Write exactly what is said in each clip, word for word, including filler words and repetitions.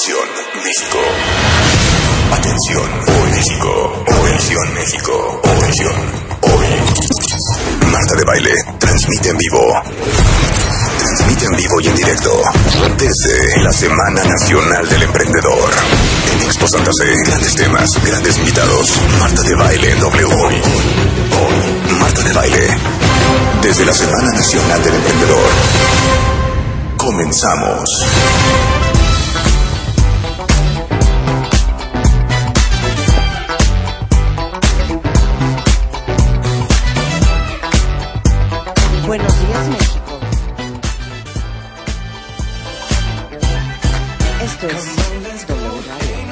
Atención, México. Atención, hoy México. Hoy Atención, México. Hoy Atención, hoy. Martha Debayle transmite en vivo. Transmite en vivo y en directo desde la Semana Nacional del Emprendedor. En Expo Santa Fe, grandes temas, grandes invitados. Martha Debayle en W. Hoy, hoy, Martha Debayle. Desde la Semana Nacional del Emprendedor. Comenzamos. Buenos días, México. Esto es W Radio.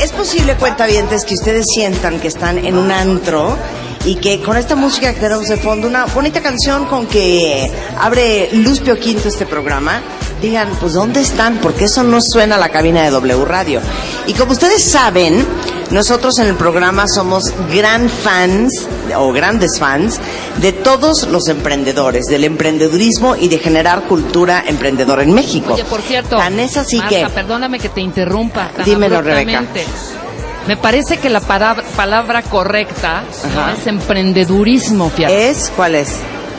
¿Es posible, cuentavientes, que ustedes sientan que están en un antro y que con esta música que tenemos de fondo, una bonita canción con que abre Luz Pioquinto este programa, digan, pues, ¿dónde están? Porque eso no suena a la cabina de W Radio. Y como ustedes saben, nosotros en el programa somos gran fans o grandes fans de todos los emprendedores, del emprendedurismo y de generar cultura emprendedora en México. Oye, por cierto, tan es así, Marta, que... perdóname que te interrumpa. Dímelo, Rebeca. Me parece que la palabra, palabra correcta, ¿no?, es emprendedurismo, fíjate. ¿Es? ¿Cuál es?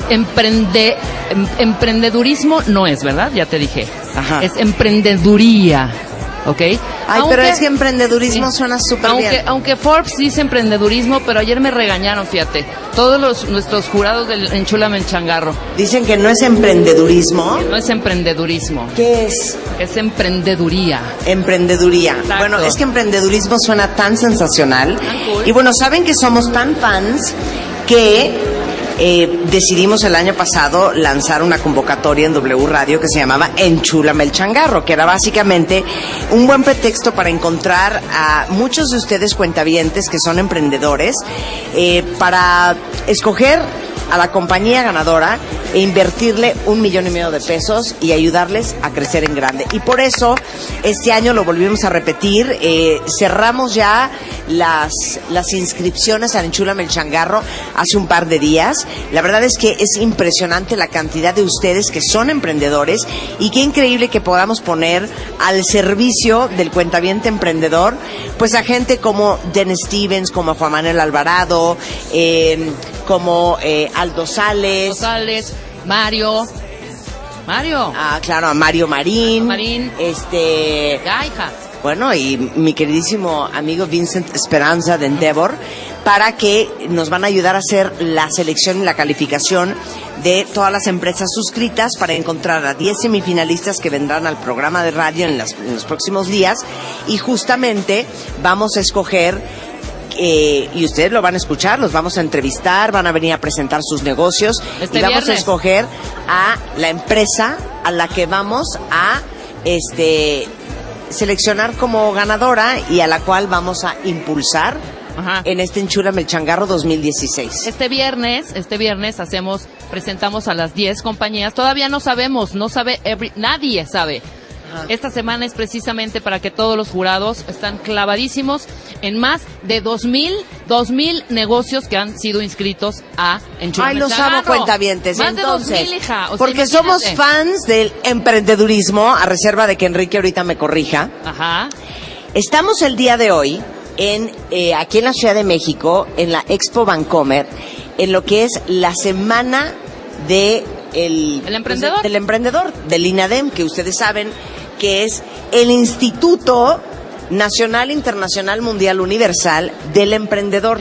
Emprende, em, emprendedurismo no es, ¿verdad? Ya te dije. Ajá. Es emprendeduría, ¿ok? Ay, aunque, pero es que emprendedurismo sí, suena súper bien. Aunque, aunque Forbes dice emprendedurismo, pero ayer me regañaron, fíjate. Todos los, nuestros jurados del Enchúlame el Changarro. Dicen que no es emprendedurismo. Que no es emprendedurismo. ¿Qué es? Es emprendeduría. Emprendeduría. Exacto. Bueno, es que emprendedurismo suena tan sensacional. Ah, cool. Y bueno, saben que somos tan fans que... Eh, decidimos el año pasado lanzar una convocatoria en W Radio que se llamaba Enchúlame el Changarro, que era básicamente un buen pretexto para encontrar a muchos de ustedes cuentavientes que son emprendedores, eh, para escoger a la compañía ganadora e invertirle un millón y medio de pesos y ayudarles a crecer en grande. Y por eso este año lo volvimos a repetir. Eh, cerramos ya las, las inscripciones a Enchúlame el Changarro hace un par de días. La verdad es que es impresionante la cantidad de ustedes que son emprendedores y qué increíble que podamos poner al servicio del cuentaviente emprendedor, pues, a gente como Dennis Stevens, como Juan Manuel Alvarado, eh, como eh, Aldo Sales, Aldo Sales, Mario, Mario, ah, claro, a Mario Marín, Marín, este, Gaija, bueno, y mi queridísimo amigo Vincent Esperanza de Endeavor, para que nos van a ayudar a hacer la selección y la calificación de todas las empresas suscritas para encontrar a diez semifinalistas que vendrán al programa de radio en, las, en los próximos días, y justamente vamos a escoger. Eh, y ustedes lo van a escuchar, los vamos a entrevistar, van a venir a presentar sus negocios este y vamos viernes. a escoger a la empresa a la que vamos a este seleccionar como ganadora y a la cual vamos a impulsar. Ajá. En este Enchúlame el Changarro dos mil dieciséis. Este viernes, este viernes hacemos, presentamos a las diez compañías. Todavía no sabemos, no sabe every, nadie sabe. Esta semana es precisamente para que todos los jurados están clavadísimos en más de dos mil, dos mil negocios que han sido inscritos a Enchúlame el Changarro. Ay, los amo, cuentavientes. Más Entonces, de dos mil, hija. O sea, porque imagínate. Somos fans del emprendedurismo, a reserva de que Enrique ahorita me corrija. Ajá. Estamos el día de hoy en eh, aquí en la Ciudad de México, en la Expo Bancomer, en lo que es la semana de el, ¿El emprendedor? Pues, del emprendedor, del INADEM, que ustedes saben que es el Instituto Nacional, Internacional, Mundial, Universal del Emprendedor.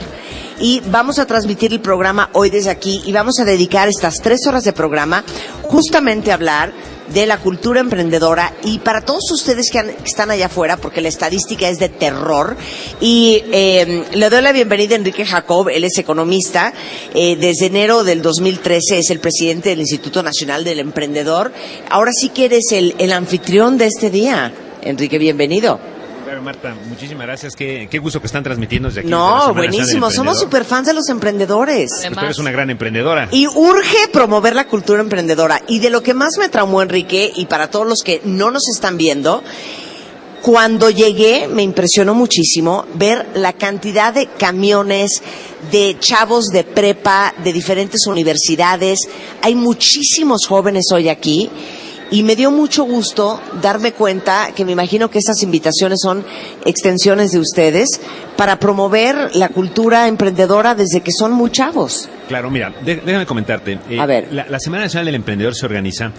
Y vamos a transmitir el programa hoy desde aquí y vamos a dedicar estas tres horas de programa justamente a hablar de la cultura emprendedora. Y para todos ustedes que, han, que están allá afuera, porque la estadística es de terror, y eh, le doy la bienvenida a Enrique Jacob. Él es economista, eh, desde enero del dos mil trece es el presidente del Instituto Nacional del Emprendedor. Ahora sí que eres el, el anfitrión de este día, Enrique, bienvenido. Martha, muchísimas gracias. Qué, qué gusto que están transmitiendo desde aquí. No, de buenísimo. Somos súper fans de los emprendedores. Además, usted es una gran emprendedora. Y urge promover la cultura emprendedora. Y de lo que más me traumó, Enrique, y para todos los que no nos están viendo, cuando llegué me impresionó muchísimo ver la cantidad de camiones, de chavos de prepa, de diferentes universidades. Hay muchísimos jóvenes hoy aquí. Y me dio mucho gusto darme cuenta que me imagino que estas invitaciones son extensiones de ustedes para promover la cultura emprendedora desde que son muy chavos. Claro, mira, déjame comentarte. Eh, A ver. La, la Semana Nacional del Emprendedor se organiza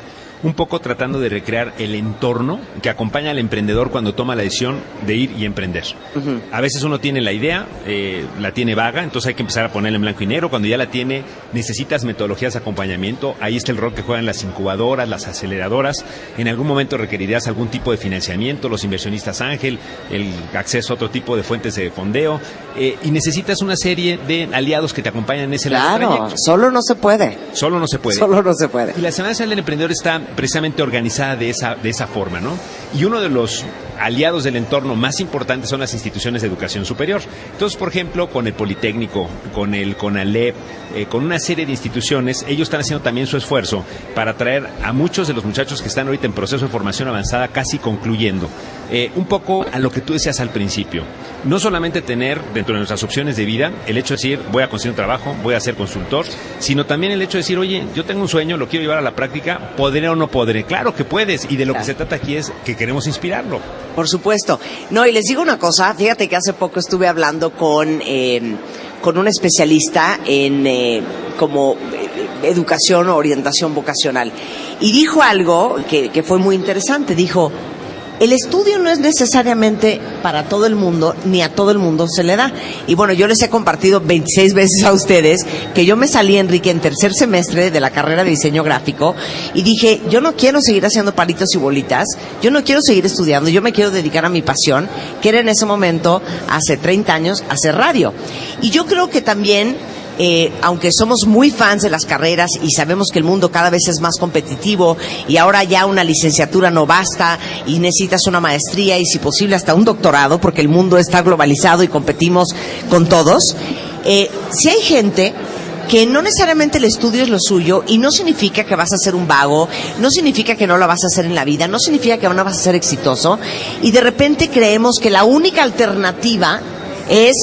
un poco tratando de recrear el entorno que acompaña al emprendedor cuando toma la decisión de ir y emprender. Uh-huh. A veces uno tiene la idea, eh, la tiene vaga, entonces hay que empezar a ponerla en blanco y negro. Cuando ya la tiene, necesitas metodologías de acompañamiento. Ahí está el rol que juegan las incubadoras, las aceleradoras. En algún momento requerirás algún tipo de financiamiento, los inversionistas ángel, el acceso a otro tipo de fuentes de fondeo. Eh, y necesitas una serie de aliados que te acompañen en ese lado. Claro, solo no se puede. Solo no se puede. Solo no se puede. Y la Semana Nacional del Emprendedor está precisamente organizada de esa, de esa forma, ¿no? Y uno de los aliados del entorno más importantes son las instituciones de educación superior. Entonces, por ejemplo, con el Politécnico, con el CONALEP, eh, con una serie de instituciones, ellos están haciendo también su esfuerzo para traer a muchos de los muchachos que están ahorita en proceso de formación avanzada, casi concluyendo. Eh, un poco a lo que tú decías al principio. No solamente tener dentro de nuestras opciones de vida el hecho de decir, voy a conseguir un trabajo, voy a ser consultor, sino también el hecho de decir, oye, yo tengo un sueño, lo quiero llevar a la práctica, ¿podré o no podré? Claro que puedes, y de lo claro. que se trata aquí es que queremos inspirarlo. Por supuesto. No, y les digo una cosa, fíjate que hace poco estuve hablando con, eh, con un especialista en eh, como eh, educación o orientación vocacional, y dijo algo que, que fue muy interesante, dijo, el estudio no es necesariamente para todo el mundo, ni a todo el mundo se le da. Y bueno, yo les he compartido veintiséis veces a ustedes que yo me salí, Enrique, en tercer semestre de la carrera de diseño gráfico y dije, yo no quiero seguir haciendo palitos y bolitas, yo no quiero seguir estudiando, yo me quiero dedicar a mi pasión, que era en ese momento, hace treinta años, hacer radio. Y yo creo que también, Eh, aunque somos muy fans de las carreras y sabemos que el mundo cada vez es más competitivo y ahora ya una licenciatura no basta y necesitas una maestría y si posible hasta un doctorado porque el mundo está globalizado y competimos con todos, eh, si hay gente que no necesariamente el estudio es lo suyo y no significa que vas a ser un vago, no significa que no lo vas a hacer en la vida, no significa que no vas a ser exitoso y de repente creemos que la única alternativa es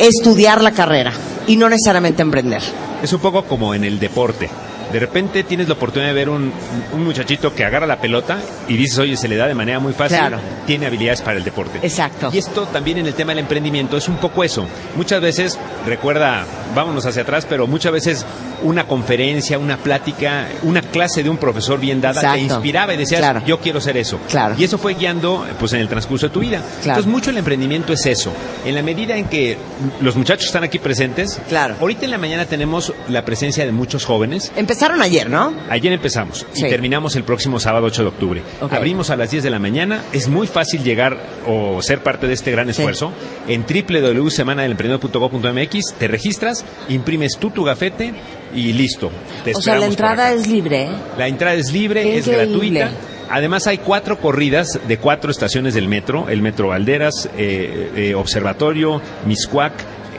estudiar la carrera. Y no necesariamente emprender. Es un poco como en el deporte. De repente tienes la oportunidad de ver un, un muchachito que agarra la pelota y dices, oye, se le da de manera muy fácil, claro. Tiene habilidades para el deporte. Exacto. Y esto también en el tema del emprendimiento es un poco eso. Muchas veces, recuerda, vámonos hacia atrás, pero muchas veces una conferencia, una plática, una clase de un profesor bien dada Exacto. te inspiraba y decías, claro. yo quiero ser eso. Claro. Y eso fue guiando pues en el transcurso de tu vida. Claro. Entonces, mucho el emprendimiento es eso. En la medida en que los muchachos están aquí presentes, claro. ahorita en la mañana tenemos la presencia de muchos jóvenes. Empecé Empezaron ayer, ¿no? Ayer empezamos sí. y terminamos el próximo sábado ocho de octubre. Okay. Abrimos a las diez de la mañana. Es muy fácil llegar o ser parte de este gran esfuerzo. Sí. En doble u doble u doble u punto semana del emprendedor punto gob punto mx te registras, imprimes tú tu gafete y listo. Te o sea, la entrada es libre. La entrada es libre, Qué es increíble. gratuita. Además hay cuatro corridas de cuatro estaciones del metro. El Metro Valderas, eh, eh, Observatorio, Mixcoac,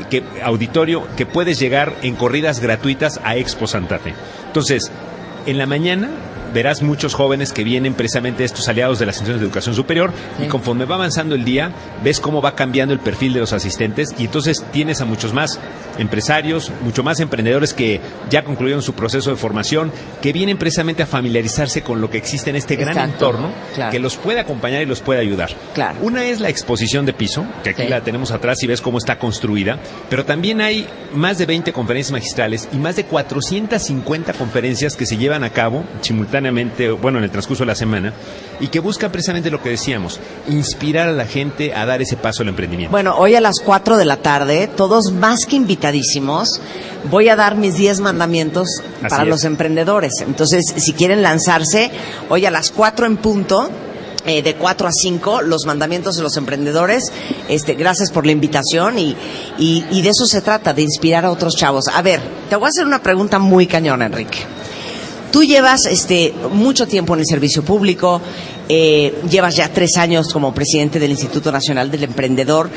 que, auditorio, que puedes llegar en corridas gratuitas a Expo Santa Fe. Entonces, en la mañana verás muchos jóvenes que vienen precisamente estos aliados de las instituciones de educación superior sí. y conforme va avanzando el día, ves cómo va cambiando el perfil de los asistentes y entonces tienes a muchos más empresarios, mucho más emprendedores que ya concluyeron su proceso de formación, que vienen precisamente a familiarizarse con lo que existe en este gran Exacto. entorno, claro. que los puede acompañar y los puede ayudar. Claro. Una es la exposición de piso, que aquí sí. la tenemos atrás y ves cómo está construida, pero también hay más de veinte conferencias magistrales y más de cuatrocientas cincuenta conferencias que se llevan a cabo simultáneamente bueno, en el transcurso de la semana, y que busca precisamente lo que decíamos, inspirar a la gente a dar ese paso al emprendimiento. Bueno, hoy a las cuatro de la tarde, todos más que invitadísimos, voy a dar mis diez mandamientos Así para es. los emprendedores. Entonces, si quieren lanzarse, hoy a las cuatro en punto, Eh, de cuatro a cinco, los mandamientos de los emprendedores. Este, gracias por la invitación y, y, y de eso se trata, de inspirar a otros chavos. A ver, te voy a hacer una pregunta muy cañona, Enrique. Tú llevas este mucho tiempo en el servicio público, eh, llevas ya tres años como presidente del Instituto Nacional del Emprendedor,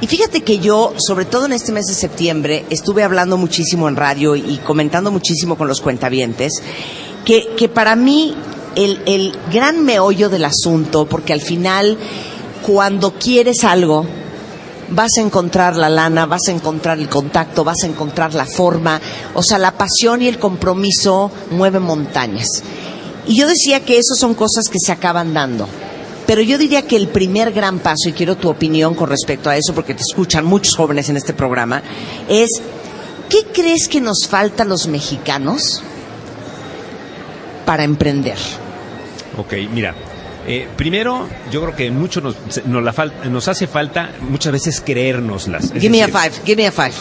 y fíjate que yo, sobre todo en este mes de septiembre, estuve hablando muchísimo en radio y comentando muchísimo con los cuentavientes, que, que para mí el, el gran meollo del asunto, porque al final cuando quieres algo, vas a encontrar la lana, vas a encontrar el contacto, vas a encontrar la forma. O sea, la pasión y el compromiso mueven montañas. Y yo decía que eso son cosas que se acaban dando. Pero yo diría que el primer gran paso, y quiero tu opinión con respecto a eso, porque te escuchan muchos jóvenes en este programa, es, ¿qué crees que nos falta a los mexicanos para emprender? Ok, mira. Eh, primero, yo creo que mucho nos, nos, la fal, nos hace falta muchas veces creérnoslas. Give me a five, give me a five.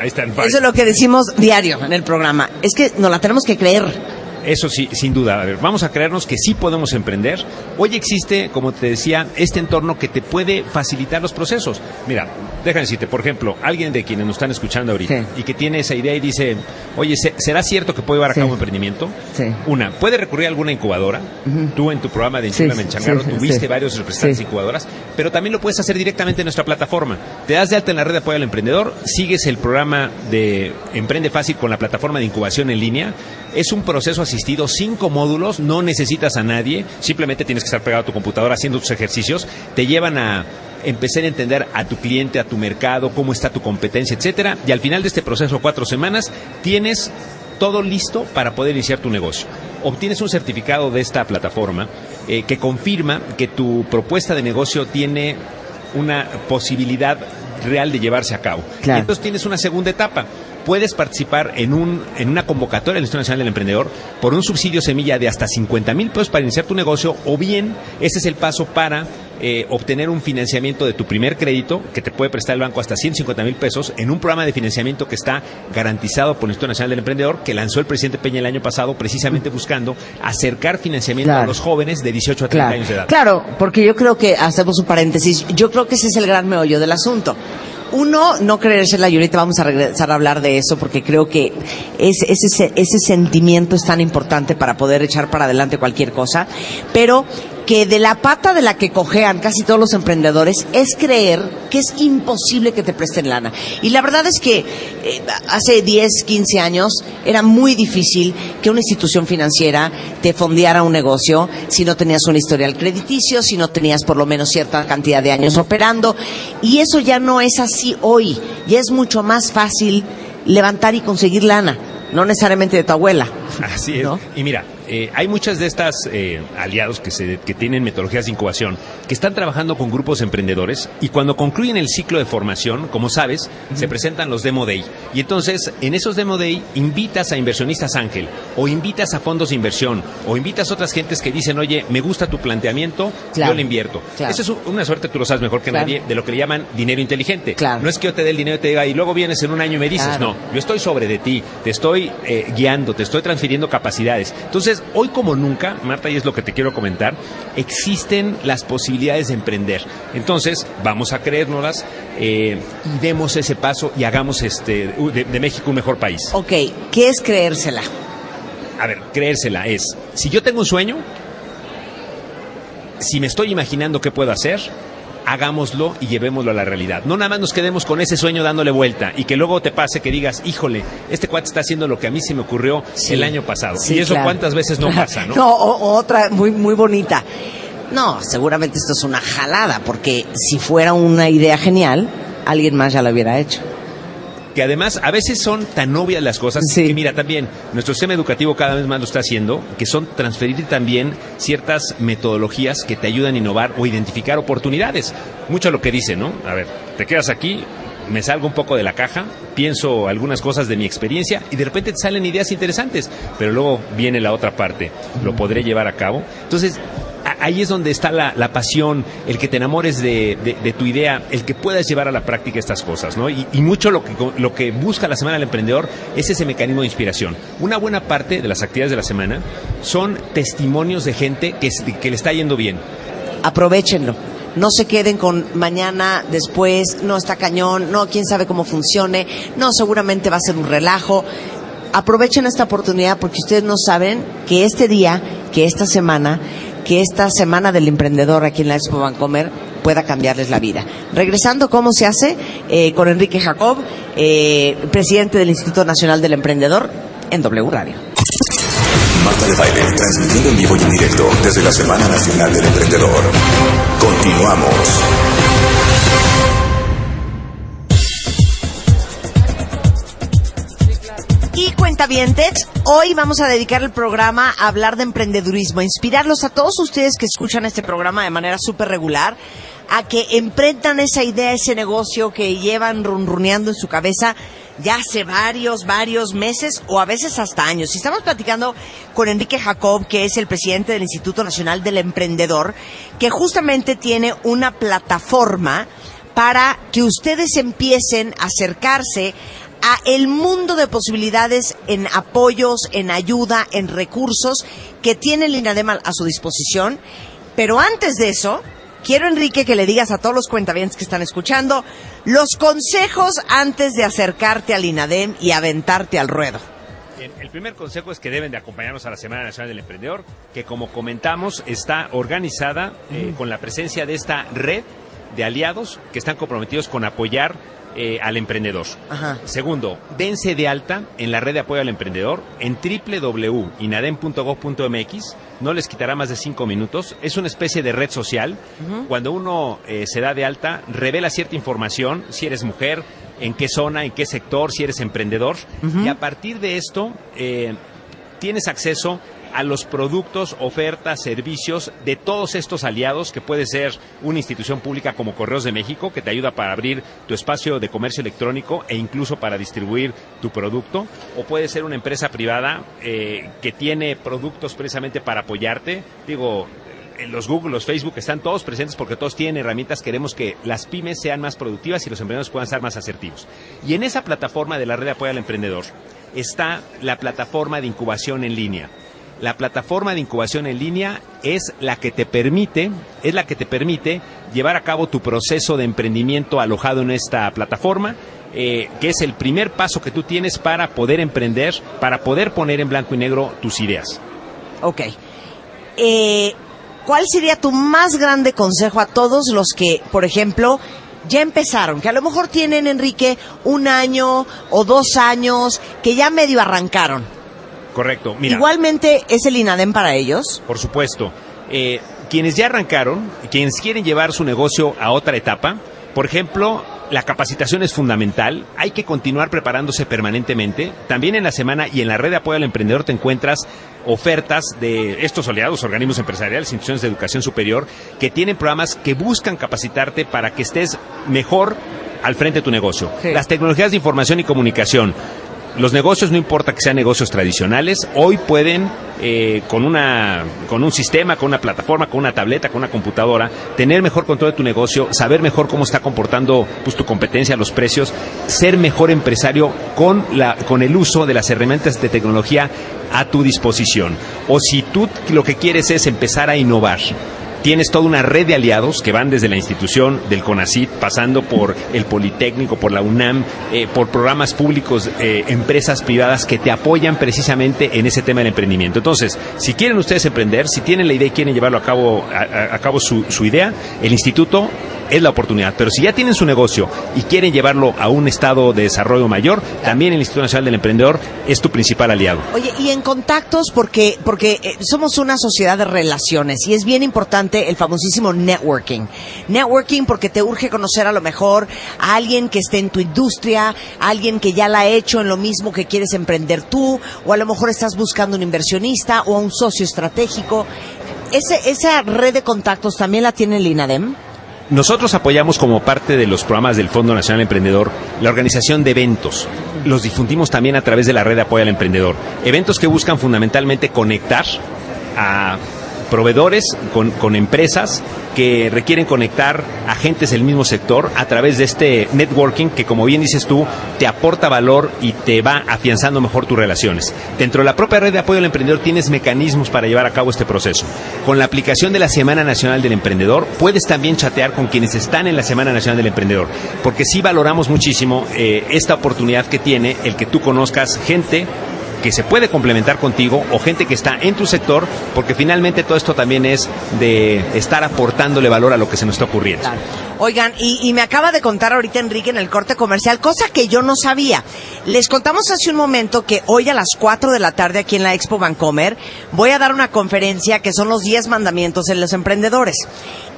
Ahí está el five. Eso es lo que decimos diario en el programa. Es que nos la tenemos que creer. Eso sí, sin duda. A ver, vamos a creernos que sí podemos emprender. Hoy existe, como te decía, este entorno que te puede facilitar los procesos. Mira, déjame decirte, por ejemplo, alguien de quienes nos están escuchando ahorita, sí, y que tiene esa idea y dice, oye, ¿será cierto que puedo llevar a cabo, sí, un emprendimiento? Sí. Una, ¿puede recurrir a alguna incubadora? Uh-huh. Tú en tu programa de Enchúlame el Changarro, sí, sí, tuviste, sí, varios representantes, sí, incubadoras, pero también lo puedes hacer directamente en nuestra plataforma. Te das de alta en la red de apoyo al emprendedor, sigues el programa de Emprende Fácil con la plataforma de incubación en línea. Es un proceso asistido, cinco módulos, no necesitas a nadie, simplemente tienes que estar pegado a tu computadora haciendo tus ejercicios, te llevan a empezar a entender a tu cliente, a tu mercado, cómo está tu competencia, etcétera, y al final de este proceso, cuatro semanas, tienes todo listo para poder iniciar tu negocio. Obtienes un certificado de esta plataforma eh, que confirma que tu propuesta de negocio tiene una posibilidad real de llevarse a cabo. Claro. Entonces tienes una segunda etapa. Puedes participar en un en una convocatoria del Instituto Nacional del Emprendedor por un subsidio semilla de hasta cincuenta mil pesos para iniciar tu negocio, o bien este es el paso para eh, obtener un financiamiento de tu primer crédito que te puede prestar el banco hasta ciento cincuenta mil pesos en un programa de financiamiento que está garantizado por el Instituto Nacional del Emprendedor, que lanzó el presidente Peña el año pasado, precisamente buscando acercar financiamiento, claro, a los jóvenes de dieciocho a treinta claro. años de edad. Claro, porque yo creo que, hacemos un paréntesis, yo creo que ese es el gran meollo del asunto. Uno, no creérsela, y ahorita vamos a regresar a hablar de eso, porque creo que ese, ese, ese sentimiento es tan importante para poder echar para adelante cualquier cosa, pero que de la pata de la que cojean casi todos los emprendedores es creer que es imposible que te presten lana. Y la verdad es que eh, hace diez, quince años era muy difícil que una institución financiera te fondeara un negocio si no tenías un historial crediticio, si no tenías por lo menos cierta cantidad de años operando. Y eso ya no es así hoy. Ya es mucho más fácil levantar y conseguir lana, no necesariamente de tu abuela. Así es. ¿No? Y mira, eh, hay muchas de estas eh, aliados que, se, que tienen metodologías de incubación, que están trabajando con grupos emprendedores, y cuando concluyen el ciclo de formación, como sabes, uh-huh, se presentan los Demo Day. Y entonces, en esos Demo Day, invitas a inversionistas ángel, o invitas a fondos de inversión, o invitas a otras gentes que dicen, oye, me gusta tu planteamiento, claro, yo le invierto. Claro. Eso es una suerte, tú lo sabes mejor que claro. nadie, de lo que le llaman dinero inteligente. Claro. No es que yo te dé el dinero y te diga, y luego vienes en un año y me dices, claro, no, yo estoy sobre de ti, te estoy eh, guiando, te estoy transfiriendo capacidades. Entonces, hoy como nunca, Martha, y es lo que te quiero comentar, existen las posibilidades de emprender. Entonces, vamos a creérnoslas eh, y demos ese paso y hagamos este de, de México un mejor país. Ok, ¿qué es creérsela? A ver, creérsela es, si yo tengo un sueño, si me estoy imaginando qué puedo hacer, hagámoslo y llevémoslo a la realidad. No nada más nos quedemos con ese sueño dándole vuelta y que luego te pase que digas, híjole, este cuate está haciendo lo que a mí se me ocurrió, sí, el año pasado. Sí, y eso, claro, cuántas veces no pasa, ¿no? No, o, otra muy, muy bonita. No, seguramente esto es una jalada, porque si fuera una idea genial, alguien más ya la hubiera hecho. Que además a veces son tan obvias las cosas, sí, que mira, también nuestro sistema educativo cada vez más lo está haciendo, que son transferir también ciertas metodologías que te ayudan a innovar o identificar oportunidades. Mucho lo que dicen, ¿no? A ver, te quedas aquí, me salgo un poco de la caja, pienso algunas cosas de mi experiencia y de repente te salen ideas interesantes, pero luego viene la otra parte, ¿lo podré llevar a cabo? Entonces, ahí es donde está la, la pasión, el que te enamores de, de, de tu idea, el que puedas llevar a la práctica estas cosas, ¿no? Y, y mucho lo que, lo que busca la Semana del Emprendedor es ese mecanismo de inspiración. Una buena parte de las actividades de la semana son testimonios de gente que, que le está yendo bien. Aprovéchenlo. No se queden con mañana, después, no está cañón, no, quién sabe cómo funcione, no, seguramente va a ser un relajo. aprovechen esta oportunidad porque ustedes no saben que este día, que esta semana, que esta semana del emprendedor aquí en la Expo Bancomer pueda cambiarles la vida. Regresando, ¿cómo se hace? Eh, con Enrique Jacob, eh, presidente del Instituto Nacional del Emprendedor, en W Radio. Martha Debayle, transmitiendo en vivo y en directo desde la Semana Nacional del Emprendedor. Continuamos. Y cuentavientes, hoy vamos a dedicar el programa a hablar de emprendedurismo, a inspirarlos a todos ustedes que escuchan este programa de manera súper regular, a que emprendan esa idea, ese negocio que llevan runruneando en su cabeza ya hace varios, varios meses o a veces hasta años. Y estamos platicando con Enrique Jacob, que es el presidente del Instituto Nacional del Emprendedor, que justamente tiene una plataforma para que ustedes empiecen a acercarse a el mundo de posibilidades en apoyos, en ayuda, en recursos que tiene el INADEM a su disposición. Pero antes de eso, quiero, Enrique, que le digas a todos los cuentavientes que están escuchando los consejos antes de acercarte al INADEM y aventarte al ruedo. Bien, el primer consejo es que deben de acompañarnos a la Semana Nacional del Emprendedor, que como comentamos está organizada eh, mm. con la presencia de esta red de aliados que están comprometidos con apoyar Eh, al emprendedor. Ajá. Segundo, dense de alta en la red de apoyo al emprendedor en doble u doble u doble u punto inadem punto gob punto mx. No les quitará más de cinco minutos. Es una especie de red social. Uh-huh. Cuando uno eh, se da de alta, revela cierta información, si eres mujer, en qué zona, en qué sector, si eres emprendedor. Uh-huh. Y a partir de esto, eh, tienes acceso a los productos, ofertas, servicios de todos estos aliados, que puede ser una institución pública como Correos de México, que te ayuda para abrir tu espacio de comercio electrónico e incluso para distribuir tu producto, o puede ser una empresa privada eh, que tiene productos precisamente para apoyarte. Digo, los Google, los Facebook están todos presentes porque todos tienen herramientas. Queremos que las pymes sean más productivas y los emprendedores puedan ser más asertivos. Y en esa plataforma de la red de apoyo al emprendedor está la plataforma de incubación en línea. La plataforma de incubación en línea es la que te permite, es la que te permite llevar a cabo tu proceso de emprendimiento alojado en esta plataforma, eh, que es el primer paso que tú tienes para poder emprender, para poder poner en blanco y negro tus ideas. Ok. Eh, ¿Cuál sería tu más grande consejo a todos los que, por ejemplo, ya empezaron, que a lo mejor tienen, Enrique, un año o dos años, que ya medio arrancaron? Correcto. Mira, igualmente es el INADEM para ellos. Por supuesto. Eh, quienes ya arrancaron, quienes quieren llevar su negocio a otra etapa, por ejemplo, la capacitación es fundamental. Hay que continuar preparándose permanentemente. También en la semana y en la red de apoyo al emprendedor te encuentras ofertas de estos aliados, organismos empresariales, instituciones de educación superior, que tienen programas que buscan capacitarte para que estés mejor al frente de tu negocio. Sí. Las tecnologías de información y comunicación. Los negocios, no importa que sean negocios tradicionales, hoy pueden, eh, con una, con un sistema, con una plataforma, con una tableta, con una computadora, tener mejor control de tu negocio, saber mejor cómo está comportando, pues, tu competencia, los precios, ser mejor empresario con la, con el uso de las herramientas de tecnología a tu disposición. O si tú lo que quieres es empezar a innovar, tienes toda una red de aliados que van desde la institución del CONACYT, pasando por el Politécnico, por la UNAM, eh, por programas públicos, eh, empresas privadas que te apoyan precisamente en ese tema del emprendimiento. Entonces, si quieren ustedes emprender, si tienen la idea y quieren llevarlo a cabo, a, a cabo su, su idea, el instituto es la oportunidad. Pero si ya tienen su negocio y quieren llevarlo a un estado de desarrollo mayor, también el Instituto Nacional del Emprendedor es tu principal aliado. Oye, y en contactos, porque, porque somos una sociedad de relaciones y es bien importante el famosísimo networking. Networking porque te urge conocer a lo mejor a alguien que esté en tu industria, a alguien que ya la ha hecho en lo mismo que quieres emprender tú, o a lo mejor estás buscando un inversionista o a un socio estratégico. Ese, ¿Esa red de contactos también la tiene el INADEM? Nosotros apoyamos, como parte de los programas del Fondo Nacional Emprendedor, la organización de eventos. Los difundimos también a través de la red de apoyo al emprendedor. Eventos que buscan fundamentalmente conectar a proveedores con, con empresas que requieren conectar agentes del mismo sector a través de este networking que, como bien dices tú, te aporta valor y te va afianzando mejor tus relaciones. Dentro de la propia red de apoyo al emprendedor tienes mecanismos para llevar a cabo este proceso. Con la aplicación de la Semana Nacional del Emprendedor puedes también chatear con quienes están en la Semana Nacional del Emprendedor, porque sí valoramos muchísimo eh, esta oportunidad que tiene el que tú conozcas gente que se puede complementar contigo o gente que está en tu sector, porque finalmente todo esto también es de estar aportándole valor a lo que se nos está ocurriendo. Claro. Oigan, y, y me acaba de contar ahorita Enrique en el corte comercial, cosa que yo no sabía. Les contamos hace un momento que hoy a las cuatro de la tarde aquí en la Expo Bancomer voy a dar una conferencia que son los diez mandamientos en los emprendedores.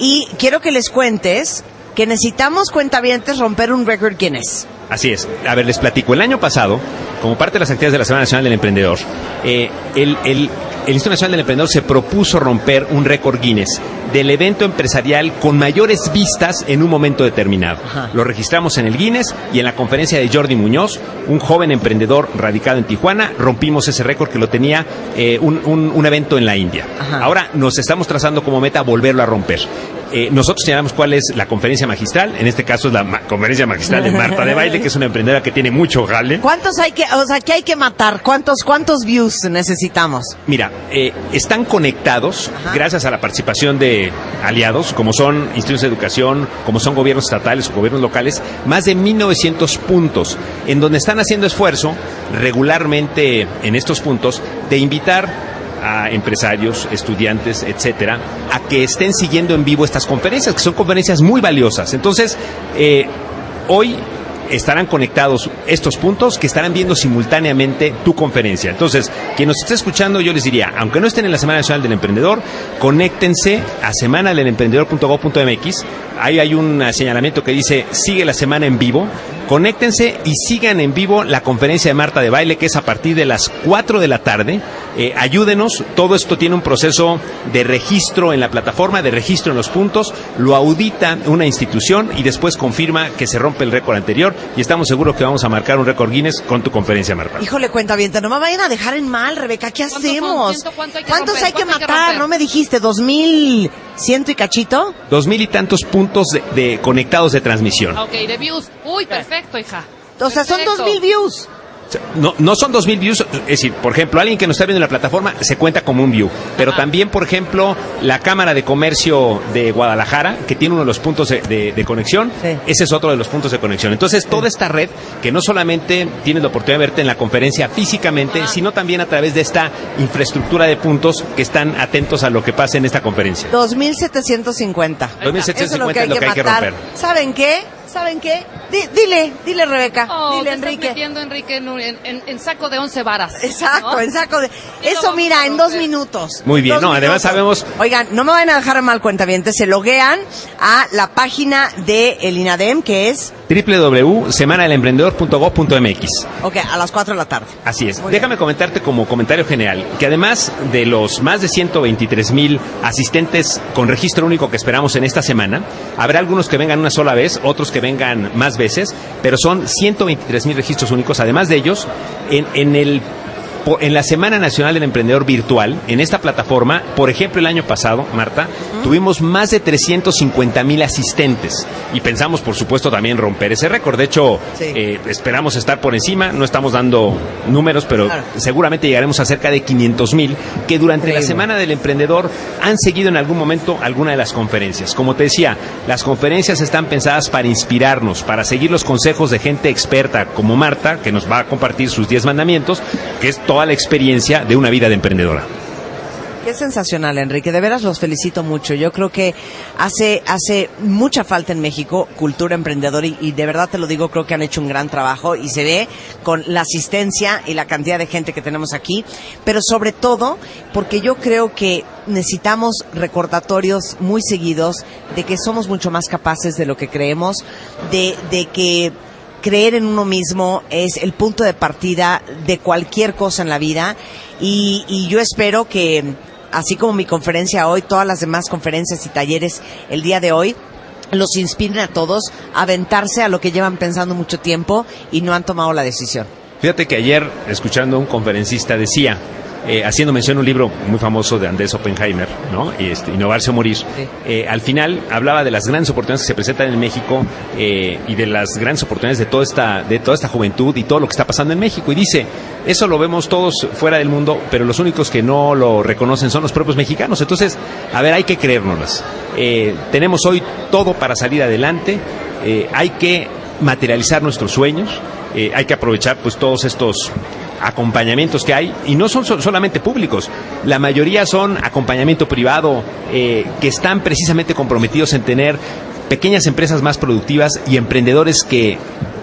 Y quiero que les cuentes que necesitamos, cuentavientes, romper un récord Guinness. Así es. A ver, les platico. El año pasado, como parte de las actividades de la Semana Nacional del Emprendedor, eh, el, el, el Instituto Nacional del Emprendedor se propuso romper un récord Guinness del evento empresarial con mayores vistas en un momento determinado. Ajá. Lo registramos en el Guinness y en la conferencia de Jordi Muñoz, un joven emprendedor radicado en Tijuana, rompimos ese récord que lo tenía eh, un, un, un evento en la India. Ajá. Ahora nos estamos trazando como meta volverlo a romper. Eh, nosotros señalamos cuál es la conferencia magistral, en este caso es la ma conferencia magistral de Martha Debayle, que es una emprendedora que tiene mucho jale. ¿Cuántos hay que, o sea, que hay que matar? ¿Cuántos, cuántos views necesitamos? Mira, eh, están conectados, ajá, gracias a la participación de aliados, como son instituciones de educación, como son gobiernos estatales o gobiernos locales, más de mil novecientos puntos, en donde están haciendo esfuerzo regularmente en estos puntos de invitar a empresarios, estudiantes, etcétera, a que estén siguiendo en vivo estas conferencias, que son conferencias muy valiosas. Entonces, eh, hoy estarán conectados estos puntos que estarán viendo simultáneamente tu conferencia. Entonces, quien nos esté escuchando, yo les diría, aunque no estén en la Semana Nacional del Emprendedor, conéctense a semana del emprendedor punto gob punto mx. Ahí hay un señalamiento que dice, sigue la semana en vivo. Conéctense y sigan en vivo la conferencia de Martha Debayle, que es a partir de las cuatro de la tarde. Eh, ayúdenos, todo esto tiene un proceso de registro en la plataforma, de registro en los puntos, lo audita una institución y después confirma que se rompe el récord anterior, y estamos seguros que vamos a marcar un récord Guinness con tu conferencia, Marta. Híjole, cuentaviente, no me vayan a dejar en mal, Rebeca, ¿qué hacemos? ¿Cuánto, cuánto hay que ¿Cuántos romper? hay que ¿Cuánto matar? Hay que ¿No me dijiste? ¿Dos mil ciento y cachito? Dos mil y tantos puntos de, de conectados de transmisión. Ok, de views. Uy, perfecto. Perfecto, hija. O sea, son dos mil views. No, no son dos mil views, es decir, por ejemplo, alguien que nos está viendo en la plataforma se cuenta como un view, pero ajá, también, por ejemplo, la Cámara de Comercio de Guadalajara, que tiene uno de los puntos de, de, de conexión, sí, ese es otro de los puntos de conexión. Entonces, sí, toda esta red, que no solamente tienes la oportunidad de verte en la conferencia físicamente, ajá, sino también a través de esta infraestructura de puntos que están atentos a lo que pasa en esta conferencia. dos mil setecientos cincuenta. dos mil setecientos cincuenta es lo que hay que, que, hay que romper. ¿Saben qué? ¿Saben qué? D dile, dile Rebeca, oh, dile Enrique. Estás metiendo, Enrique, en, en, en saco de once varas. Exacto, ¿no? En saco de... Eso mira, en dos minutos. Muy bien, no, minutos. Además sabemos... Oigan, no me van a dejar mal, cuentavientes, se loguean a la página de el INADEM, que es... doble u doble u doble u punto semana del emprendedor punto gob punto mx. Ok, a las cuatro de la tarde. Así es. Muy Déjame bien. comentarte como comentario general, que además de los más de ciento veintitrés mil asistentes con registro único que esperamos en esta semana, habrá algunos que vengan una sola vez, otros que vengan más veces, pero son ciento veintitrés mil registros únicos. Además de ellos, en, en el... en la Semana Nacional del Emprendedor Virtual, en esta plataforma, por ejemplo, el año pasado, Marta, uh-huh, tuvimos más de trescientos cincuenta mil asistentes y pensamos, por supuesto, también romper ese récord. De hecho, sí, eh, esperamos estar por encima, no estamos dando números, pero claro, seguramente llegaremos a cerca de quinientos mil que durante Increíble. la Semana del Emprendedor han seguido en algún momento alguna de las conferencias. Como te decía, las conferencias están pensadas para inspirarnos, para seguir los consejos de gente experta como Marta, que nos va a compartir sus diez mandamientos, que es todo toda la experiencia de una vida de emprendedora. Qué sensacional, Enrique, de veras los felicito mucho. Yo creo que hace hace mucha falta en México cultura emprendedora y, y de verdad te lo digo, creo que han hecho un gran trabajo y se ve con la asistencia y la cantidad de gente que tenemos aquí, pero sobre todo porque yo creo que necesitamos recordatorios muy seguidos de que somos mucho más capaces de lo que creemos, de, de que creer en uno mismo es el punto de partida de cualquier cosa en la vida y, y yo espero que, así como mi conferencia hoy, todas las demás conferencias y talleres el día de hoy, los inspiren a todos a aventarse a lo que llevan pensando mucho tiempo y no han tomado la decisión. Fíjate que ayer, escuchando a un conferencista, decía... Eh, haciendo mención a un libro muy famoso de Andrés Oppenheimer, ¿no? Este, Innovarse o Morir. Sí. Eh, al final hablaba de las grandes oportunidades que se presentan en México eh, y de las grandes oportunidades de toda esta, de toda esta juventud y todo lo que está pasando en México. Y dice, eso lo vemos todos fuera del mundo, pero los únicos que no lo reconocen son los propios mexicanos. Entonces, a ver, hay que creérnoslas. Eh, tenemos hoy todo para salir adelante. Eh, hay que materializar nuestros sueños. Eh, hay que aprovechar pues todos estos... acompañamientos que hay, y no son solamente públicos, la mayoría son acompañamiento privado, eh, que están precisamente comprometidos en tener pequeñas empresas más productivas y emprendedores que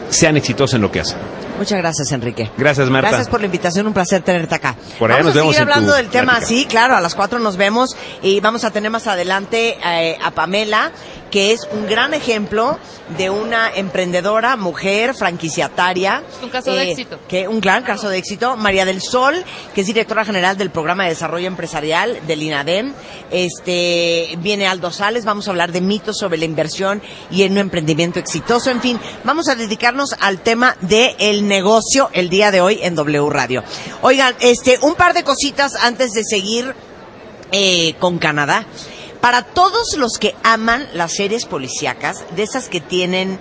sean exitosos en lo que hacen. Muchas gracias, Enrique. Gracias, Marta. Gracias por la invitación, un placer tenerte acá. Por allá vamos nos a seguir vemos hablando del tema, plática. Sí, claro, a las cuatro nos vemos y vamos a tener más adelante eh, a Pamela, que es un gran ejemplo de una emprendedora, mujer, franquiciataria. Un caso eh, de éxito. Que, un gran caso de éxito. María del Sol, que es directora general del Programa de Desarrollo Empresarial del INADEM. Este, viene Aldo Sales, vamos a hablar de mitos sobre la inversión y el no emprendimiento exitoso. En fin, vamos a dedicarnos al tema de el negocio el día de hoy en W Radio. Oigan, este, un par de cositas antes de seguir eh, con Canadá. Para todos los que aman las series policíacas, de esas que tienen,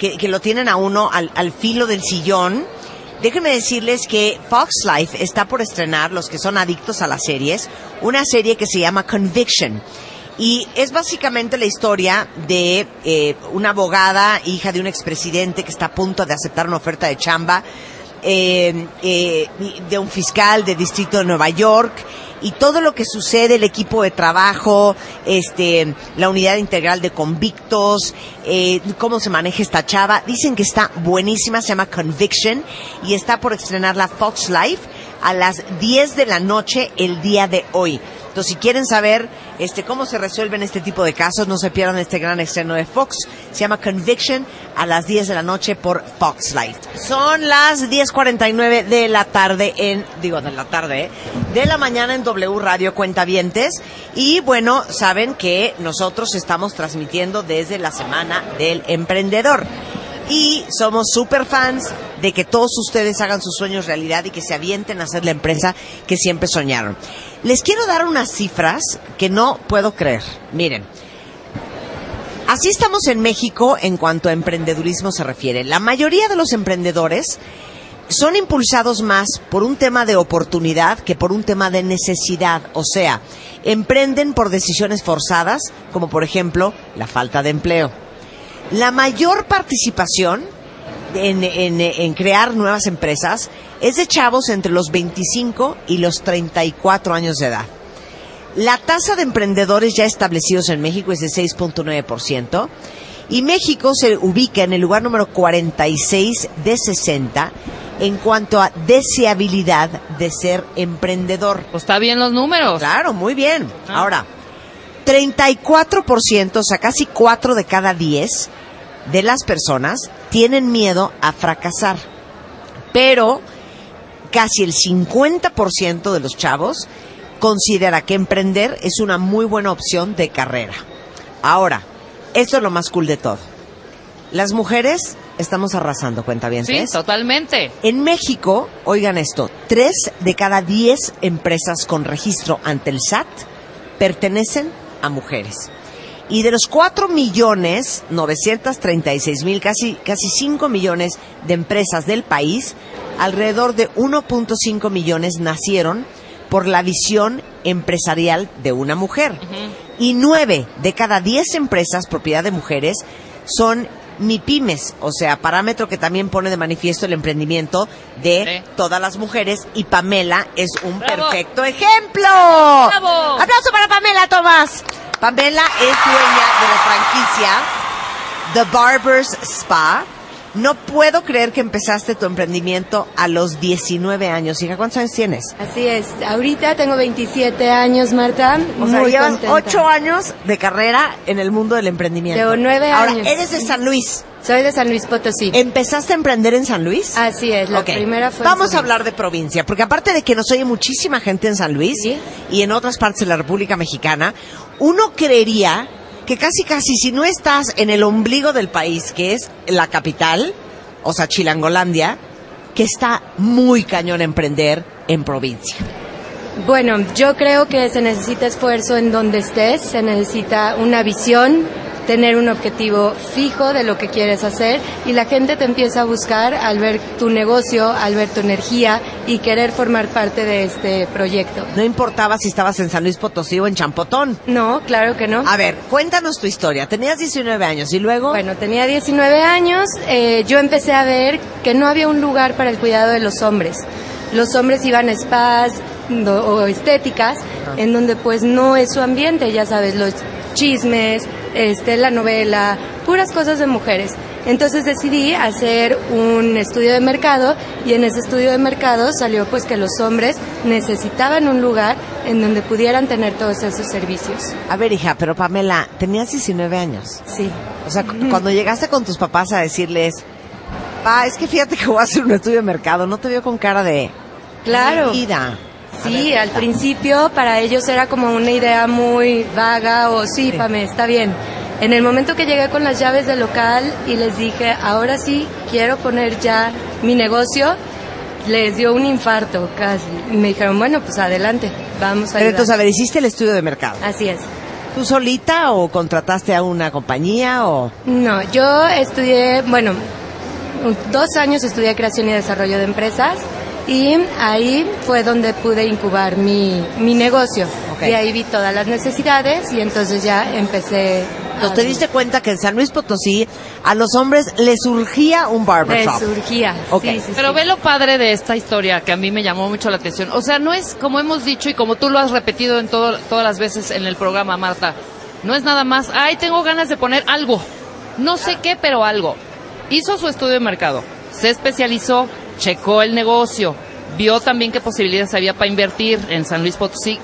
que, que lo tienen a uno al, al filo del sillón, déjenme decirles que Fox Life está por estrenar, los que son adictos a las series, una serie que se llama Conviction. Y es básicamente la historia de eh, una abogada, hija de un expresidente que está a punto de aceptar una oferta de chamba, eh, eh, de un fiscal de distrito de Nueva York, y todo lo que sucede, el equipo de trabajo, este, la unidad integral de convictos, eh, cómo se maneja esta chava. Dicen que está buenísima, se llama Conviction, y está por estrenar la Fox Life a las diez de la noche el día de hoy. Entonces, si quieren saber este cómo se resuelven este tipo de casos, no se pierdan este gran estreno de Fox. Se llama Conviction, a las diez de la noche por Fox Life. Son las diez cuarenta y nueve de la tarde en... Digo, de la tarde, ¿eh? De la mañana en W Radio Cuentavientes. Y, bueno, saben que nosotros estamos transmitiendo desde la Semana del Emprendedor. Y somos súper fans de que todos ustedes hagan sus sueños realidad y que se avienten a hacer la empresa que siempre soñaron. Les quiero dar unas cifras que no puedo creer. Miren, así estamos en México en cuanto a emprendedurismo se refiere. La mayoría de los emprendedores son impulsados más por un tema de oportunidad que por un tema de necesidad. O sea, emprenden por decisiones forzadas, como por ejemplo la falta de empleo. La mayor participación en, en, en crear nuevas empresas es de chavos entre los veinticinco y los treinta y cuatro años de edad. La tasa de emprendedores ya establecidos en México es de seis punto nueve por ciento y México se ubica en el lugar número cuarenta y seis de sesenta en cuanto a deseabilidad de ser emprendedor. Pues está bien los números. Claro, muy bien. Ah. Ahora, treinta y cuatro por ciento, o sea, casi cuatro de cada diez de las personas tienen miedo a fracasar, pero casi el cincuenta por ciento de los chavos considera que emprender es una muy buena opción de carrera. Ahora, esto es lo más cool de todo. Las mujeres estamos arrasando, cuentavientes. Sí, totalmente. En México, oigan esto, tres de cada diez empresas con registro ante el S A T pertenecen a mujeres. Y de los cuatro millones novecientos treinta y seis mil, casi, casi cinco millones de empresas del país, alrededor de uno punto cinco millones nacieron por la visión empresarial de una mujer. Uh-huh. Y nueve de cada diez empresas propiedad de mujeres son MIPYMES, o sea, parámetro que también pone de manifiesto el emprendimiento de sí. todas las mujeres. Y Pamela es un Bravo. perfecto ejemplo. Bravo. ¡Aplauso para Pamela Tomás! Pamela es dueña de la franquicia The Barber's Spa. No puedo creer que empezaste tu emprendimiento a los diecinueve años. Hija, ¿cuántos años tienes? Así es. Ahorita tengo veintisiete años, Marta. O sea, muy llevas contenta. ocho años de carrera en el mundo del emprendimiento. Llevo nueve años. Ahora, eres de San Luis. Soy de San Luis Potosí. ¿Empezaste a emprender en San Luis? Así es, la okay. primera fue Vamos a hablar de provincia, porque aparte de que nos oye muchísima gente en San Luis ¿Sí? y en otras partes de la República Mexicana, uno creería que casi casi si no estás en el ombligo del país, que es la capital, o sea, Chilangolandia, que está muy cañón emprender en provincia. Bueno, yo creo que se necesita esfuerzo en donde estés, se necesita una visión, tener un objetivo fijo de lo que quieres hacer y la gente te empieza a buscar al ver tu negocio, al ver tu energía y querer formar parte de este proyecto. ¿No importaba si estabas en San Luis Potosí o en Champotón? No, claro que no. A ver, cuéntanos tu historia. Tenías diecinueve años y luego... Bueno, tenía diecinueve años, eh, yo empecé a ver que no había un lugar para el cuidado de los hombres. los hombres iban a spas o estéticas, en donde pues no es su ambiente, ya sabes, los chismes, este, la novela, puras cosas de mujeres. Entonces decidí hacer un estudio de mercado, y en ese estudio de mercado salió pues que los hombres necesitaban un lugar en donde pudieran tener todos esos servicios. A ver, hija, pero Pamela, tenías diecinueve años. Sí. O sea, mm-hmm. cuando llegaste con tus papás a decirles, pa, es que fíjate que voy a hacer un estudio de mercado, ¿no te vio con cara de... Claro. Vida? Sí, ver, al está. principio para ellos era como una idea muy vaga, o sí, sí. Pame, está bien. En el momento que llegué con las llaves del local y les dije, ahora sí, quiero poner ya mi negocio, les dio un infarto casi. Me dijeron, bueno, pues adelante, vamos a ayudar. Pero entonces, a ver, hiciste el estudio de mercado. Así es. ¿Tú solita o contrataste a una compañía o...? No, yo estudié, bueno, dos años estudié creación y desarrollo de empresas, y ahí fue donde pude incubar mi, mi negocio. Okay. Y ahí vi todas las necesidades y entonces ya empecé... Entonces, ¿te diste cuenta que en San Luis Potosí a los hombres les surgía un barbershop? Les surgía, okay. sí, sí, Pero sí. ve lo padre de esta historia, que a mí me llamó mucho la atención. O sea, no es, como hemos dicho y como tú lo has repetido en todo, todas las veces en el programa, Martha, no es nada más, ay, tengo ganas de poner algo, no sé qué, pero algo. Hizo su estudio de mercado, se especializó, checó el negocio, vio también qué posibilidades había para invertir en San Luis Potosí.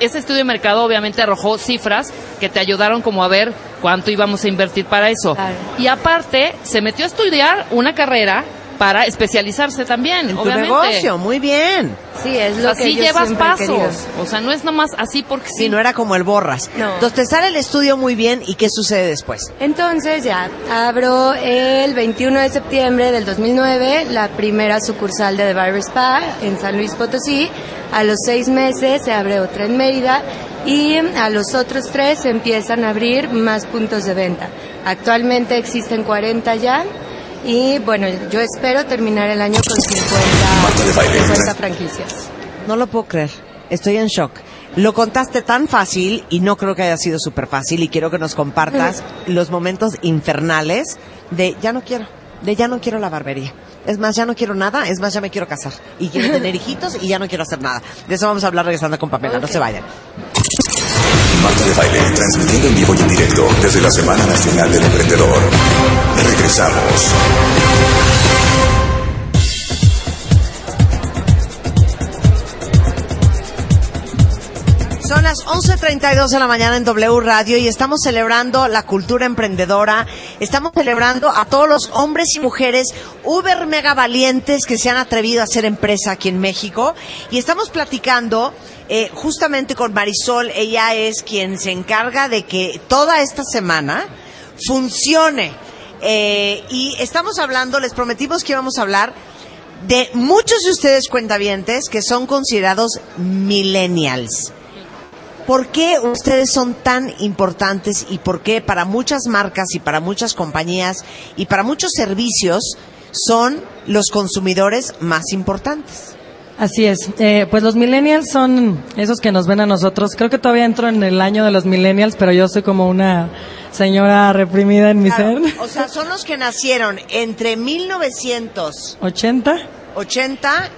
Ese estudio de mercado obviamente arrojó cifras que te ayudaron como a ver cuánto íbamos a invertir para eso. Claro. Y aparte, se metió a estudiar una carrera para especializarse también. En tu negocio, muy bien. Sí, es lo así que yo llevas pasos. Querido. O sea, no es nomás así porque sí. Sí, no era como el borras. No. Entonces te sale el estudio muy bien, ¿y qué sucede después? Entonces ya, abro el veintiuno de septiembre del dos mil nueve la primera sucursal de The Barber's Spa en San Luis Potosí. A los seis meses se abre otra en Mérida, y a los otros tres se empiezan a abrir más puntos de venta. Actualmente existen cuarenta ya. Y bueno, yo espero terminar el año con cincuenta, cincuenta franquicias. No lo puedo creer, estoy en shock. Lo contaste tan fácil y no creo que haya sido súper fácil, y quiero que nos compartas los momentos infernales de ya no quiero, de ya no quiero la barbería. Es más, ya no quiero nada, es más, ya me quiero casar y quiero tener hijitos y ya no quiero hacer nada. De eso vamos a hablar regresando con Pamela, okay. No se vayan. Martha Debayle, transmitiendo en vivo y en directo desde la Semana Nacional del Emprendedor. Regresamos. Son las once treinta y dos de la mañana en W Radio y estamos celebrando la cultura emprendedora. Estamos celebrando a todos los hombres y mujeres uber mega valientes que se han atrevido a hacer empresa aquí en México. Y estamos platicando eh, justamente con Marisol. Ella es quien se encarga de que toda esta semana funcione. Eh, y estamos hablando, les prometimos que íbamos a hablar de muchos de ustedes cuentavientes que son considerados millennials. ¿Por qué ustedes son tan importantes y por qué para muchas marcas y para muchas compañías y para muchos servicios son los consumidores más importantes? Así es. Eh, pues los millennials son esos que nos ven a nosotros. Creo que todavía entro en el año de los millennials, pero yo soy como una señora reprimida en mi claro, ser. O sea, son los que nacieron entre mil novecientos ochenta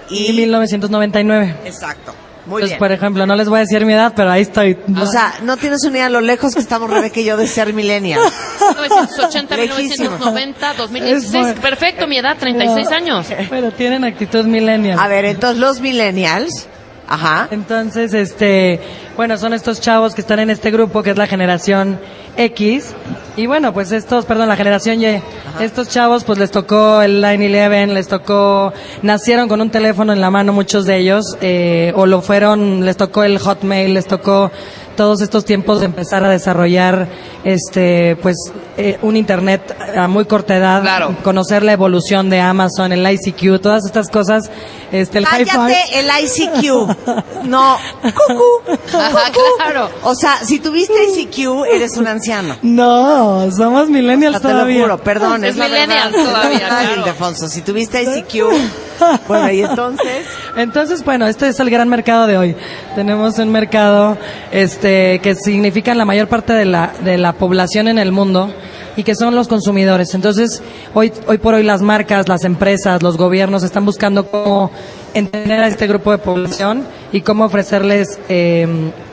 y... y mil novecientos noventa y nueve. Exacto. Muy Entonces, bien. Por ejemplo, no les voy a decir mi edad, pero ahí estoy. O sea, no tienes una idea lo lejos que estamos, Rebeca y yo, de ser millennial. mil novecientos ochenta, lejísimo. mil novecientos noventa, dos mil dieciséis. Muy... Perfecto, mi edad, treinta y seis no. años. Pero tienen actitud millennial. A ver, entonces los millennials... Ajá. Entonces, este, bueno, son estos chavos que están en este grupo que es la generación X. Y bueno, pues estos, perdón, la generación Y. Ajá. Estos chavos, pues les tocó el nine eleven, les tocó, nacieron con un teléfono en la mano muchos de ellos, eh, o lo fueron, les tocó el Hotmail, les tocó todos estos tiempos de empezar a desarrollar, este, pues, eh, un internet a muy corta edad. Claro. Conocer la evolución de Amazon, el I C Q, todas estas cosas. Este, el Cállate, el I C Q. No. Cucú. Ajá, claro. O sea, si tuviste I C Q, eres un anciano. No, somos millennials o sea, todavía. Te lo juro, perdón. Es, es millennials verdad. todavía, claro. Ay, Ildefonso, si tuviste I C Q. Bueno, y entonces... Entonces, bueno, este es el gran mercado de hoy. Tenemos un mercado, este, que significa la mayor parte de la, de la población en el mundo. y que son los consumidores. Entonces, hoy, hoy por hoy las marcas, las empresas, los gobiernos están buscando cómo entender a este grupo de población y cómo ofrecerles eh,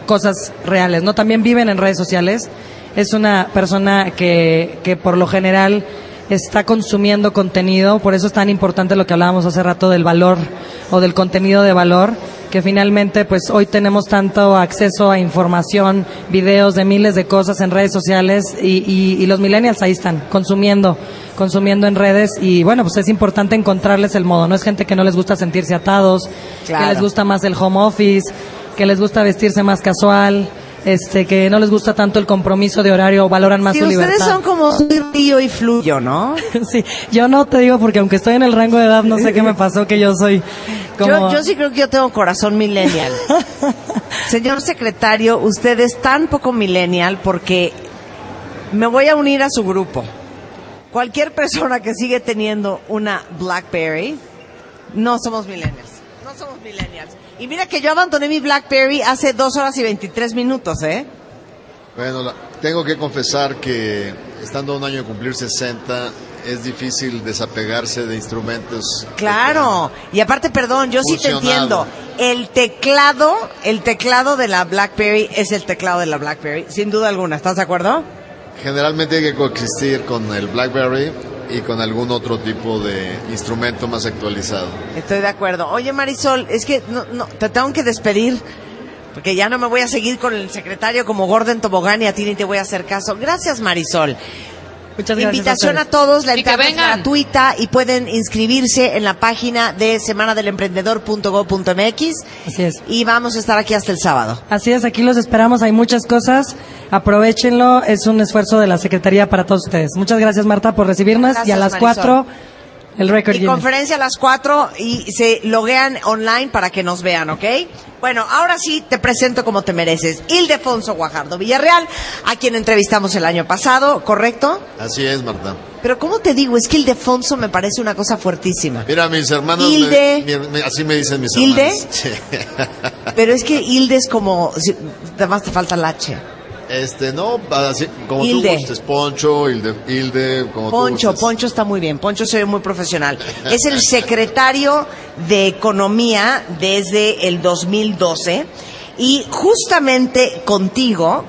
cosas reales, ¿no? También viven en redes sociales. Es una persona que, que por lo general está consumiendo contenido, por eso es tan importante lo que hablábamos hace rato del valor o del contenido de valor, que finalmente pues hoy tenemos tanto acceso a información, videos de miles de cosas en redes sociales y, y, y los millennials ahí están, consumiendo, consumiendo en redes y bueno, pues es importante encontrarles el modo, ¿no? Es gente que no les gusta sentirse atados, claro, que les gusta más el home office, que les gusta vestirse más casual, Este, que no les gusta tanto el compromiso de horario, valoran más sí, su libertad. Ustedes son como río y fluyo, ¿no? Sí, yo no te digo porque aunque estoy en el rango de edad, no sé qué me pasó que yo soy como... Yo, yo sí creo que yo tengo corazón millennial. Señor secretario, usted es tan poco millennial porque me voy a unir a su grupo. Cualquier persona que sigue teniendo una BlackBerry, no somos millennials. No somos millennials. Y mira que yo abandoné mi BlackBerry hace dos horas y veintitrés minutos, ¿eh? Bueno, la, tengo que confesar que estando un año de cumplir sesenta, es difícil desapegarse de instrumentos. Claro, y aparte, perdón, yo funcionado. sí te entiendo. El teclado, el teclado de la BlackBerry es el teclado de la BlackBerry, sin duda alguna. ¿Estás de acuerdo? Generalmente hay que coexistir con el BlackBerry y con algún otro tipo de instrumento más actualizado. Estoy de acuerdo. Oye, Marisol, es que no, no, te tengo que despedir, porque ya no me voy a seguir con el secretario como Gordon Tobogán y a ti ni te voy a hacer caso. Gracias, Marisol. Muchas gracias. Invitación a, a todos, la entrada es gratuita y pueden inscribirse en la página de semana del emprendedor punto gob punto mx. Así es. Y vamos a estar aquí hasta el sábado. Así es, aquí los esperamos, hay muchas cosas, aprovéchenlo, es un esfuerzo de la Secretaría para todos ustedes. Muchas gracias, Marta, por recibirnos. Gracias, y a las cuatro el récord. Y conferencia a las cuatro y se loguean online para que nos vean, ¿ok? Bueno, ahora sí te presento como te mereces, Ildefonso Guajardo Villarreal, a quien entrevistamos el año pasado, ¿correcto? Así es, Marta. Pero ¿cómo te digo? Es que Ildefonso me parece una cosa fuertísima. Mira, mis hermanos, Ilde, me, me, así me dicen mis ¿Ilde? hermanos. Sí. Pero es que Ilde es como, si, además te falta el H. Este, no, así, como Ilde. Tú gustes, Poncho, Ilde, Ilde como Poncho, tú Poncho está muy bien, Poncho se ve muy profesional. Es el secretario de Economía desde el dos mil doce y justamente contigo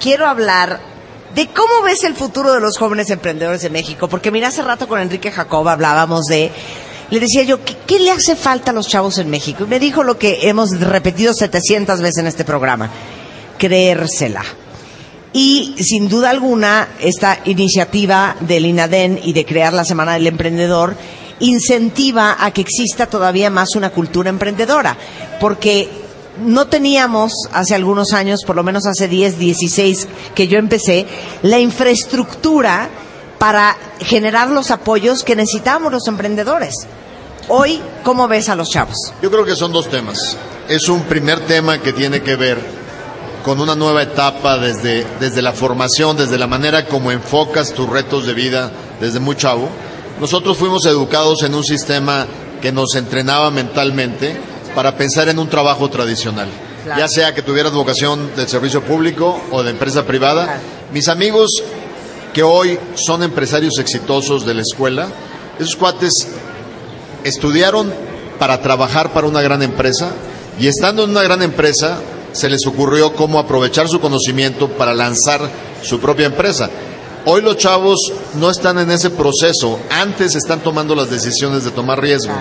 quiero hablar de cómo ves el futuro de los jóvenes emprendedores de México, porque mira, hace rato con Enrique Jacob hablábamos de... Le decía yo, ¿qué, ¿qué le hace falta a los chavos en México? Y me dijo lo que hemos repetido setecientas veces en este programa, creérsela. Y sin duda alguna, esta iniciativa del INADEM y de crear la Semana del Emprendedor incentiva a que exista todavía más una cultura emprendedora, porque no teníamos hace algunos años, por lo menos hace diez, dieciséis que yo empecé, la infraestructura para generar los apoyos que necesitamos los emprendedores. Hoy, ¿cómo ves a los chavos? Yo creo que son dos temas. Es un primer tema que tiene que ver con una nueva etapa desde, desde la formación, desde la manera como enfocas tus retos de vida desde muy chavo. Nosotros fuimos educados en un sistema que nos entrenaba mentalmente para pensar en un trabajo tradicional, claro, ya sea que tuvieras vocación del servicio público o de empresa privada. Claro. Mis amigos que hoy son empresarios exitosos de la escuela, esos cuates estudiaron para trabajar para una gran empresa y estando en una gran empresa se les ocurrió cómo aprovechar su conocimiento para lanzar su propia empresa. Hoy los chavos no están en ese proceso, antes están tomando las decisiones de tomar riesgo.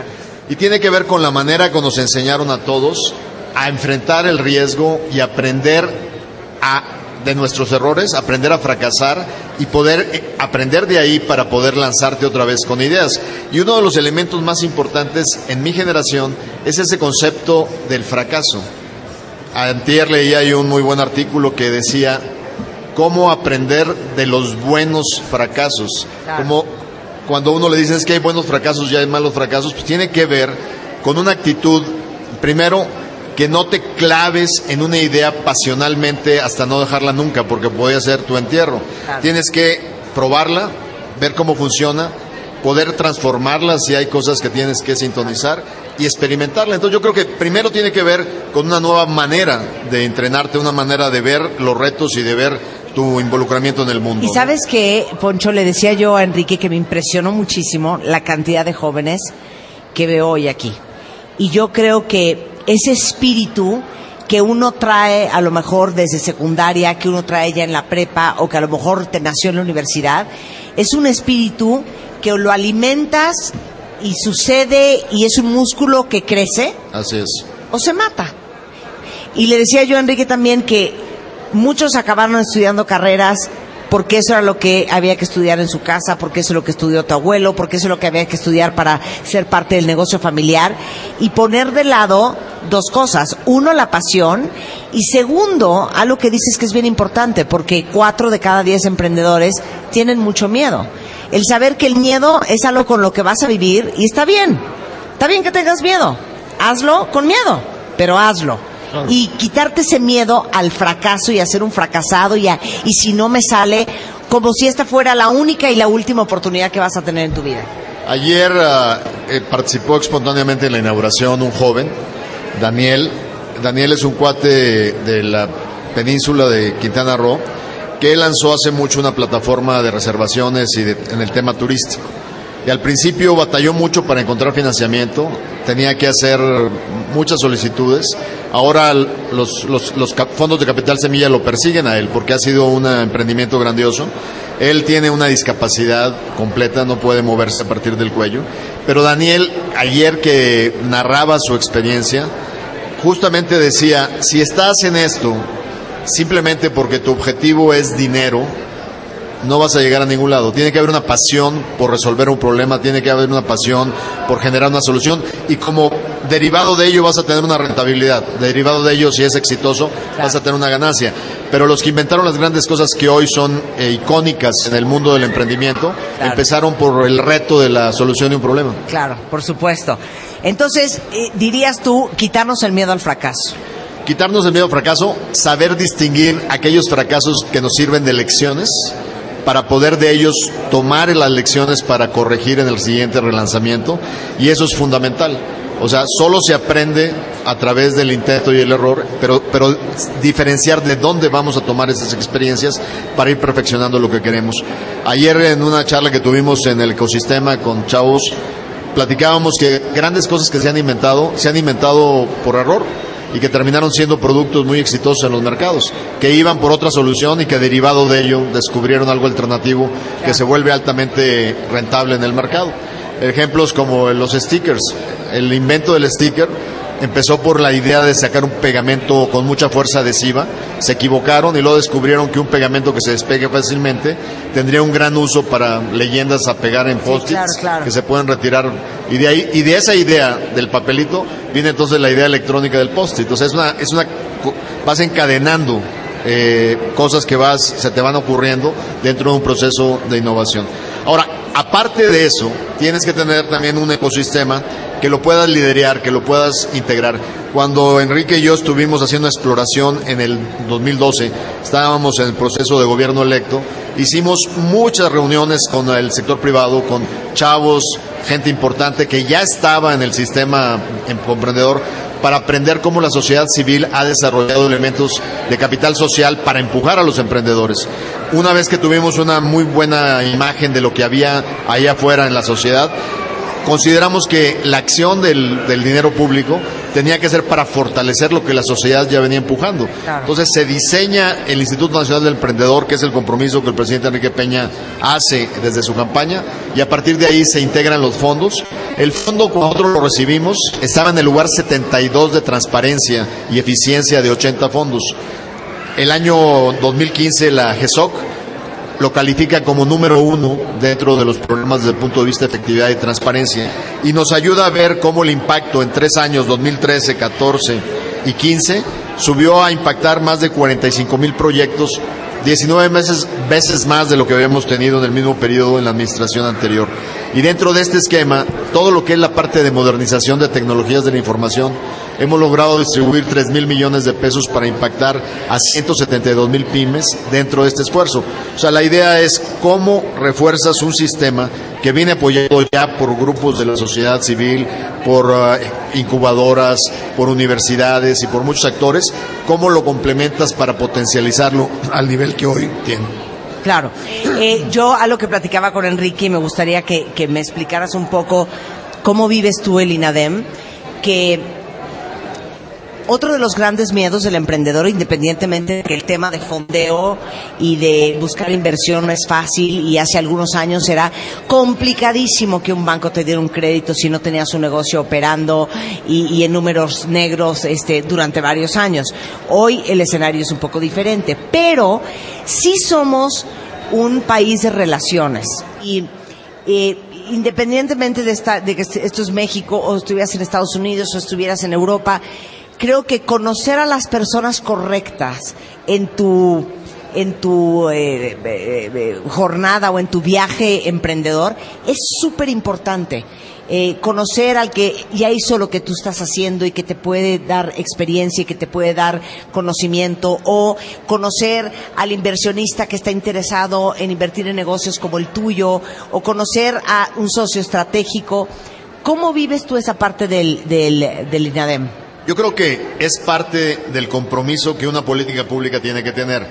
Y tiene que ver con la manera como nos enseñaron a todos a enfrentar el riesgo y aprender a, de nuestros errores, aprender a fracasar y poder eh, aprender de ahí para poder lanzarte otra vez con ideas. Y uno de los elementos más importantes en mi generación es ese concepto del fracaso. Antier leía yo un muy buen artículo que decía cómo aprender de los buenos fracasos. Claro. Como cuando uno le dice es que hay buenos fracasos y hay malos fracasos, pues tiene que ver con una actitud, primero, que no te claves en una idea pasionalmente hasta no dejarla nunca, porque podría ser tu entierro. Claro. Tienes que probarla, ver cómo funciona, poder transformarla si hay cosas que tienes que sintonizar y experimentarla. Entonces yo creo que primero tiene que ver con una nueva manera de entrenarte, una manera de ver los retos y de ver tu involucramiento en el mundo. Y sabes que, Poncho, le decía yo a Enrique que me impresionó muchísimo la cantidad de jóvenes que veo hoy aquí. Y yo creo que ese espíritu que uno trae a lo mejor desde secundaria, que uno trae ya en la prepa o que a lo mejor te nació en la universidad, es un espíritu que lo alimentas y sucede y es un músculo que crece. Así es. O se mata. Y le decía yo a Enrique también que muchos acabaron estudiando carreras porque eso era lo que había que estudiar en su casa, porque eso es lo que estudió tu abuelo, porque eso es lo que había que estudiar para ser parte del negocio familiar, y poner de lado dos cosas. Uno, la pasión, y segundo, algo que dices que es bien importante, porque cuatro de cada diez emprendedores tienen mucho miedo. El saber que el miedo es algo con lo que vas a vivir, y está bien, está bien que tengas miedo, hazlo con miedo, pero hazlo. Claro. Y quitarte ese miedo al fracaso y a ser un fracasado y, a, y si no me sale, como si esta fuera la única y la última oportunidad que vas a tener en tu vida. Ayer uh, eh, participó espontáneamente en la inauguración un joven, Daniel. Daniel es un cuate de, de la península de Quintana Roo, que lanzó hace mucho una plataforma de reservaciones y de, en el tema turístico. Y al principio batalló mucho para encontrar financiamiento, tenía que hacer muchas solicitudes. Ahora los, los, los fondos de Capital Semilla lo persiguen a él porque ha sido un emprendimiento grandioso. Él tiene una discapacidad completa, no puede moverse a partir del cuello. Pero Daniel, ayer que narraba su experiencia, justamente decía, si estás en esto simplemente porque tu objetivo es dinero, no vas a llegar a ningún lado. Tiene que haber una pasión por resolver un problema, tiene que haber una pasión por generar una solución, y como derivado de ello vas a tener una rentabilidad, derivado de ello, si es exitoso, claro, vas a tener una ganancia. Pero los que inventaron las grandes cosas que hoy son eh, icónicas en el mundo del emprendimiento, claro, empezaron por el reto de la solución de un problema. Claro, por supuesto. Entonces, eh, dirías tú, quitarnos el miedo al fracaso. Quitarnos el miedo al fracaso, saber distinguir aquellos fracasos que nos sirven de lecciones, para poder de ellos tomar las lecciones para corregir en el siguiente relanzamiento, y eso es fundamental. O sea, solo se aprende a través del intento y el error, pero, pero diferenciar de dónde vamos a tomar esas experiencias para ir perfeccionando lo que queremos. Ayer en una charla que tuvimos en el ecosistema con chavos, platicábamos que grandes cosas que se han inventado, se han inventado por error, y que terminaron siendo productos muy exitosos en los mercados, que iban por otra solución y que derivado de ello descubrieron algo alternativo que se vuelve altamente rentable en el mercado. Ejemplos como los stickers. El invento del sticker empezó por la idea de sacar un pegamento con mucha fuerza adhesiva, se equivocaron y luego descubrieron que un pegamento que se despegue fácilmente tendría un gran uso para leyendas a pegar en post-its, sí, claro, claro, que se pueden retirar, y de ahí, y de esa idea del papelito viene entonces la idea electrónica del post-it. O sea, es una, es una, vas encadenando eh, cosas que vas, se te van ocurriendo dentro de un proceso de innovación. Ahora, aparte de eso, tienes que tener también un ecosistema que lo puedas liderar, que lo puedas integrar. Cuando Enrique y yo estuvimos haciendo exploración en el dos mil doce, estábamos en el proceso de gobierno electo, hicimos muchas reuniones con el sector privado, con chavos, gente importante que ya estaba en el sistema emprendedor, para aprender cómo la sociedad civil ha desarrollado elementos de capital social para empujar a los emprendedores. Una vez que tuvimos una muy buena imagen de lo que había ahí afuera en la sociedad, consideramos que la acción del, del dinero público tenía que ser para fortalecer lo que la sociedad ya venía empujando. Claro. Entonces se diseña el Instituto Nacional del Emprendedor, que es el compromiso que el presidente Enrique Peña hace desde su campaña, y a partir de ahí se integran los fondos. El fondo, cuando nosotros lo recibimos, estaba en el lugar setenta y dos de transparencia y eficiencia de ochenta fondos. El año dos mil quince la GESOC lo califica como número uno dentro de los problemas desde el punto de vista de efectividad y transparencia, y nos ayuda a ver cómo el impacto en tres años, dos mil trece, catorce y quince, subió a impactar más de cuarenta y cinco mil proyectos, diecinueve veces más de lo que habíamos tenido en el mismo periodo en la administración anterior. Y dentro de este esquema todo lo que es la parte de modernización de tecnologías de la información. Hemos logrado distribuir tres mil millones de pesos para impactar a ciento setenta y dos mil pymes dentro de este esfuerzo. O sea, la idea es cómo refuerzas un sistema que viene apoyado ya por grupos de la sociedad civil, por uh, incubadoras, por universidades y por muchos actores, cómo lo complementas para potencializarlo al nivel que hoy tiene. Claro. Eh, yo a lo que platicaba con Enrique, me gustaría que, que me explicaras un poco cómo vives tú el INADEM, que otro de los grandes miedos del emprendedor, independientemente de que el tema de fondeo y de buscar inversión no es fácil, y hace algunos años era complicadísimo que un banco te diera un crédito si no tenías un negocio operando y, y en números negros este, durante varios años. Hoy el escenario es un poco diferente, pero sí somos un país de relaciones. Y eh, independientemente de, esta, de que esto es México, o estuvieras en Estados Unidos, o estuvieras en Europa, creo que conocer a las personas correctas en tu, en tu eh, eh, eh, jornada o en tu viaje emprendedor es súper importante. Eh, conocer al que ya hizo lo que tú estás haciendo y que te puede dar experiencia y que te puede dar conocimiento, o conocer al inversionista que está interesado en invertir en negocios como el tuyo, o conocer a un socio estratégico. ¿Cómo vives tú esa parte del, del, del INADEM? Yo creo que es parte del compromiso que una política pública tiene que tener.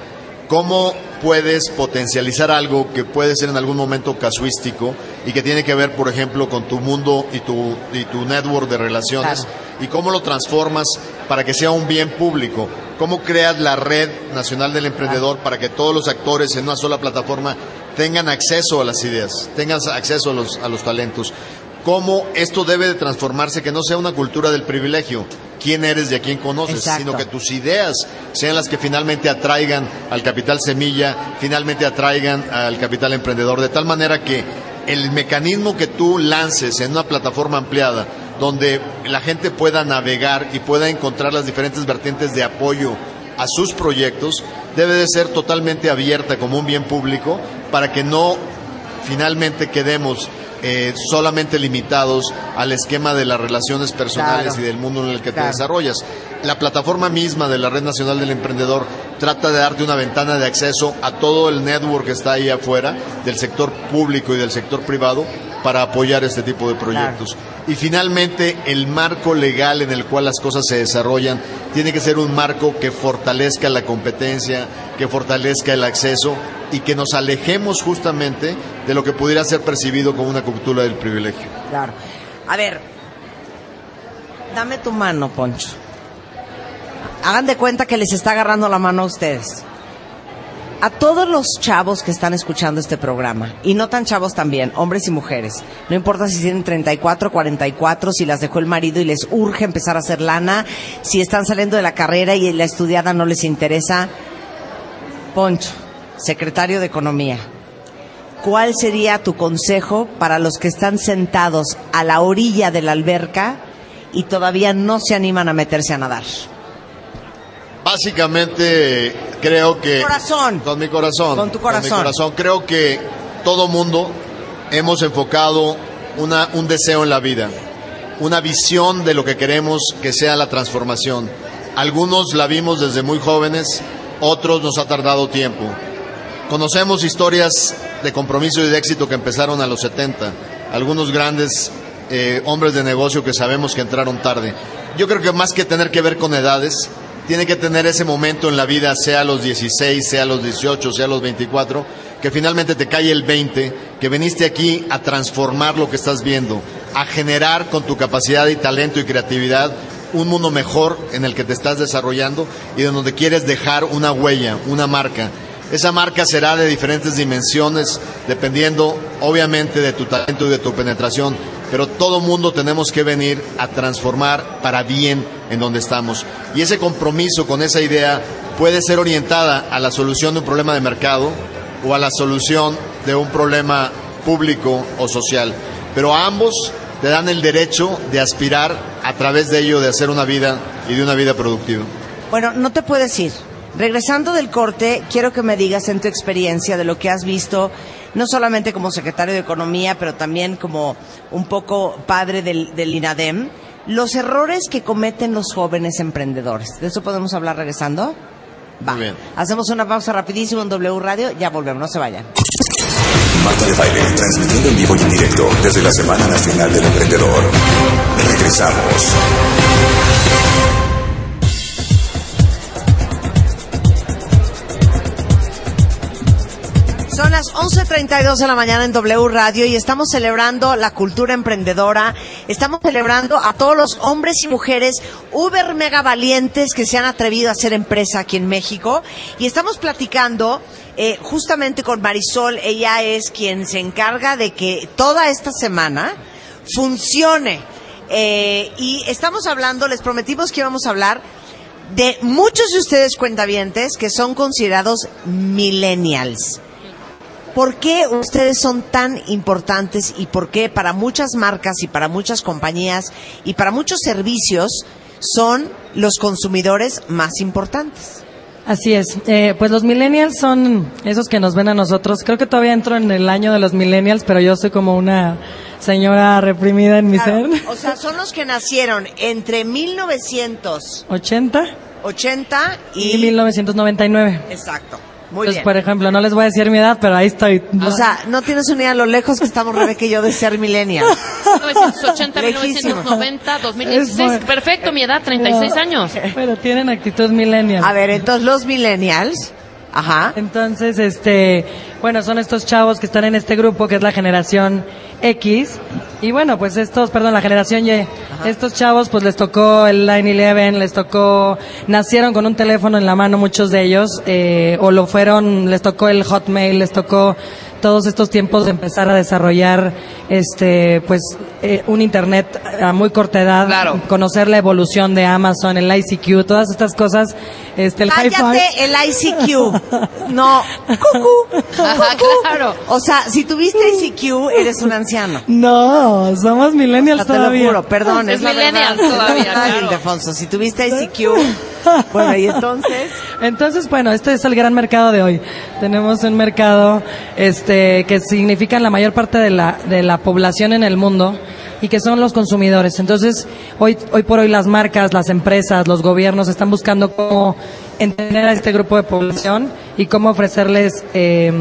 ¿Cómo puedes potencializar algo que puede ser en algún momento casuístico y que tiene que ver, por ejemplo, con tu mundo y tu, y tu network de relaciones? Claro. ¿Y cómo lo transformas para que sea un bien público? ¿Cómo creas la Red Nacional del Emprendedor para que todos los actores en una sola plataforma tengan acceso a las ideas, tengan acceso a los, a los talentos? ¿Cómo esto debe de transformarse, que no sea una cultura del privilegio, quién eres y a quién conoces, exacto, sino que tus ideas sean las que finalmente atraigan al capital semilla, finalmente atraigan al capital emprendedor, de tal manera que el mecanismo que tú lances en una plataforma ampliada, donde la gente pueda navegar y pueda encontrar las diferentes vertientes de apoyo a sus proyectos, debe de ser totalmente abierta como un bien público, para que no finalmente quedemos Eh, solamente limitados al esquema de las relaciones personales, claro, y del mundo en el que claro. te desarrollas. La plataforma misma de la Red Nacional del Emprendedor trata de darte una ventana de acceso a todo el network que está ahí afuera, del sector público y del sector privado, para apoyar este tipo de proyectos. Claro. Y finalmente, el marco legal en el cual las cosas se desarrollan tiene que ser un marco que fortalezca la competencia, que fortalezca el acceso, y que nos alejemos justamente de lo que pudiera ser percibido como una cultura del privilegio. Claro. A ver, dame tu mano, Poncho. Hagan de cuenta que les está agarrando la mano a ustedes. A todos los chavos que están escuchando este programa, y no tan chavos también, hombres y mujeres, no importa si tienen treinta y cuatro, cuarenta y cuatro, si las dejó el marido y les urge empezar a hacer lana, si están saliendo de la carrera y la estudiada no les interesa, Poncho, secretario de Economía, ¿cuál sería tu consejo para los que están sentados a la orilla de la alberca y todavía no se animan a meterse a nadar? Básicamente, creo que... Corazón. Con mi corazón. Con tu corazón. Con mi corazón. Creo que todo mundo hemos enfocado una, un deseo en la vida, una visión de lo que queremos que sea la transformación. Algunos la vimos desde muy jóvenes, otros nos ha tardado tiempo. Conocemos historias de compromiso y de éxito que empezaron a los setenta. Algunos grandes eh, hombres de negocio que sabemos que entraron tarde. Yo creo que más que tener que ver con edades, tiene que tener ese momento en la vida, sea a los dieciséis, sea a los dieciocho, sea a los veinticuatro, que finalmente te cae el veinte, que viniste aquí a transformar lo que estás viendo, a generar con tu capacidad y talento y creatividad un mundo mejor en el que te estás desarrollando y de donde quieres dejar una huella, una marca. Esa marca será de diferentes dimensiones, dependiendo obviamente de tu talento y de tu penetración, pero todo mundo tenemos que venir a transformar para bien en donde estamos. Y ese compromiso con esa idea puede ser orientada a la solución de un problema de mercado o a la solución de un problema público o social. Pero a ambos te dan el derecho de aspirar a través de ello, de hacer una vida y de una vida productiva. Bueno, no te puedes ir. Regresando del corte, quiero que me digas en tu experiencia de lo que has visto, no solamente como secretario de Economía, pero también como un poco padre del, del INADEM, los errores que cometen los jóvenes emprendedores. ¿De eso podemos hablar regresando? Va. Muy bien. Hacemos una pausa rapidísimo en W Radio, ya volvemos, no se vayan. Martha Debayle, transmitiendo en vivo y en directo desde la Semana Nacional del Emprendedor. Regresamos. Son las once treinta y dos de la mañana en W Radio y estamos celebrando la cultura emprendedora. Estamos celebrando a todos los hombres y mujeres uber mega valientes que se han atrevido a hacer empresa aquí en México. Y estamos platicando eh, justamente con Marisol. Ella es quien se encarga de que toda esta semana funcione. Eh, y estamos hablando, les prometimos que íbamos a hablar de muchos de ustedes cuentavientes que son considerados millennials. ¿Por qué ustedes son tan importantes y por qué para muchas marcas y para muchas compañías y para muchos servicios son los consumidores más importantes? Así es. Eh, pues los millennials son esos que nos ven a nosotros. Creo que todavía entro en el año de los millennials, pero yo soy como una señora reprimida en mi claro, ser. O sea, son los que nacieron entre mil novecientos ochenta ochenta y... y mil novecientos noventa y nueve. Exacto. Muy Entonces, bien. Por ejemplo, no les voy a decir mi edad, pero ahí estoy. O sea, no tienes una idea lo lejos que estamos, Rebeca y yo, de ser millennials. mil novecientos ochenta, lejísimo. mil novecientos noventa, dos mil dieciséis. Muy... Perfecto, mi edad, treinta y seis pero, años. Pero tienen actitud millennial. A ver, entonces los millennials... Ajá. Entonces, este, bueno, son estos chavos que están en este grupo que es la generación X. Y bueno, pues estos, perdón, la generación Y. Ajá. Estos chavos, pues les tocó el nueve once, les tocó, nacieron con un teléfono en la mano muchos de ellos, eh, o lo fueron, les tocó el Hotmail, les tocó todos estos tiempos de empezar a desarrollar, este, pues, eh, un internet a muy corta edad. Claro. Conocer la evolución de Amazon, el I C Q, todas estas cosas. Este, el Cállate, el I C Q. No, cucú, ajá, cucú. Claro. O sea, si tuviste I C Q, eres un anciano. No, somos millennials, o sea, todavía. Te lo juro, perdón, es, es la millennials verdad. Todavía, claro. Ildefonso, si tuviste I C Q, bueno, y entonces... Entonces, bueno, este es el gran mercado de hoy. Tenemos un mercado este, que significa la mayor parte de la, de la población en el mundo y que son los consumidores. Entonces, hoy, hoy por hoy las marcas, las empresas, los gobiernos están buscando cómo entender a este grupo de población y cómo ofrecerles eh,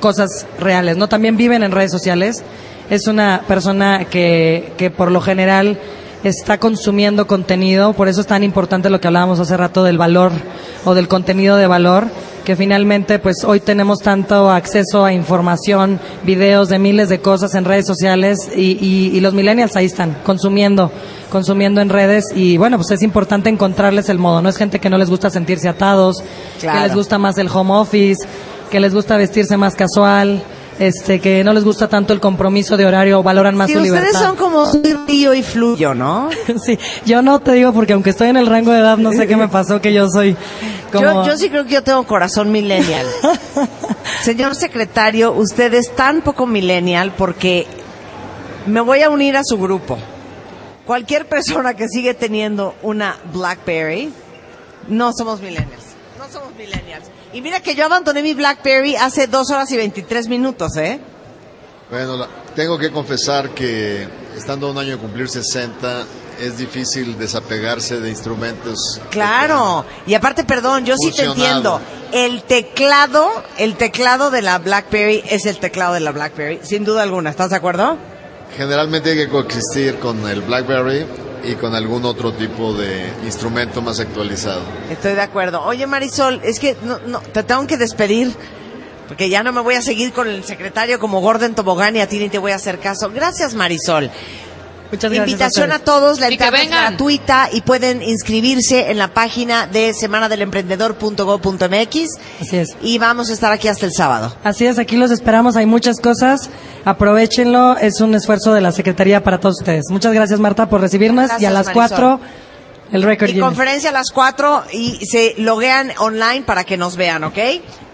cosas reales, ¿no? También viven en redes sociales. Es una persona que, que por lo general está consumiendo contenido, por eso es tan importante lo que hablábamos hace rato del valor o del contenido de valor, que finalmente pues hoy tenemos tanto acceso a información, videos de miles de cosas en redes sociales y, y, y los millennials ahí están, consumiendo, consumiendo en redes y bueno, pues es importante encontrarles el modo, no es gente que no les gusta sentirse atados, claro, que les gusta más el home office, que les gusta vestirse más casual... Este, que no les gusta tanto el compromiso de horario, valoran más sí, su libertad. Ustedes son como río y fluyo, ¿no? Sí, yo no te digo porque aunque estoy en el rango de edad, no sé qué me pasó que yo soy como... Yo, yo sí creo que yo tengo corazón millennial. Señor secretario, usted es tan poco millennial porque me voy a unir a su grupo. Cualquier persona que sigue teniendo una BlackBerry, no somos millennials. No somos millennials. Y mira que yo abandoné mi BlackBerry hace dos horas y veintitrés minutos, ¿eh? Bueno, la, tengo que confesar que estando un año de cumplir sesenta, es difícil desapegarse de instrumentos. Claro, y aparte, perdón, yo sí te entiendo. El teclado, el teclado de la BlackBerry es el teclado de la BlackBerry, sin duda alguna. ¿Estás de acuerdo? Generalmente hay que coexistir con el BlackBerry y con algún otro tipo de instrumento más actualizado. Estoy de acuerdo. Oye, Marisol, es que no, no, te tengo que despedir, porque ya no me voy a seguir con el secretario como Gordon Tobogán y a ti ni te voy a hacer caso. Gracias, Marisol. Muchas gracias. Invitación a, a todos, la entrada es gratuita y pueden inscribirse en la página de semana del emprendedor punto gob punto mx. Así es. Y vamos a estar aquí hasta el sábado. Así es, aquí los esperamos, hay muchas cosas, aprovéchenlo, es un esfuerzo de la Secretaría para todos ustedes. Muchas gracias, Martha, por recibirnos gracias, y a las cuatro el récord. Y Guinness. Conferencia a las cuatro y se loguean online para que nos vean, ¿ok?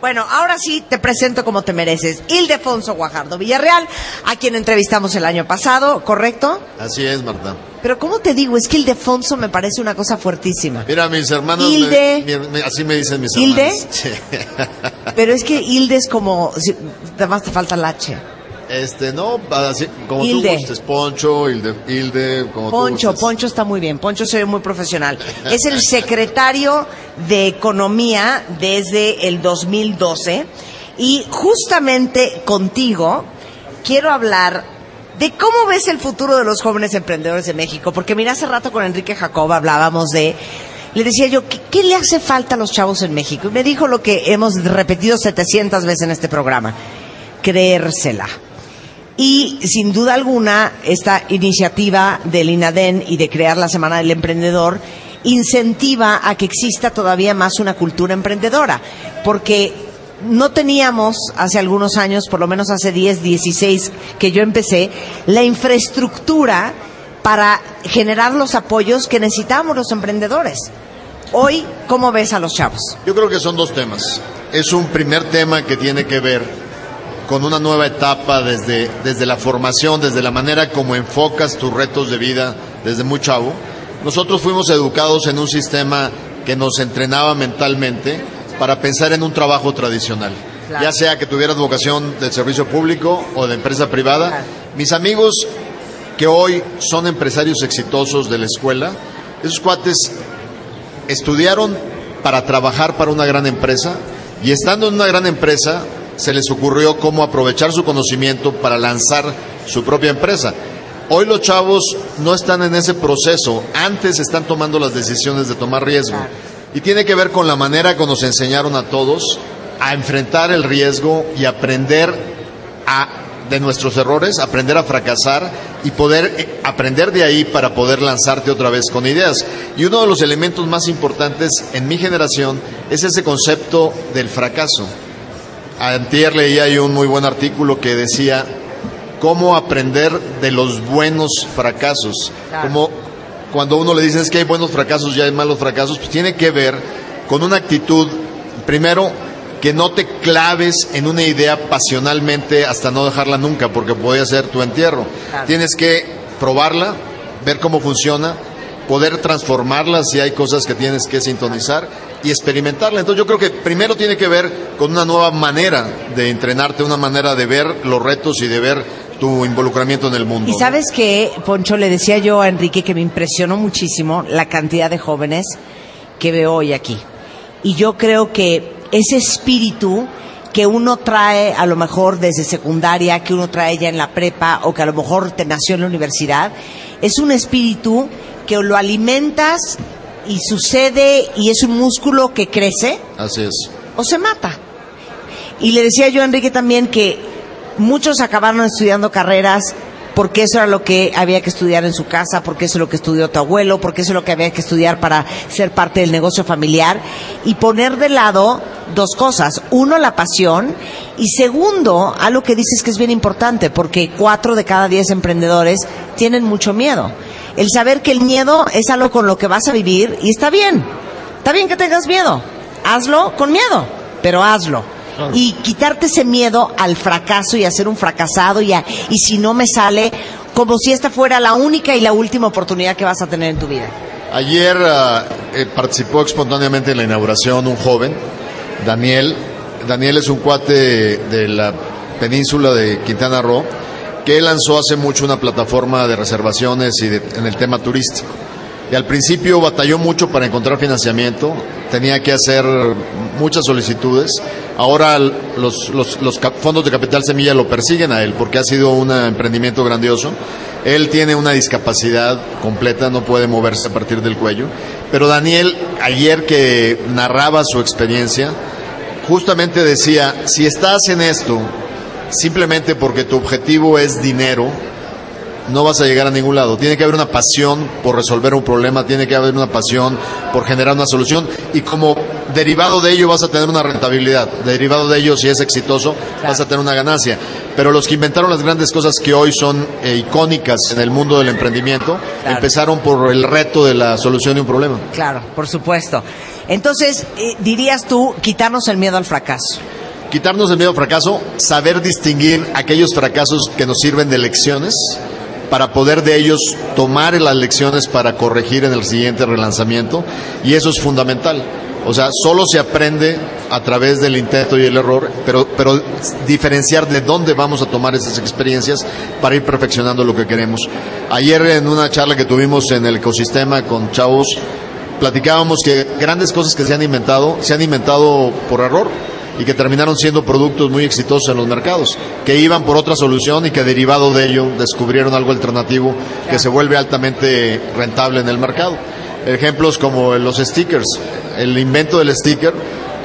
Bueno, ahora sí te presento como te mereces, Ildefonso Guajardo Villarreal, a quien entrevistamos el año pasado, ¿correcto? Así es, Martha. Pero ¿cómo te digo? Es que Ildefonso me parece una cosa fuertísima. Mira, mis hermanos... Ilde... Me, me, me, así me dicen mis Ilde, hermanos. ¿Ilde? Pero es que Ilde es como... Si, además te falta la H. Este, no, así, como Ilde. Tú gustes, Poncho, Ilde, Ilde como Poncho, tú gustes. Poncho está muy bien, Poncho se ve muy profesional. Es el secretario de Economía desde el dos mil doce. Y justamente contigo quiero hablar... de cómo ves el futuro de los jóvenes emprendedores de México. Porque mira, hace rato con Enrique Jacob hablábamos de... Le decía yo, ¿qué, qué le hace falta a los chavos en México? Y me dijo lo que hemos repetido setecientas veces en este programa. Creérsela. Y sin duda alguna, esta iniciativa del INADEM y de crear la Semana del Emprendedor incentiva a que exista todavía más una cultura emprendedora. Porque... no teníamos hace algunos años, por lo menos hace diez, dieciséis que yo empecé, la infraestructura para generar los apoyos que necesitábamos los emprendedores. Hoy, ¿cómo ves a los chavos? Yo creo que son dos temas. Es un primer tema que tiene que ver con una nueva etapa desde, desde la formación, desde la manera como enfocas tus retos de vida desde muy chavo. Nosotros fuimos educados en un sistema que nos entrenaba mentalmente para pensar en un trabajo tradicional, claro, ya sea que tuvieras vocación de servicio público o de empresa privada. Claro. Mis amigos que hoy son empresarios exitosos de la escuela, esos cuates estudiaron para trabajar para una gran empresa y estando en una gran empresa se les ocurrió cómo aprovechar su conocimiento para lanzar su propia empresa. Hoy los chavos no están en ese proceso, antes están tomando las decisiones de tomar riesgo. Claro. Y tiene que ver con la manera como nos enseñaron a todos a enfrentar el riesgo y aprender a, de nuestros errores, aprender a fracasar y poder eh, aprender de ahí para poder lanzarte otra vez con ideas. Y uno de los elementos más importantes en mi generación es ese concepto del fracaso. Antier leía yo un muy buen artículo que decía cómo aprender de los buenos fracasos. Claro. Cómo... cuando uno le dice es que hay buenos fracasos y hay malos fracasos, pues tiene que ver con una actitud, primero, que no te claves en una idea pasionalmente hasta no dejarla nunca, porque puede ser tu entierro. Claro. Tienes que probarla, ver cómo funciona, poder transformarla si hay cosas que tienes que sintonizar y experimentarla. Entonces yo creo que primero tiene que ver con una nueva manera de entrenarte, una manera de ver los retos y de ver tu involucramiento en el mundo. Y sabes que, Poncho, le decía yo a Enrique que me impresionó muchísimo la cantidad de jóvenes que veo hoy aquí. Y yo creo que ese espíritu que uno trae a lo mejor desde secundaria, que uno trae ya en la prepa o que a lo mejor te nació en la universidad, es un espíritu que lo alimentas y sucede y es un músculo que crece. Así es. O se mata. Y le decía yo a Enrique también que muchos acabaron estudiando carreras porque eso era lo que había que estudiar en su casa, porque eso es lo que estudió tu abuelo, porque eso es lo que había que estudiar para ser parte del negocio familiar. Y poner de lado dos cosas. Uno, la pasión. Y segundo, algo que dices que es bien importante, porque cuatro de cada diez emprendedores tienen mucho miedo. El saber que el miedo es algo con lo que vas a vivir y está bien. Está bien que tengas miedo. Hazlo con miedo, pero hazlo. Y quitarte ese miedo al fracaso y a ser un fracasado y, a, y si no me sale, como si esta fuera la única y la última oportunidad que vas a tener en tu vida. Ayer uh, eh, participó espontáneamente en la inauguración un joven, Daniel. Daniel es un cuate de la península de Quintana Roo, que lanzó hace mucho una plataforma de reservaciones y de, en el tema turístico. Y al principio batalló mucho para encontrar financiamiento, tenía que hacer muchas solicitudes. Ahora los, los, los fondos de Capital Semilla lo persiguen a él porque ha sido un emprendimiento grandioso. Él tiene una discapacidad completa, no puede moverse a partir del cuello. Pero Daniel, ayer que narraba su experiencia, justamente decía, si estás en esto simplemente porque tu objetivo es dinero, no vas a llegar a ningún lado. Tiene que haber una pasión por resolver un problema, tiene que haber una pasión por generar una solución y como derivado de ello vas a tener una rentabilidad, derivado de ello si es exitoso vas a tener una ganancia. Pero los que inventaron las grandes cosas que hoy son eh, icónicas en el mundo del emprendimiento, claro, empezaron por el reto de la solución de un problema. Claro, por supuesto. Entonces, eh, dirías tú, quitarnos el miedo al fracaso. Quitarnos el miedo al fracaso, saber distinguir aquellos fracasos que nos sirven de lecciones para poder de ellos tomar las lecciones para corregir en el siguiente relanzamiento, y eso es fundamental. O sea, solo se aprende a través del intento y el error, pero, pero diferenciar de dónde vamos a tomar esas experiencias para ir perfeccionando lo que queremos. Ayer en una charla que tuvimos en el ecosistema con chavos, platicábamos que grandes cosas que se han inventado, se han inventado por error, y que terminaron siendo productos muy exitosos en los mercados, que iban por otra solución y que derivado de ello descubrieron algo alternativo que se vuelve altamente rentable en el mercado. Ejemplos como los stickers. El invento del sticker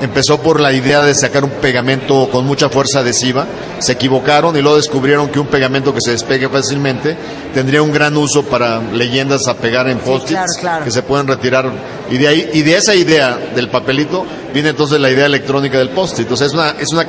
empezó por la idea de sacar un pegamento con mucha fuerza adhesiva. Se equivocaron y luego descubrieron que un pegamento que se despegue fácilmente tendría un gran uso para leyendas a pegar en post-its, sí, claro, claro, que se pueden retirar. Y de ahí, y de esa idea del papelito viene entonces la idea electrónica del post-it. O sea, es una, es una,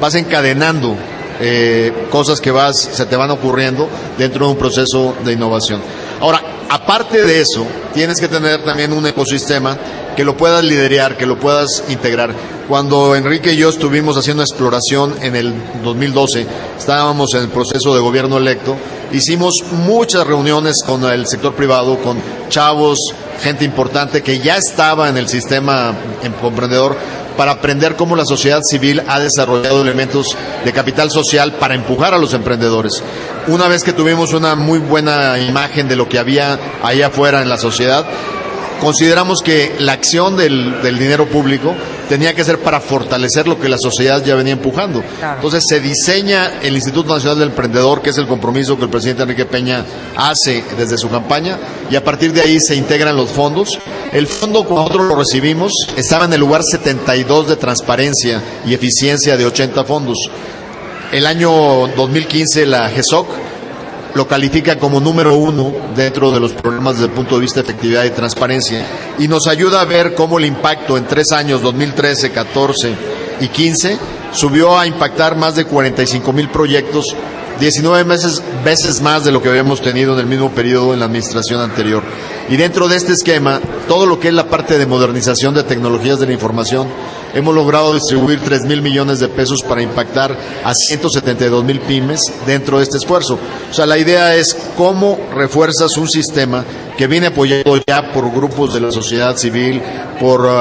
vas encadenando eh, cosas que vas, se te van ocurriendo dentro de un proceso de innovación. Ahora, aparte de eso, tienes que tener también un ecosistema que lo puedas liderar, que lo puedas integrar. Cuando Enrique y yo estuvimos haciendo exploración en el dos mil doce, estábamos en el proceso de gobierno electo, hicimos muchas reuniones con el sector privado, con chavos, gente importante que ya estaba en el sistema emprendedor, para aprender cómo la sociedad civil ha desarrollado elementos de capital social para empujar a los emprendedores. Una vez que tuvimos una muy buena imagen de lo que había ahí afuera en la sociedad, consideramos que la acción del, del dinero público tenía que ser para fortalecer lo que la sociedad ya venía empujando. Claro. Entonces se diseña el Instituto Nacional del Emprendedor, que es el compromiso que el presidente Enrique Peña hace desde su campaña, y a partir de ahí se integran los fondos. El fondo, cuando nosotros lo recibimos, estaba en el lugar setenta y dos de transparencia y eficiencia de ochenta fondos. El año dos mil quince la GESOC lo califica como número uno dentro de los problemas desde el punto de vista de efectividad y transparencia, y nos ayuda a ver cómo el impacto en tres años, dos mil trece, catorce y quince, subió a impactar más de cuarenta y cinco mil proyectos, diecinueve meses, veces más de lo que habíamos tenido en el mismo periodo en la administración anterior. Y dentro de este esquema, todo lo que es la parte de modernización de tecnologías de la información, hemos logrado distribuir tres mil millones de pesos para impactar a ciento setenta y dos mil pymes dentro de este esfuerzo. O sea, la idea es cómo refuerzas un sistema que viene apoyado ya por grupos de la sociedad civil, por uh,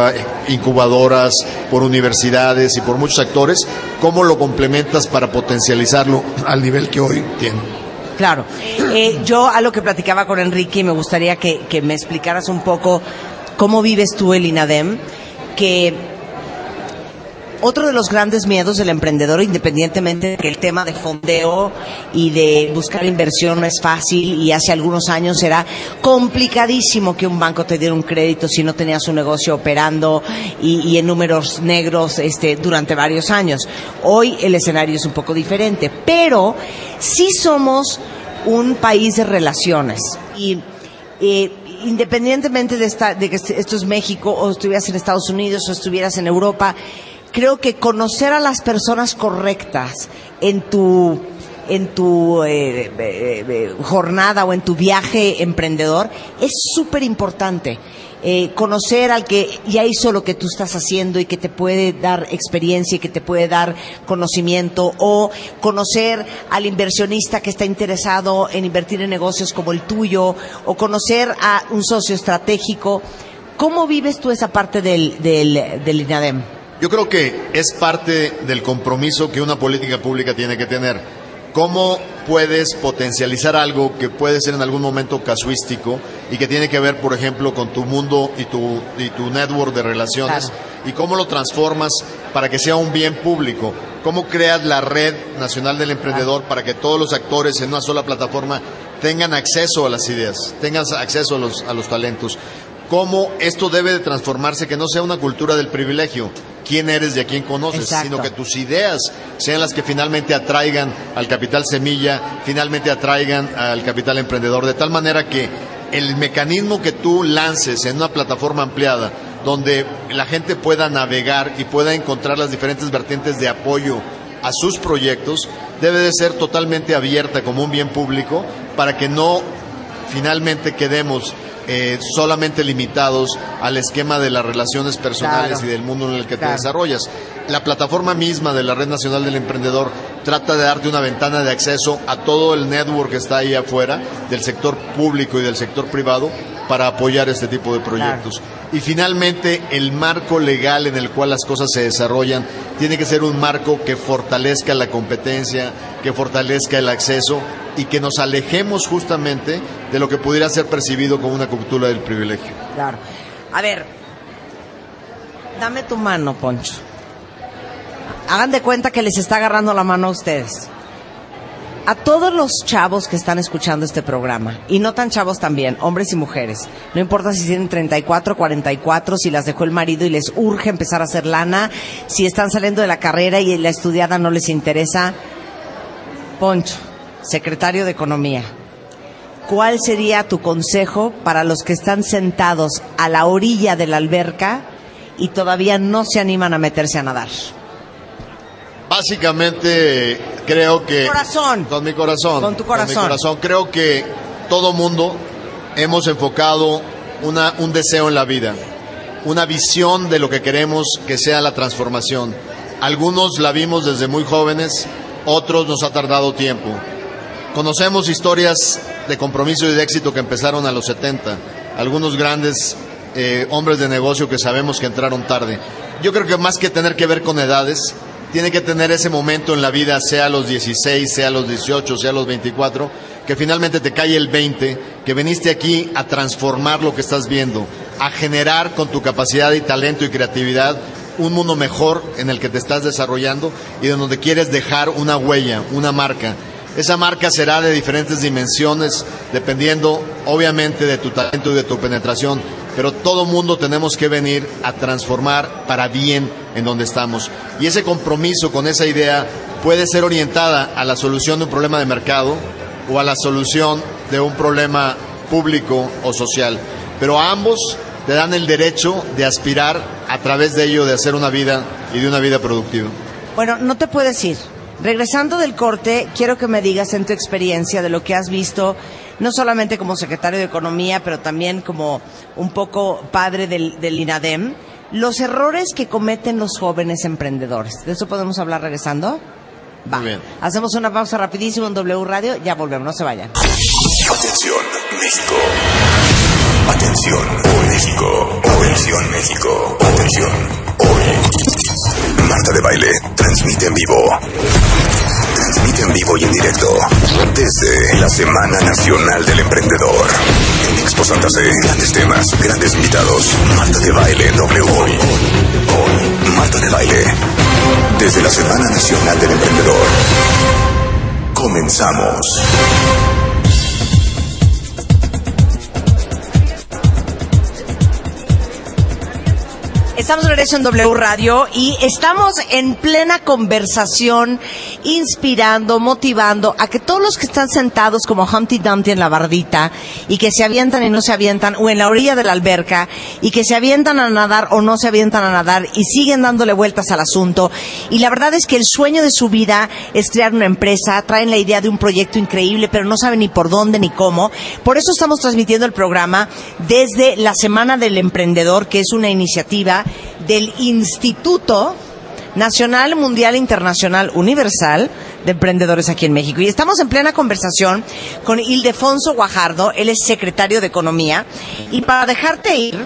incubadoras, por universidades y por muchos actores, cómo lo complementas para potencializarlo al nivel que hoy tiene. Claro. Eh, yo a lo que platicaba con Enrique, me gustaría que, que me explicaras un poco cómo vives tú el INADEM, que otro de los grandes miedos del emprendedor, independientemente de que el tema de fondeo y de buscar inversión no es fácil, y hace algunos años era complicadísimo que un banco te diera un crédito si no tenías un negocio operando y, y en números negros este, durante varios años. Hoy el escenario es un poco diferente, pero sí somos un país de relaciones y... Eh, independientemente de, esta, de que esto es México, o estuvieras en Estados Unidos, o estuvieras en Europa, creo que conocer a las personas correctas en tu, en tu eh, eh, eh, jornada o en tu viaje emprendedor es súper importante. Eh, conocer al que ya hizo lo que tú estás haciendo y que te puede dar experiencia y que te puede dar conocimiento, o conocer al inversionista que está interesado en invertir en negocios como el tuyo, o conocer a un socio estratégico. ¿Cómo vives tú esa parte del, del, del INADEM? Yo creo que es parte del compromiso que una política pública tiene que tener. ¿Cómo puedes potencializar algo que puede ser en algún momento casuístico y que tiene que ver, por ejemplo, con tu mundo y tu, y tu network de relaciones? Claro. ¿Y cómo lo transformas para que sea un bien público? ¿Cómo creas la Red Nacional del Emprendedor para que todos los actores en una sola plataforma tengan acceso a las ideas, tengan acceso a los, a los talentos? ¿Cómo esto debe de transformarse? Que no sea una cultura del privilegio, quién eres y a quién conoces, exacto, sino que tus ideas sean las que finalmente atraigan al capital semilla, finalmente atraigan al capital emprendedor, de tal manera que el mecanismo que tú lances en una plataforma ampliada, donde la gente pueda navegar y pueda encontrar las diferentes vertientes de apoyo a sus proyectos, debe de ser totalmente abierta como un bien público, para que no finalmente quedemos eh, solamente limitados al esquema de las relaciones personales, claro, y del mundo en el que, claro, te desarrollas. La plataforma misma de la Red Nacional del Emprendedor trata de darte una ventana de acceso a todo el network que está ahí afuera, del sector público y del sector privado, para apoyar este tipo de proyectos. Claro. Y finalmente, el marco legal en el cual las cosas se desarrollan tiene que ser un marco que fortalezca la competencia, que fortalezca el acceso y que nos alejemos justamente de lo que pudiera ser percibido como una cultura del privilegio. Claro. A ver, dame tu mano, Poncho. Hagan de cuenta que les está agarrando la mano a ustedes. A todos los chavos que están escuchando este programa, y no tan chavos también, hombres y mujeres, no importa si tienen treinta y cuatro, cuarenta y cuatro, si las dejó el marido y les urge empezar a hacer lana, si están saliendo de la carrera y la estudiada no les interesa. Poncho, secretario de Economía, ¿cuál sería tu consejo para los que están sentados a la orilla de la alberca y todavía no se animan a meterse a nadar? Básicamente, creo que... Corazón. Con mi corazón. Con tu corazón. Con mi corazón. Creo que todo mundo hemos enfocado una, un deseo en la vida, una visión de lo que queremos que sea la transformación. Algunos la vimos desde muy jóvenes, otros nos ha tardado tiempo. Conocemos historias de compromiso y de éxito que empezaron a los setenta. Algunos grandes eh, hombres de negocio que sabemos que entraron tarde. Yo creo que más que tener que ver con edades... tiene que tener ese momento en la vida, sea a los dieciséis, sea a los dieciocho, sea a los veinticuatro, que finalmente te cae el veinte, que viniste aquí a transformar lo que estás viendo, a generar con tu capacidad y talento y creatividad un mundo mejor en el que te estás desarrollando y en donde quieres dejar una huella, una marca. Esa marca será de diferentes dimensiones, dependiendo obviamente de tu talento y de tu penetración, pero todo mundo tenemos que venir a transformar para bien en donde estamos. Y ese compromiso con esa idea puede ser orientada a la solución de un problema de mercado o a la solución de un problema público o social. Pero a ambos te dan el derecho de aspirar a través de ello, de hacer una vida y de una vida productiva. Bueno, no te puedes ir. Regresando del corte, quiero que me digas en tu experiencia de lo que has visto, no solamente como secretario de Economía, pero también como un poco padre del, del INADEM, los errores que cometen los jóvenes emprendedores. ¿De eso podemos hablar regresando? Va. Muy bien. Hacemos una pausa rapidísimo en W Radio, ya volvemos, no se vayan. Atención, México. Atención, México. Atención, México. Atención, hoy. Martha Debayle transmite en vivo. Transmite en vivo y en directo desde la Semana Nacional del Emprendedor. En Expo Santa Fe, grandes temas, grandes invitados. Martha Debayle W. Hoy, hoy, Martha Debayle. Desde la Semana Nacional del Emprendedor. Comenzamos. Estamos de regreso en W Radio y estamos en plena conversación, inspirando, motivando a que todos los que están sentados como Humpty Dumpty en la bardita y que se avientan y no se avientan, o en la orilla de la alberca y que se avientan a nadar o no se avientan a nadar y siguen dándole vueltas al asunto. Y la verdad es que el sueño de su vida es crear una empresa, traen la idea de un proyecto increíble, pero no saben ni por dónde ni cómo. Por eso estamos transmitiendo el programa desde la Semana del Emprendedor, que es una iniciativa del Instituto Nacional, Mundial, Internacional, Universal de Emprendedores aquí en México. Y estamos en plena conversación con Ildefonso Guajardo, él es secretario de Economía. Y para dejarte ir,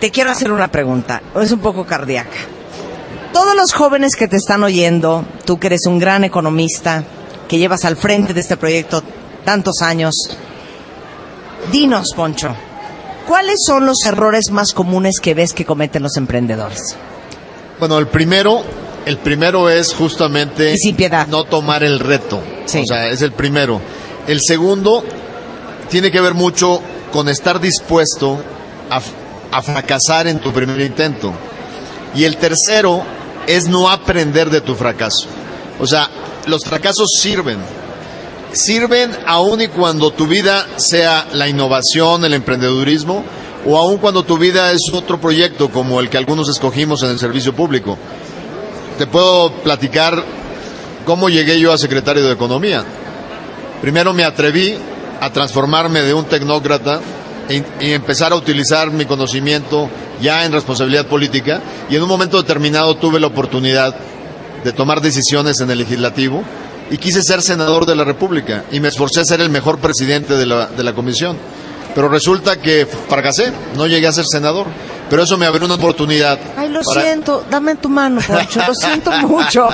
te quiero hacer una pregunta, es un poco cardíaca. Todos los jóvenes que te están oyendo, tú que eres un gran economista, que llevas al frente de este proyecto tantos años, dinos, Poncho, ¿cuáles son los errores más comunes que ves que cometen los emprendedores? Bueno, el primero, el primero es justamente y sin piedad, no tomar el reto. Sí. O sea, es el primero. El segundo tiene que ver mucho con estar dispuesto a, a fracasar en tu primer intento. Y el tercero es no aprender de tu fracaso. O sea, los fracasos sirven. Sirven aún y cuando tu vida sea la innovación, el emprendedurismo, o aún cuando tu vida es otro proyecto como el que algunos escogimos en el servicio público. Te puedo platicar cómo llegué yo a secretario de Economía. Primero me atreví a transformarme de un tecnócrata y empezar a utilizar mi conocimiento ya en responsabilidad política, y en un momento determinado tuve la oportunidad de tomar decisiones en el legislativo y quise ser senador de la República y me esforcé a ser el mejor presidente de la, de la comisión, pero resulta que fracasé, no llegué a ser senador. Pero eso me abrió una oportunidad. Ay, lo para... siento, dame tu mano, Poncho, lo siento mucho.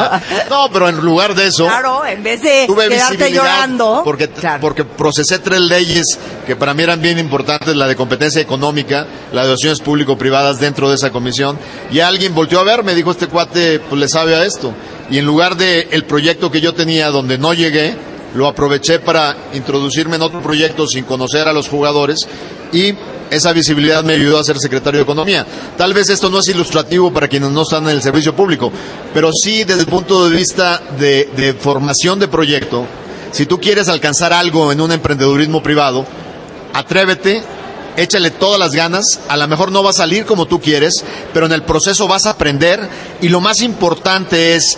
No, pero en lugar de eso... Claro, en vez de quedarte llorando... Porque, claro. porque procesé tres leyes que para mí eran bien importantes, la de competencia económica, la de donaciones público-privadas dentro de esa comisión, y alguien volteó a verme, dijo, este cuate pues le sabe a esto. Y en lugar de el proyecto que yo tenía donde no llegué, lo aproveché para introducirme en otro proyecto sin conocer a los jugadores, y esa visibilidad me ayudó a ser secretario de Economía. Tal vez esto no es ilustrativo para quienes no están en el servicio público, pero sí desde el punto de vista de, de formación de proyecto. Si tú quieres alcanzar algo en un emprendedurismo privado, atrévete, échale todas las ganas, a lo mejor no va a salir como tú quieres, pero en el proceso vas a aprender, y lo más importante es,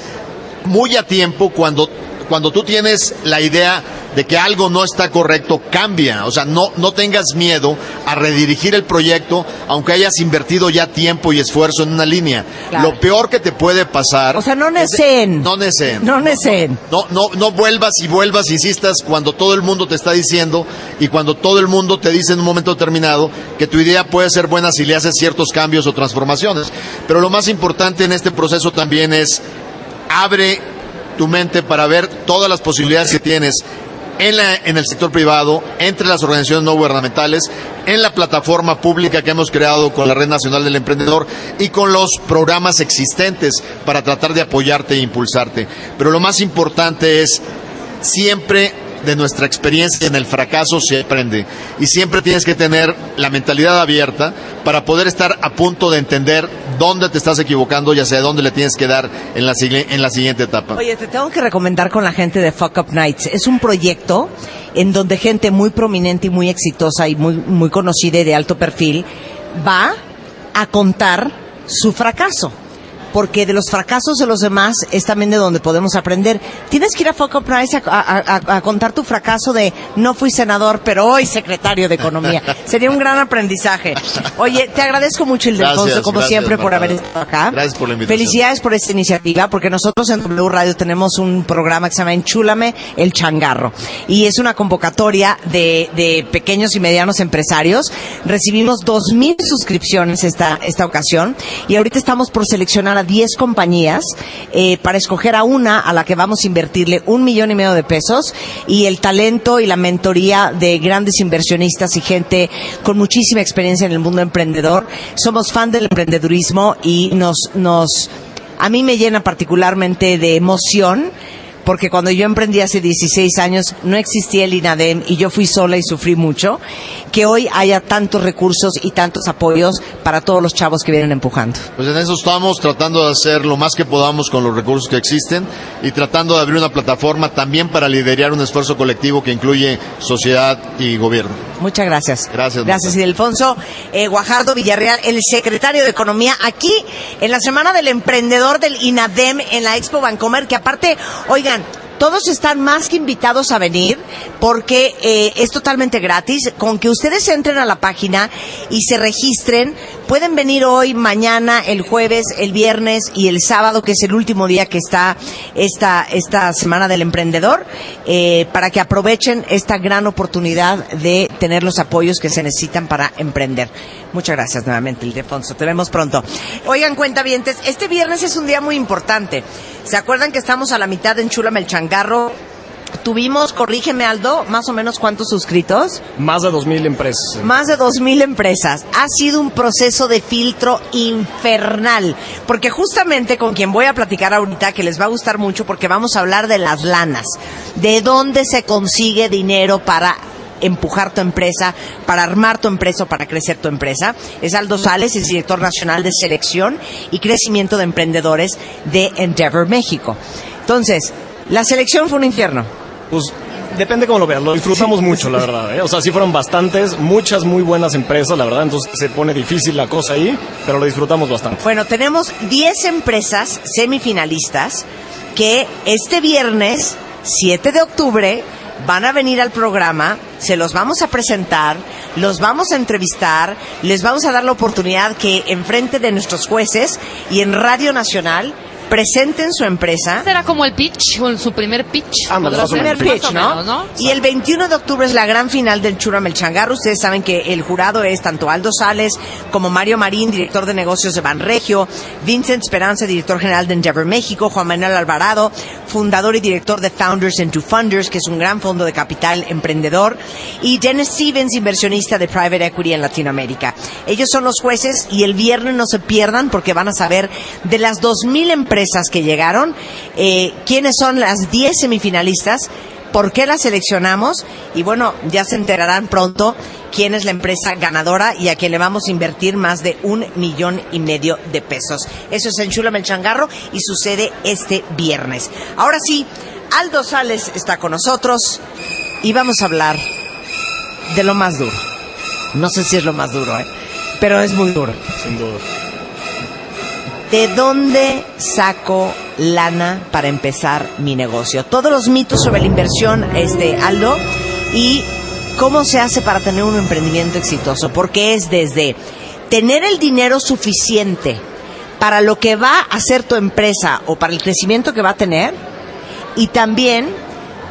muy a tiempo, cuando, cuando tú tienes la idea de que algo no está correcto, cambia. O sea, no, no tengas miedo a redirigir el proyecto, aunque hayas invertido ya tiempo y esfuerzo en una línea. Claro. Lo peor que te puede pasar... O sea, no necen. No necen. No necen. No, no, no, no vuelvas y vuelvas, insistas, cuando todo el mundo te está diciendo y cuando todo el mundo te dice en un momento determinado que tu idea puede ser buena si le haces ciertos cambios o transformaciones. Pero lo más importante en este proceso también es, abre tu mente para ver todas las posibilidades que tienes En, la, en el sector privado, entre las organizaciones no gubernamentales, en la plataforma pública que hemos creado con la Red Nacional del Emprendedor y con los programas existentes para tratar de apoyarte e impulsarte. Pero lo más importante es, siempre de nuestra experiencia en el fracaso se aprende, y siempre tienes que tener la mentalidad abierta para poder estar a punto de entender dónde te estás equivocando y hacia dónde le tienes que dar en la, en la siguiente etapa. Oye, te tengo que recomendar con la gente de Fuck Up Nights. Es un proyecto en donde gente muy prominente y muy exitosa y muy, muy conocida y de alto perfil va a contar su fracaso, porque de los fracasos de los demás es también de donde podemos aprender. Tienes que ir a Fuck Up Nights a, a, a, a contar tu fracaso de no fui senador, pero hoy secretario de Economía. Sería un gran aprendizaje. Oye, te agradezco mucho, Ildefonso, como gracias, siempre, por haber estado acá. Gracias por la invitación. Felicidades por esta iniciativa, porque nosotros en W Radio tenemos un programa que se llama Enchúlame el Changarro, y es una convocatoria de, de pequeños y medianos empresarios. Recibimos dos mil suscripciones esta, esta ocasión, y ahorita estamos por seleccionar a diez compañías eh, para escoger a una a la que vamos a invertirle un millón y medio de pesos, y el talento y la mentoría de grandes inversionistas y gente con muchísima experiencia en el mundo emprendedor. Somos fan del emprendedurismo y nos, nos a mí me llena particularmente de emoción, porque cuando yo emprendí hace dieciséis años no existía el INADEM y yo fui sola y sufrí mucho. Que hoy haya tantos recursos y tantos apoyos para todos los chavos que vienen empujando. Pues en eso estamos, tratando de hacer lo más que podamos con los recursos que existen y tratando de abrir una plataforma también para liderar un esfuerzo colectivo que incluye sociedad y gobierno. Muchas gracias. Gracias. Gracias, Ildefonso eh, Guajardo Villarreal, el secretario de Economía, aquí en la Semana del Emprendedor del INADEM en la Expo Bancomer, que aparte, oigan, todos están más que invitados a venir, porque eh, es totalmente gratis. Con que ustedes entren a la página y se registren, pueden venir hoy, mañana, el jueves, el viernes y el sábado, que es el último día que está esta, esta Semana del Emprendedor, eh, para que aprovechen esta gran oportunidad de tener los apoyos que se necesitan para emprender. Muchas gracias nuevamente, Ildefonso. Te vemos pronto. Oigan, cuentavientes, este viernes es un día muy importante. ¿Se acuerdan que estamos a la mitad de Enchúlame el Changarro? Tuvimos, corrígeme Aldo, más o menos ¿cuántos suscritos? Más de dos mil empresas. Más de dos mil empresas. Ha sido un proceso de filtro infernal, porque justamente con quien voy a platicar ahorita, que les va a gustar mucho, porque vamos a hablar de las lanas, de dónde se consigue dinero para empujar tu empresa, para armar tu empresa o para crecer tu empresa. Es Aldo Sales, el director nacional de selección y crecimiento de emprendedores de Endeavor México. Entonces, la selección fue un infierno. Pues depende cómo lo veas, lo disfrutamos mucho, la verdad, ¿eh? O sea, sí fueron bastantes, muchas muy buenas empresas, la verdad, entonces se pone difícil la cosa ahí, pero lo disfrutamos bastante. Bueno, tenemos diez empresas semifinalistas que este viernes siete de octubre van a venir al programa, se los vamos a presentar, los vamos a entrevistar, les vamos a dar la oportunidad que enfrente de nuestros jueces y en Radio Nacional presenten su empresa. Será como el pitch, o su primer pitch. Ah, su primer pitch, ¿no? ¿no? Y el veintiuno de octubre es la gran final del Enchúlame el Changarro. Ustedes saben que el jurado es tanto Aldo Sales como Mario Marín, director de negocios de Banregio, Vincent Esperanza, director general de Endeavor México, Juan Manuel Alvarado, fundador y director de Founders and To Funders, que es un gran fondo de capital emprendedor, y Dennis Stevens, inversionista de Private Equity en Latinoamérica. Ellos son los jueces y el viernes no se pierdan porque van a saber de las dos mil empresas Empresas que llegaron, eh, quiénes son las diez semifinalistas, por qué las seleccionamos y bueno, ya se enterarán pronto quién es la empresa ganadora y a quien le vamos a invertir más de un millón y medio de pesos. Eso es Enchúlame el Changarro y sucede este viernes. Ahora sí, Aldo Sales está con nosotros y vamos a hablar de lo más duro. No sé si es lo más duro, ¿eh? Pero es muy duro. Sin duda. ¿De dónde saco lana para empezar mi negocio? Todos los mitos sobre la inversión, este, Aldo, y cómo se hace para tener un emprendimiento exitoso, porque es desde tener el dinero suficiente para lo que va a hacer tu empresa o para el crecimiento que va a tener, y también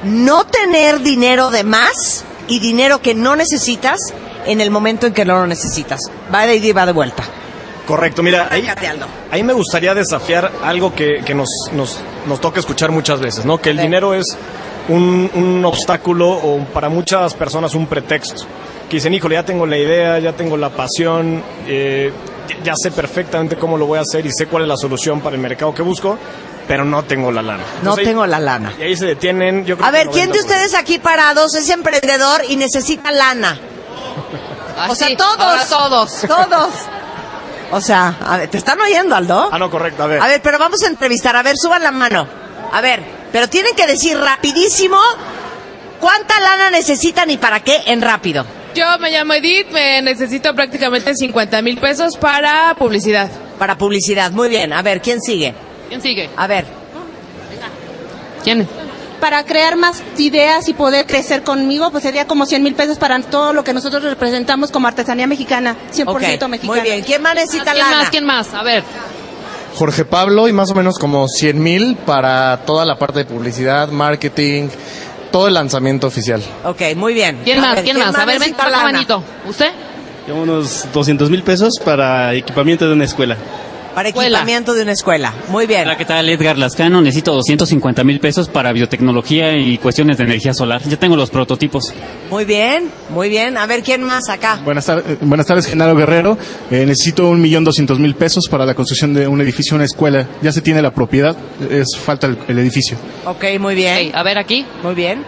no tener dinero de más y dinero que no necesitas en el momento en que no lo necesitas. Va de ida y va de vuelta. Correcto, mira, ahí, ahí me gustaría desafiar algo que, que nos, nos, nos toca escuchar muchas veces, ¿no? Que el dinero es un, un obstáculo o para muchas personas un pretexto. Que dicen, híjole, ya tengo la idea, ya tengo la pasión, eh, ya sé perfectamente cómo lo voy a hacer y sé cuál es la solución para el mercado que busco, pero no tengo la lana. No Entonces, tengo ahí, la lana. Y ahí se detienen. Yo creo a que ver, ¿quién de ustedes aquí parados es emprendedor y necesita lana? Así, o sea, todos. Todos. Todos. O sea, a ver, ¿te están oyendo, Aldo? Ah, no, correcto, a ver. A ver, pero vamos a entrevistar. A ver, suban la mano. A ver, pero tienen que decir rapidísimo cuánta lana necesitan y para qué en rápido. Yo me llamo Edith, me necesito prácticamente cincuenta mil pesos para publicidad. Para publicidad, muy bien. A ver, ¿quién sigue? ¿Quién sigue? A ver. ¿Quién? Para crear más ideas y poder crecer conmigo, pues sería como cien mil pesos para todo lo que nosotros representamos como artesanía mexicana, cien por ciento okay, mexicana. Muy bien, ¿quién más necesita ¿Quién lana? Más, ¿Quién más? A ver. Jorge Pablo y más o menos como cien mil para toda la parte de publicidad, marketing, todo el lanzamiento oficial. Ok, muy bien. ¿Quién más? ¿Quién, ¿quién más? más? A ver, ven, para la manito. ¿Usted? Yo unos doscientos mil pesos para equipamiento de una escuela. Para equipamiento de una escuela. Muy bien. Hola, ¿qué tal? Edgar Lascano. Necesito doscientos cincuenta mil pesos para biotecnología y cuestiones de energía solar. Ya tengo los prototipos. Muy bien, muy bien. A ver, ¿quién más acá? Buenas, tar buenas tardes, Genaro Guerrero. Eh, necesito un millón doscientos mil pesos para la construcción de un edificio, una escuela. Ya se tiene la propiedad, es falta el, el edificio. Ok, muy bien. Okay, a ver, aquí. Muy bien.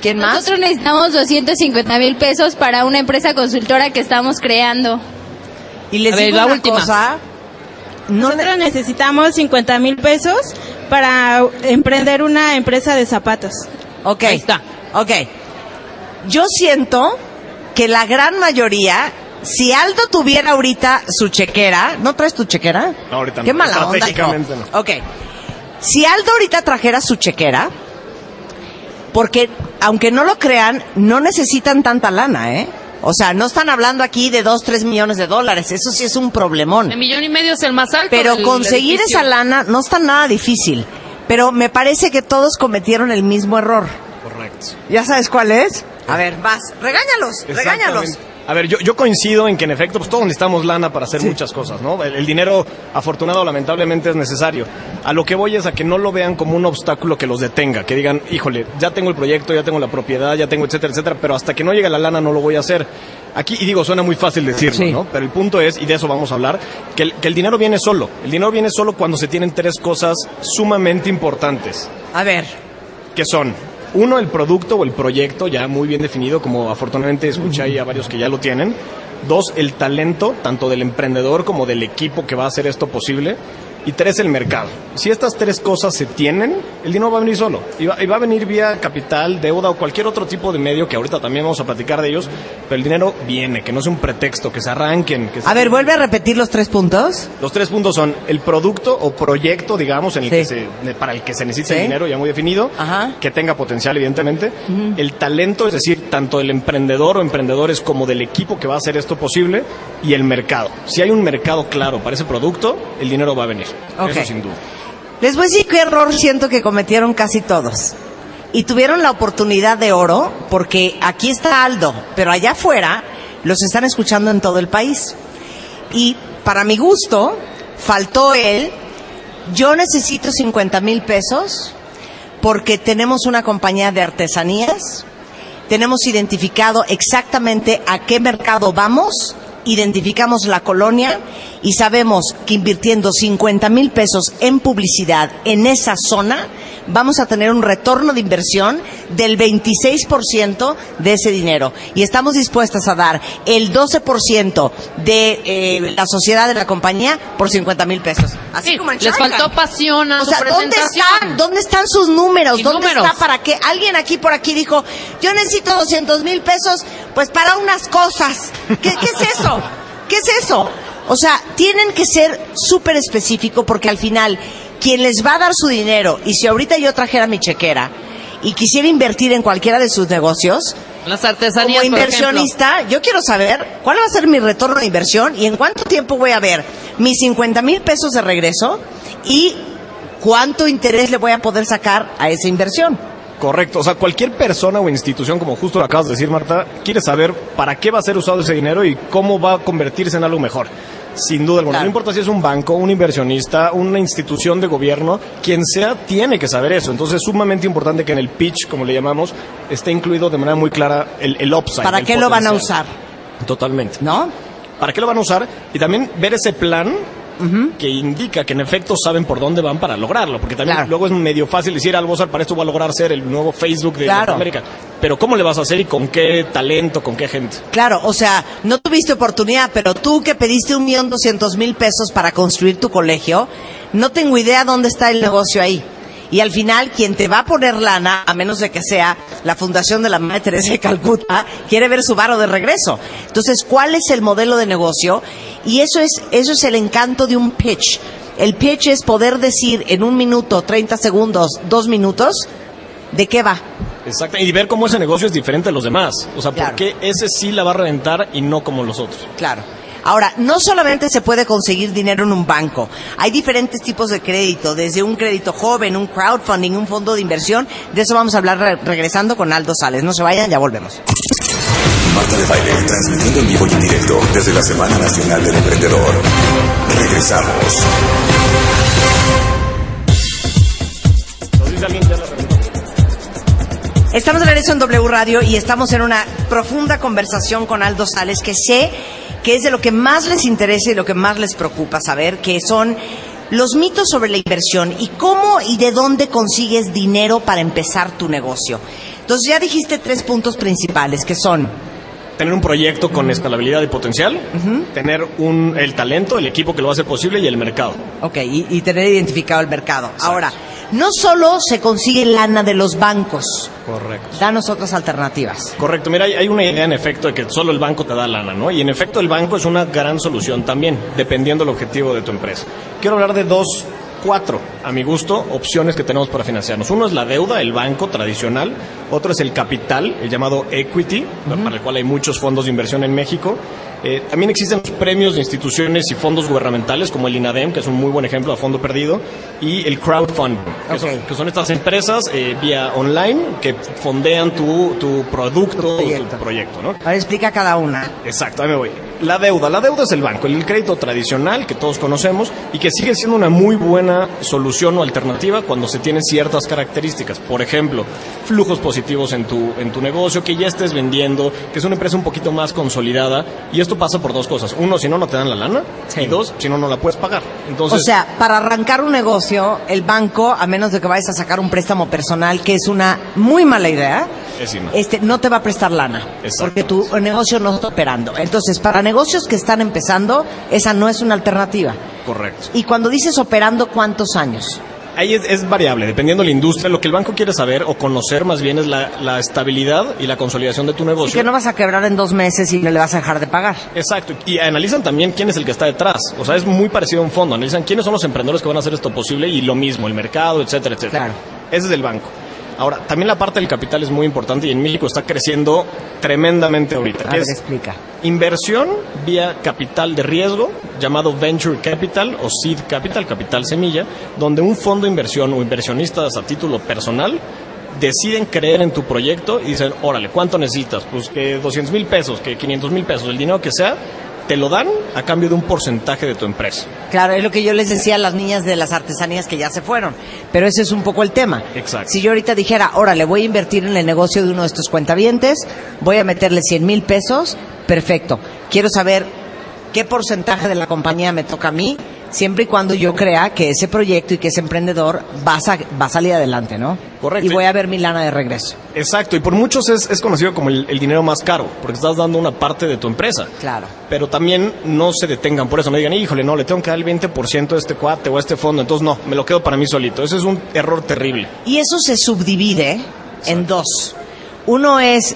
¿Quién más? Nosotros necesitamos doscientos cincuenta mil pesos para una empresa consultora que estamos creando. Y les a digo ver, la una última. Cosa... Nosotros necesitamos cincuenta mil pesos para emprender una empresa de zapatos. Ok, ahí está. Ok. Yo siento que la gran mayoría, si Aldo tuviera ahorita su chequera, ¿no traes tu chequera? No, ahorita no. Qué mala onda. Estratégicamente no. Ok. Si Aldo ahorita trajera su chequera, porque aunque no lo crean, no necesitan tanta lana, ¿eh? O sea, no están hablando aquí de dos, tres millones de dólares. Eso sí es un problemón. El millón y medio es el más alto. Pero conseguir esa lana no está nada difícil. Pero me parece que todos cometieron el mismo error. Correcto. ¿Ya sabes cuál es? A ver, vas. Regáñalos, regáñalos. A ver, yo, yo coincido en que en efecto pues todos necesitamos lana para hacer sí. muchas cosas, ¿no? El, el dinero afortunado lamentablemente es necesario. A lo que voy es a que no lo vean como un obstáculo que los detenga, que digan, híjole, ya tengo el proyecto, ya tengo la propiedad, ya tengo etcétera, etcétera, pero hasta que no llegue la lana no lo voy a hacer. Aquí, y digo, suena muy fácil decirlo, sí. ¿no? Pero el punto es, y de eso vamos a hablar, que el, que el dinero viene solo. El dinero viene solo cuando se tienen tres cosas sumamente importantes. A ver. Que son... Uno, el producto o el proyecto ya muy bien definido, como afortunadamente escuché ahí a varios que ya lo tienen. Dos, el talento, tanto del emprendedor como del equipo que va a hacer esto posible. y tres, el mercado. Si estas tres cosas se tienen, el dinero va a venir solo. Y va, y va a venir vía capital, deuda o cualquier otro tipo de medio, que ahorita también vamos a platicar de ellos. Pero el dinero viene, que no es un pretexto, que se arranquen. Que se... A ver, vuelve a repetir los tres puntos. Los tres puntos son el producto o proyecto, digamos, en el sí. que se, para el que se necesita sí. el dinero, ya muy definido. Ajá. Que tenga potencial, evidentemente. Uh-huh. El talento, es decir, tanto del emprendedor o emprendedores como del equipo que va a hacer esto posible. Y el mercado. Si hay un mercado claro para ese producto, el dinero va a venir. Okay. Eso sin duda. Les voy a decir qué error siento que cometieron casi todos. Y tuvieron la oportunidad de oro, porque aquí está Aldo, pero allá afuera los están escuchando en todo el país. Y para mi gusto, faltó él. Yo necesito cincuenta mil pesos porque tenemos una compañía de artesanías. Tenemos identificado exactamente a qué mercado vamos, identificamos la colonia y sabemos que invirtiendo cincuenta mil pesos en publicidad en esa zona, vamos a tener un retorno de inversión del veintiséis por ciento de ese dinero. Y estamos dispuestas a dar el doce por ciento de eh, la sociedad de la compañía por cincuenta mil pesos. Así sí, como en les faltó pasión a o su sea, presentación. ¿dónde están? ¿Dónde están sus números? ¿Dónde números? Está para qué? Alguien aquí por aquí dijo, yo necesito doscientos mil pesos, pues para unas cosas. ¿Qué, qué es eso? ¿Qué es eso? O sea, tienen que ser súper específico, porque al final... Quien les va a dar su dinero, y si ahorita yo trajera mi chequera y quisiera invertir en cualquiera de sus negocios, las artesanías, como inversionista, yo quiero saber cuál va a ser mi retorno de inversión y en cuánto tiempo voy a ver mis cincuenta mil pesos de regreso y cuánto interés le voy a poder sacar a esa inversión. Correcto, o sea, cualquier persona o institución, como justo lo acabas de decir, Martha, quiere saber para qué va a ser usado ese dinero y cómo va a convertirse en algo mejor. Sin duda alguna. Claro. No importa si es un banco, un inversionista, una institución de gobierno, quien sea, tiene que saber eso. Entonces es sumamente importante que en el pitch, como le llamamos, esté incluido de manera muy clara el, el upside. ¿Para qué lo van a usar? Totalmente. ¿No? ¿Para qué lo van a usar? Y también ver ese plan... Uh-huh. Que indica que en efecto saben por dónde van para lograrlo, porque también claro. luego es medio fácil decir al Bozar, para esto va a lograr ser el nuevo Facebook de claro. América, pero ¿cómo le vas a hacer y con qué talento, con qué gente? Claro, o sea, no tuviste oportunidad, pero tú que pediste un millón doscientos mil pesos para construir tu colegio, no tengo idea dónde está el negocio ahí. Y al final, quien te va a poner lana, a menos de que sea la Fundación de la Madre Teresa de Calcuta, quiere ver su varo de regreso. Entonces, ¿cuál es el modelo de negocio? Y eso es, eso es el encanto de un pitch. El pitch es poder decir en un minuto, treinta segundos, dos minutos, ¿de qué va? Exacto, y ver cómo ese negocio es diferente a los demás. O sea, claro. porque ese sí la va a reventar y no como los otros. Claro. Ahora, no solamente se puede conseguir dinero en un banco. Hay diferentes tipos de crédito, desde un crédito joven, un crowdfunding, un fondo de inversión. De eso vamos a hablar re- regresando con Aldo Sales. No se vayan, ya volvemos. Martha Debayle, transmitiendo en vivo y en directo desde la Semana Nacional del Emprendedor. Regresamos. Estamos de regreso en W Radio y estamos en una profunda conversación con Aldo Sales, que sé... que es de lo que más les interesa y lo que más les preocupa saber, que son los mitos sobre la inversión y cómo y de dónde consigues dinero para empezar tu negocio. Entonces ya dijiste tres puntos principales, que son... Tener un proyecto con escalabilidad y potencial, uh-huh. tener un, el talento, el equipo que lo hace posible y el mercado. Ok, y, y tener identificado el mercado. Exacto. Ahora, no solo se consigue lana de los bancos. Correcto. Danos otras alternativas. Correcto, mira, hay, hay una idea en efecto de que solo el banco te da lana, ¿no? Y en efecto el banco es una gran solución también, dependiendo del objetivo de tu empresa. Quiero hablar de dos... Cuatro, a mi gusto, opciones que tenemos para financiarnos. Uno es la deuda, el banco tradicional. Otro es el capital, el llamado equity, uh-huh. para el cual hay muchos fondos de inversión en México. Eh, también existen los premios de instituciones y fondos gubernamentales, como el INADEM, que es un muy buen ejemplo de fondo perdido. Y el crowdfunding, okay. que, son, que son estas empresas eh, vía online que fondean tu, tu producto tu proyecto. O tu proyecto, ¿no? Ahora explica cada una. Exacto, ahí me voy. La deuda. La deuda es el banco, el crédito tradicional que todos conocemos y que sigue siendo una muy buena solución o alternativa cuando se tienen ciertas características. Por ejemplo, flujos positivos en tu, en tu negocio, que ya estés vendiendo, que es una empresa un poquito más consolidada. Y esto pasa por dos cosas. Uno, si no, no te dan la lana. Sí. Y dos, si no, no la puedes pagar. Entonces, o sea, para arrancar un negocio, el banco, a menos de que vayas a sacar un préstamo personal, que es una muy mala idea, este, no te va a prestar lana. Porque tu negocio no está operando. Entonces, para negocios que están empezando, esa no es una alternativa. Correcto. Y cuando dices operando, ¿cuántos años? Ahí es, es variable, dependiendo de la industria. Lo que el banco quiere saber o conocer más bien es la, la estabilidad y la consolidación de tu negocio. Y que no vas a quebrar en dos meses y no le vas a dejar de pagar. Exacto. Y analizan también quién es el que está detrás. O sea, es muy parecido a un fondo. Analizan quiénes son los emprendedores que van a hacer esto posible y lo mismo, el mercado, etcétera, etcétera. Claro. Ese es el banco. Ahora, también la parte del capital es muy importante y en México está creciendo tremendamente ahorita. A ver, explica. Inversión vía capital de riesgo, llamado Venture Capital o Seed Capital, capital semilla, donde un fondo de inversión o inversionistas a título personal deciden creer en tu proyecto y dicen, órale, ¿cuánto necesitas? Pues que doscientos mil pesos, que quinientos mil pesos, el dinero que sea, te lo dan a cambio de un porcentaje de tu empresa. Claro, es lo que yo les decía a las niñas de las artesanías que ya se fueron, pero ese es un poco el tema. Exacto. Si yo ahorita dijera, órale, voy a invertir en el negocio de uno de estos cuentavientes, voy a meterle cien mil pesos, perfecto. Quiero saber qué porcentaje de la compañía me toca a mí, siempre y cuando yo crea que ese proyecto y que ese emprendedor va a, va a salir adelante, ¿no? Correcto. Y voy a ver mi lana de regreso. Exacto, y por muchos es, es conocido como el, el dinero más caro, porque estás dando una parte de tu empresa. Claro. Pero también no se detengan por eso, no digan, híjole, no, le tengo que dar el veinte por ciento a este cuate o a este fondo, entonces no, me lo quedo para mí solito. Ese es un error terrible. Y eso se subdivide Exacto. en dos. Uno es...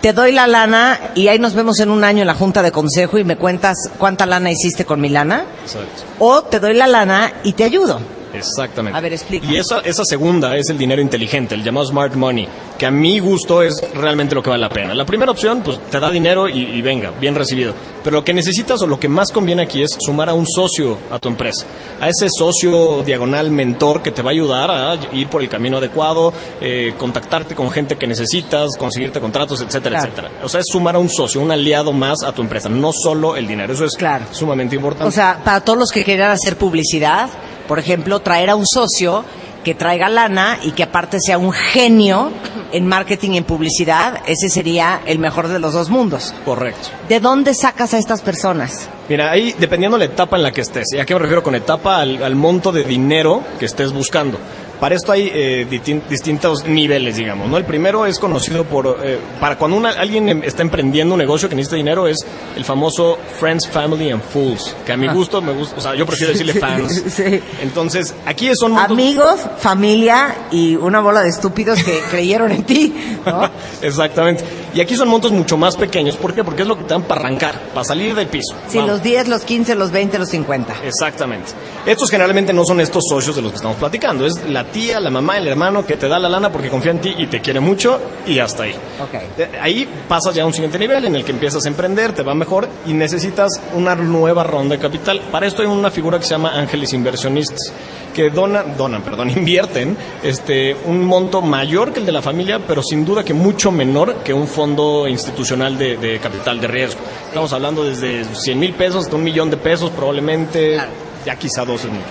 Te doy la lana y ahí nos vemos en un año en la junta de consejo y me cuentas cuánta lana hiciste con mi lana. Exacto. O te doy la lana y te ayudo. Exactamente. A ver, explica. Y esa, esa segunda es el dinero inteligente, el llamado smart money, que a mi gusto es realmente lo que vale la pena. La primera opción, pues te da dinero y, y venga, bien recibido. Pero lo que necesitas o lo que más conviene aquí es sumar a un socio a tu empresa, a ese socio diagonal mentor que te va a ayudar a ir por el camino adecuado, eh, contactarte con gente que necesitas, conseguirte contratos, etcétera, claro. etcétera. O sea, es sumar a un socio, un aliado más a tu empresa, no solo el dinero. Eso es claro. sumamente importante. O sea, para todos los que quieran hacer publicidad, por ejemplo, traer a un socio que traiga lana y que aparte sea un genio en marketing y en publicidad, ese sería el mejor de los dos mundos. Correcto. ¿De dónde sacas a estas personas? Mira, ahí dependiendo la etapa en la que estés, ¿y a qué me refiero con etapa? Al, al monto de dinero que estés buscando. Para esto hay eh, distin- distintos niveles, digamos, ¿no? El primero es conocido por... Eh, para cuando una, alguien está emprendiendo un negocio que necesita dinero es el famoso Friends, Family and Fools, que a mi gusto, me gusta, o sea, yo prefiero decirle fans. Sí. Entonces, aquí son... Montos... Amigos, familia y una bola de estúpidos que creyeron en ti, ¿no? Exactamente. Y aquí son montos mucho más pequeños. ¿Por qué? Porque es lo que te dan para arrancar, para salir del piso. Sí, vamos. Los diez, los quince, los veinte, los cincuenta. Exactamente. Estos generalmente no son estos socios de los que estamos platicando, es la tía, la mamá, el hermano que te da la lana porque confía en ti y te quiere mucho y hasta ahí. Okay. Ahí pasas ya a un siguiente nivel en el que empiezas a emprender, te va mejor y necesitas una nueva ronda de capital. Para esto hay una figura que se llama ángeles inversionistas que donan, donan, perdón, invierten este un monto mayor que el de la familia, pero sin duda que mucho menor que un fondo institucional de, de capital de riesgo. Estamos hablando desde cien mil pesos hasta un millón de pesos probablemente, ya quizá dos es mucho.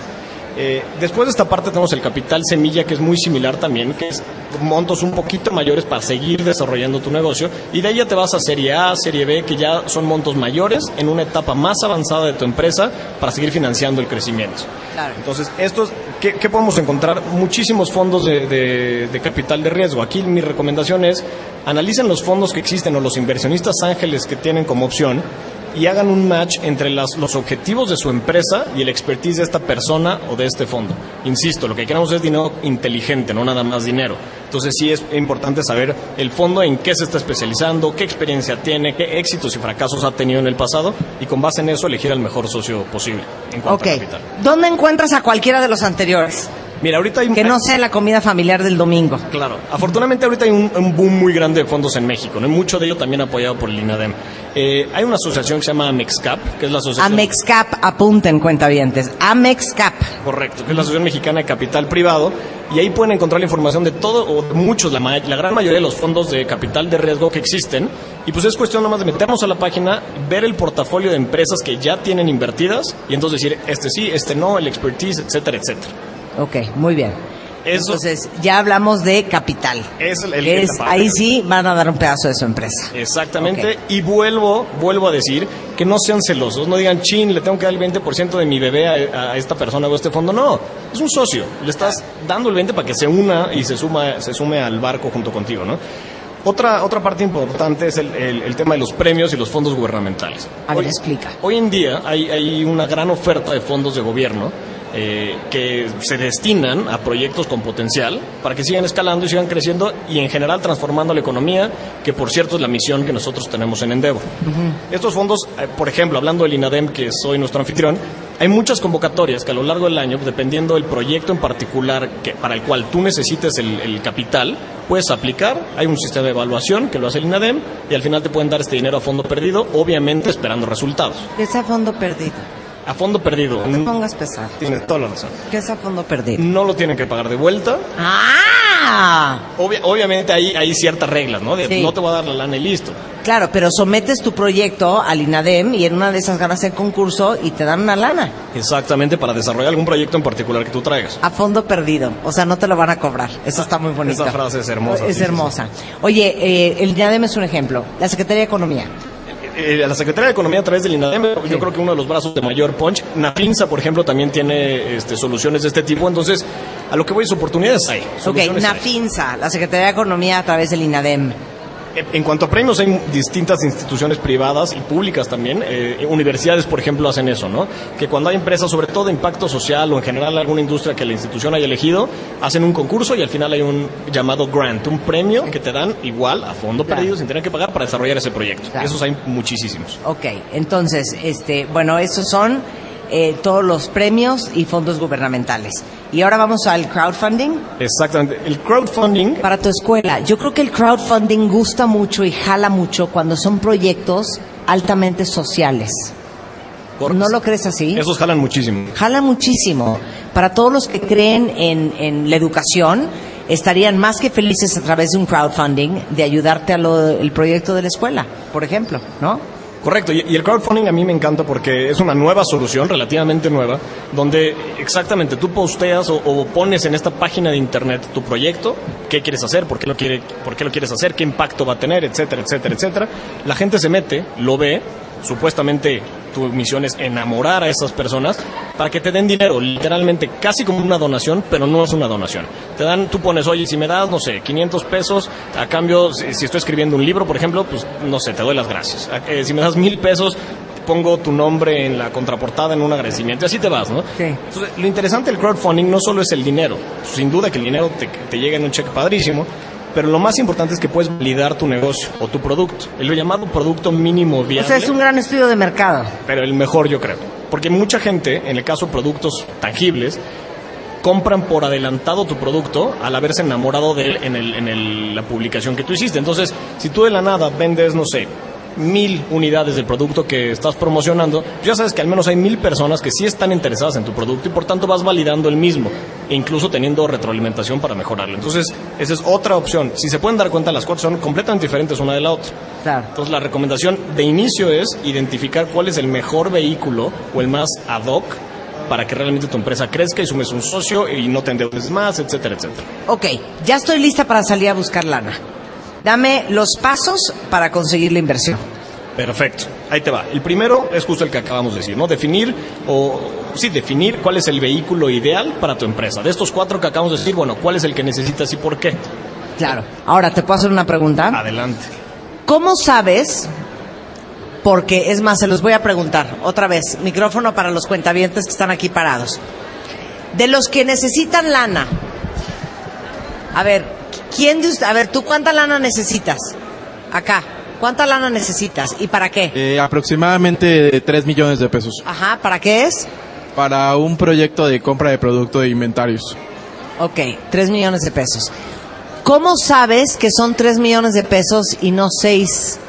Eh, después de esta parte tenemos el capital semilla, que es muy similar también, que es montos un poquito mayores para seguir desarrollando tu negocio, y de ahí ya te vas a serie A, serie B, que ya son montos mayores en una etapa más avanzada de tu empresa para seguir financiando el crecimiento. Claro. Entonces, estos, ¿qué, qué podemos encontrar? Muchísimos fondos de, de, de capital de riesgo. Aquí mi recomendación es, analicen los fondos que existen o los inversionistas ángeles que tienen como opción, y hagan un match entre las, los objetivos de su empresa y el expertise de esta persona o de este fondo. Insisto, lo que queremos es dinero inteligente, no nada más dinero. Entonces sí es importante saber el fondo en qué se está especializando, qué experiencia tiene, qué éxitos y fracasos ha tenido en el pasado y con base en eso elegir al mejor socio posible en cuanto okay. a capital. ¿Dónde encuentras a cualquiera de los anteriores? Mira, ahorita hay... Que no sea la comida familiar del domingo. Claro. Afortunadamente ahorita hay un, un boom muy grande de fondos en México, ¿no? Mucho de ello también apoyado por el INADEM. Eh, hay una asociación que se llama Amexcap, que es la asociación... Amexcap, apunten cuentavientes. Amexcap. Correcto, que es la Asociación Mexicana de Capital Privado. Y ahí pueden encontrar la información de todo, o muchos, la, ma la gran mayoría de los fondos de capital de riesgo que existen. Y pues es cuestión nomás de meternos a la página, ver el portafolio de empresas que ya tienen invertidas y entonces decir, este sí, este no, el expertise, etcétera, etcétera. Ok, muy bien. Eso, entonces, ya hablamos de capital. Es el, el que es, ahí sí van a dar un pedazo de su empresa. Exactamente. Okay. Y vuelvo vuelvo a decir que no sean celosos. No digan, chin, le tengo que dar el veinte por ciento de mi bebé a, a esta persona o a este fondo. No, es un socio. Le estás dando el veinte por ciento para que se una y se, suma, se sume al barco junto contigo, ¿no? Otra, otra parte importante es el, el, el tema de los premios y los fondos gubernamentales. A ver, hoy, explica. Hoy en día hay, hay una gran oferta de fondos de gobierno eh, que se destinan a proyectos con potencial para que sigan escalando y sigan creciendo y en general transformando la economía, que por cierto es la misión que nosotros tenemos en Endeavor. Uh-huh. Estos fondos, eh, por ejemplo, hablando del INADEM, que soy nuestro anfitrión, hay muchas convocatorias que a lo largo del año, dependiendo del proyecto en particular que, para el cual tú necesites el, el capital, puedes aplicar. Hay un sistema de evaluación que lo hace el INADEM y al final te pueden dar este dinero a fondo perdido, obviamente esperando resultados. ¿Qué es a fondo perdido? A fondo perdido. No te pongas pesado. Tienes toda la razón. ¿Qué es a fondo perdido? No lo tienen que pagar de vuelta. ¡Ah! Obvia, obviamente hay, hay ciertas reglas, ¿no? De, sí. No te voy a dar la lana y listo. Claro, pero sometes tu proyecto al INADEM y en una de esas ganas el concurso y te dan una lana. Exactamente, para desarrollar algún proyecto en particular que tú traigas. A fondo perdido, o sea, no te lo van a cobrar. Eso está muy bonito. Esa frase es hermosa. Es sí, hermosa. Sí, sí. Oye, eh, el INADEM es un ejemplo. La Secretaría de Economía. Eh, la Secretaría de Economía a través del INADEM, sí. Yo creo que uno de los brazos de mayor punch. Nafinsa, por ejemplo, también tiene este, soluciones de este tipo. Entonces, a lo que voy es oportunidades hay. Ok, Nafinsa, hay. La Secretaría de Economía a través del INADEM. En cuanto a premios, hay distintas instituciones privadas y públicas también. Eh, universidades, por ejemplo, hacen eso, ¿no? Que cuando hay empresas, sobre todo de impacto social o en general alguna industria que la institución haya elegido, hacen un concurso y al final hay un llamado grant, un premio que te dan igual a fondo claro. perdido sin tener que pagar para desarrollar ese proyecto. Claro. Esos hay muchísimos. Ok, entonces, este, bueno, esos son eh, todos los premios y fondos gubernamentales. Y ahora vamos al crowdfunding. Exactamente. El crowdfunding... Para tu escuela. Yo creo que el crowdfunding gusta mucho y jala mucho cuando son proyectos altamente sociales. Corpus. ¿No lo crees así? Esos jalan muchísimo. Jalan muchísimo. Para todos los que creen en, en la educación, estarían más que felices a través de un crowdfunding de ayudarte al proyecto de la escuela, por ejemplo, ¿no? Correcto, y el crowdfunding a mí me encanta porque es una nueva solución, relativamente nueva, donde exactamente tú posteas o, o pones en esta página de internet tu proyecto, qué quieres hacer, por qué lo quiere, por qué lo quieres hacer, qué impacto va a tener, etcétera, etcétera, etcétera. La gente se mete, lo ve, supuestamente tu misión es enamorar a esas personas para que te den dinero, literalmente casi como una donación, pero no es una donación. Te dan, tú pones, oye, si me das, no sé, quinientos pesos, a cambio, si, si estoy escribiendo un libro, por ejemplo, pues, no sé, te doy las gracias. Eh, si me das mil pesos, pongo tu nombre en la contraportada en un agradecimiento, y así te vas, ¿no? Sí. Entonces, lo interesante del crowdfunding no solo es el dinero, sin duda que el dinero te, te llega en un cheque padrísimo, pero lo más importante es que puedes validar tu negocio o tu producto. El llamado producto mínimo viable. O sea, es un gran estudio de mercado. Pero el mejor, yo creo. Porque mucha gente, en el caso de productos tangibles, compran por adelantado tu producto al haberse enamorado de él en, el, en el, la publicación que tú hiciste. Entonces, si tú de la nada vendes, no sé, mil unidades del producto que estás promocionando, ya sabes que al menos hay mil personas que sí están interesadas en tu producto y por tanto vas validando el mismo e incluso teniendo retroalimentación para mejorarlo. Entonces, esa es otra opción. Si se pueden dar cuenta, las cuatro son completamente diferentes una de la otra. Claro. Entonces, la recomendación de inicio es identificar cuál es el mejor vehículo o el más ad hoc para que realmente tu empresa crezca y sumes un socio y no te endeudes más, etcétera, etcétera. Ok, ya estoy lista para salir a buscar lana. Dame los pasos para conseguir la inversión. Perfecto. Ahí te va. El primero es justo el que acabamos de decir, ¿no? Definir o... Sí, definir cuál es el vehículo ideal para tu empresa. De estos cuatro que acabamos de decir, bueno, ¿cuál es el que necesitas y por qué? Claro. Ahora, ¿te puedo hacer una pregunta? Adelante. ¿Cómo sabes? Porque, es más, se los voy a preguntar otra vez. Micrófono para los cuentavientes que están aquí parados. De los que necesitan lana. A ver... ¿Quién de usted? A ver, ¿tú cuánta lana necesitas? Acá, ¿cuánta lana necesitas? ¿Y para qué? Eh, aproximadamente tres millones de pesos. Ajá, ¿para qué es? Para un proyecto de compra de producto de inventarios. Ok, tres millones de pesos. ¿Cómo sabes que son tres millones de pesos y no seis?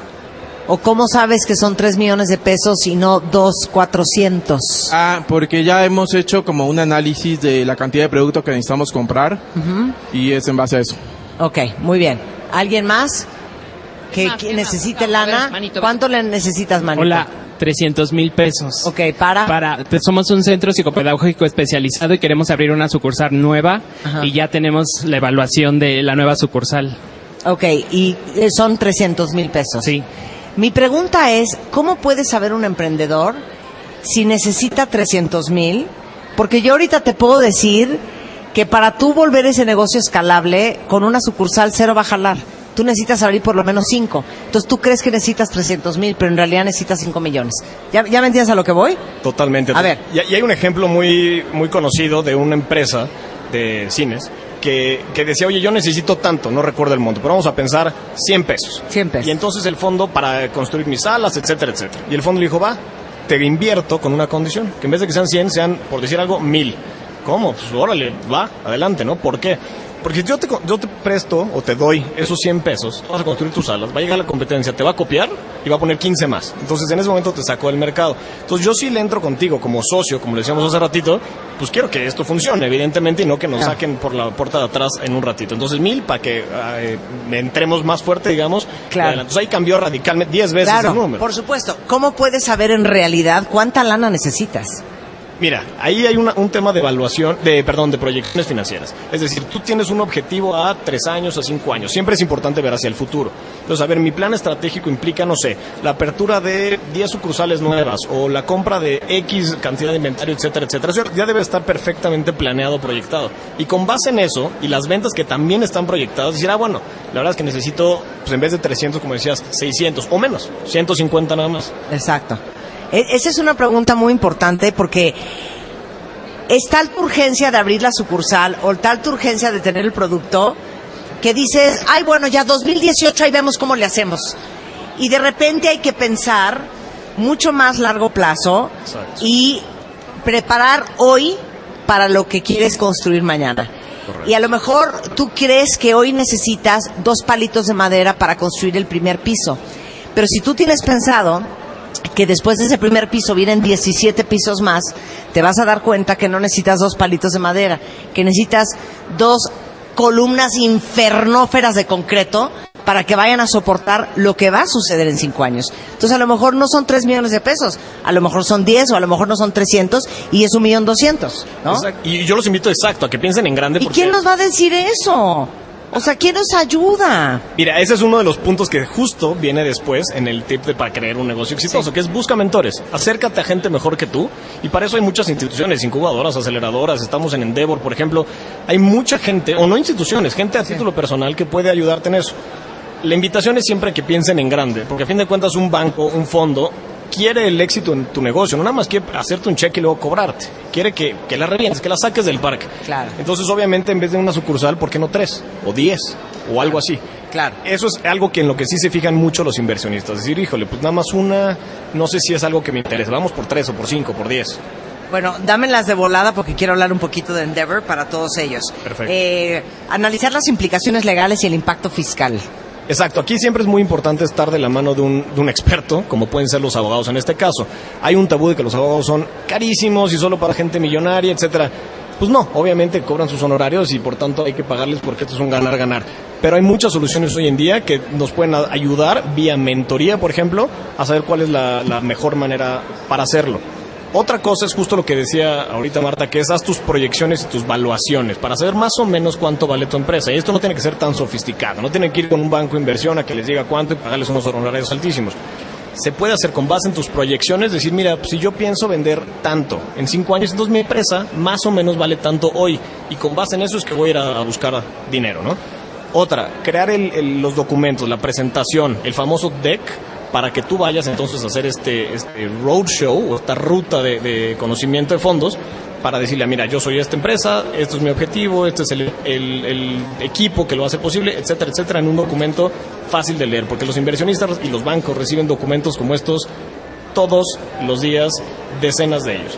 ¿O cómo sabes que son tres millones de pesos y no dos cuatrocientos? Ah, porque ya hemos hecho como un análisis de la cantidad de producto que necesitamos comprar. Uh-huh. Y es en base a eso. Ok, muy bien. ¿Alguien más que, que necesite lana? ¿Cuánto le necesitas, Manito? Hola, trescientos mil pesos. Ok, ¿para? Para, somos un centro psicopedagógico especializado y queremos abrir una sucursal nueva. Ajá. Y ya tenemos la evaluación de la nueva sucursal. Ok, y son trescientos mil pesos. Sí. Mi pregunta es, ¿cómo puede saber un emprendedor si necesita trescientos mil? Porque yo ahorita te puedo decir... que para tú volver ese negocio escalable, con una sucursal cero va a jalar. Tú necesitas abrir por lo menos cinco. Entonces tú crees que necesitas trescientos mil, pero en realidad necesitas cinco millones. ¿Ya, ya me entiendes a lo que voy? Totalmente. A ver. Y, y hay un ejemplo muy, muy conocido de una empresa de cines que, que decía, oye, yo necesito tanto, no recuerdo el monto, pero vamos a pensar cien pesos. cien pesos. Y entonces el fondo para construir mis salas, etcétera, etcétera. Y el fondo le dijo, va, te invierto con una condición, que en vez de que sean cien, sean, por decir algo, mil. ¿Cómo? Pues órale, va, adelante, ¿no? ¿Por qué? Porque yo te, yo te presto o te doy esos cien pesos, vas a construir tus salas, va a llegar la competencia, te va a copiar y va a poner quince más. Entonces, en ese momento te saco del mercado. Entonces, yo sí le entro contigo como socio, como le decíamos hace ratito, pues quiero que esto funcione, evidentemente, y no que nos ah. saquen por la puerta de atrás en un ratito. Entonces, mil para que eh, entremos más fuerte, digamos. Claro. Entonces, ahí cambió radicalmente diez veces claro, el número. Por supuesto. ¿Cómo puedes saber en realidad cuánta lana necesitas? Mira, ahí hay una, un tema de evaluación, de perdón, de proyecciones financieras. Es decir, tú tienes un objetivo a tres años, a cinco años. Siempre es importante ver hacia el futuro. Entonces, a ver, mi plan estratégico implica, no sé, la apertura de diez sucursales nuevas o la compra de X cantidad de inventario, etcétera, etcétera. Eso ya debe estar perfectamente planeado, proyectado. Y con base en eso y las ventas que también están proyectadas, decir, ah, bueno, la verdad es que necesito, pues en vez de trescientos, como decías, seiscientos o menos, ciento cincuenta nada más. Exacto. Esa es una pregunta muy importante porque es tal tu urgencia de abrir la sucursal o tal tu urgencia de tener el producto que dices, ay, bueno, ya dos mil dieciocho ahí vemos cómo le hacemos. Y de repente hay que pensar mucho más largo plazo y preparar hoy para lo que quieres construir mañana. Correcto. Y a lo mejor tú crees que hoy necesitas dos palitos de madera para construir el primer piso. Pero si tú tienes pensado que después de ese primer piso vienen diecisiete pisos más, te vas a dar cuenta que no necesitas dos palitos de madera, que necesitas dos columnas infernóferas de concreto para que vayan a soportar lo que va a suceder en cinco años. Entonces, a lo mejor no son tres millones de pesos, a lo mejor son diez, o a lo mejor no son trescientos, y es un millón doscientos, ¿no? Exacto. Y yo los invito exacto a que piensen en grande. ¿Y porque... quién nos va a decir eso? O sea, ¿quién nos ayuda? Mira, ese es uno de los puntos que justo viene después en el tip de para crear un negocio exitoso, sí, que es busca mentores. Acércate a gente mejor que tú. Y para eso hay muchas instituciones, incubadoras, aceleradoras. Estamos en Endeavor, por ejemplo. Hay mucha gente, o no instituciones, gente a sí. título personal que puede ayudarte en eso. La invitación es siempre que piensen en grande, porque a fin de cuentas un banco, un fondo... quiere el éxito en tu negocio, no nada más quiere hacerte un cheque y luego cobrarte, quiere que, que la revientes, que la saques del parque. Claro. Entonces, obviamente, en vez de una sucursal, ¿por qué no tres? O diez, o algo así. Claro. Eso es algo que en lo que sí se fijan mucho los inversionistas, decir, híjole, pues nada más una, no sé si es algo que me interesa, vamos por tres, o por cinco, por diez. Bueno, dámelas de volada porque quiero hablar un poquito de Endeavor para todos ellos. Perfecto. Eh, analizar las implicaciones legales y el impacto fiscal. Exacto, aquí siempre es muy importante estar de la mano de un, de un experto, como pueden ser los abogados en este caso. Hay un tabú de que los abogados son carísimos y solo para gente millonaria, etcétera. Pues no, obviamente cobran sus honorarios y por tanto hay que pagarles porque esto es un ganar-ganar. Pero hay muchas soluciones hoy en día que nos pueden ayudar vía mentoría, por ejemplo, a saber cuál es la, la mejor manera para hacerlo. Otra cosa es justo lo que decía ahorita Marta, que es haz tus proyecciones y tus valuaciones para saber más o menos cuánto vale tu empresa. Y esto no tiene que ser tan sofisticado, no tiene que ir con un banco de inversión a que les diga cuánto y pagarles unos honorarios altísimos. Se puede hacer con base en tus proyecciones, decir, mira, pues si yo pienso vender tanto en cinco años, entonces mi empresa más o menos vale tanto hoy. Y con base en eso es que voy a ir a buscar dinero, ¿no? Otra, crear el, el, los documentos, la presentación, el famoso deck, para que tú vayas entonces a hacer este, este roadshow o esta ruta de, de conocimiento de fondos para decirle, mira, yo soy esta empresa, esto es mi objetivo, este es el, el, el equipo que lo hace posible, etcétera, etcétera, en un documento fácil de leer, porque los inversionistas y los bancos reciben documentos como estos todos los días, decenas de ellos.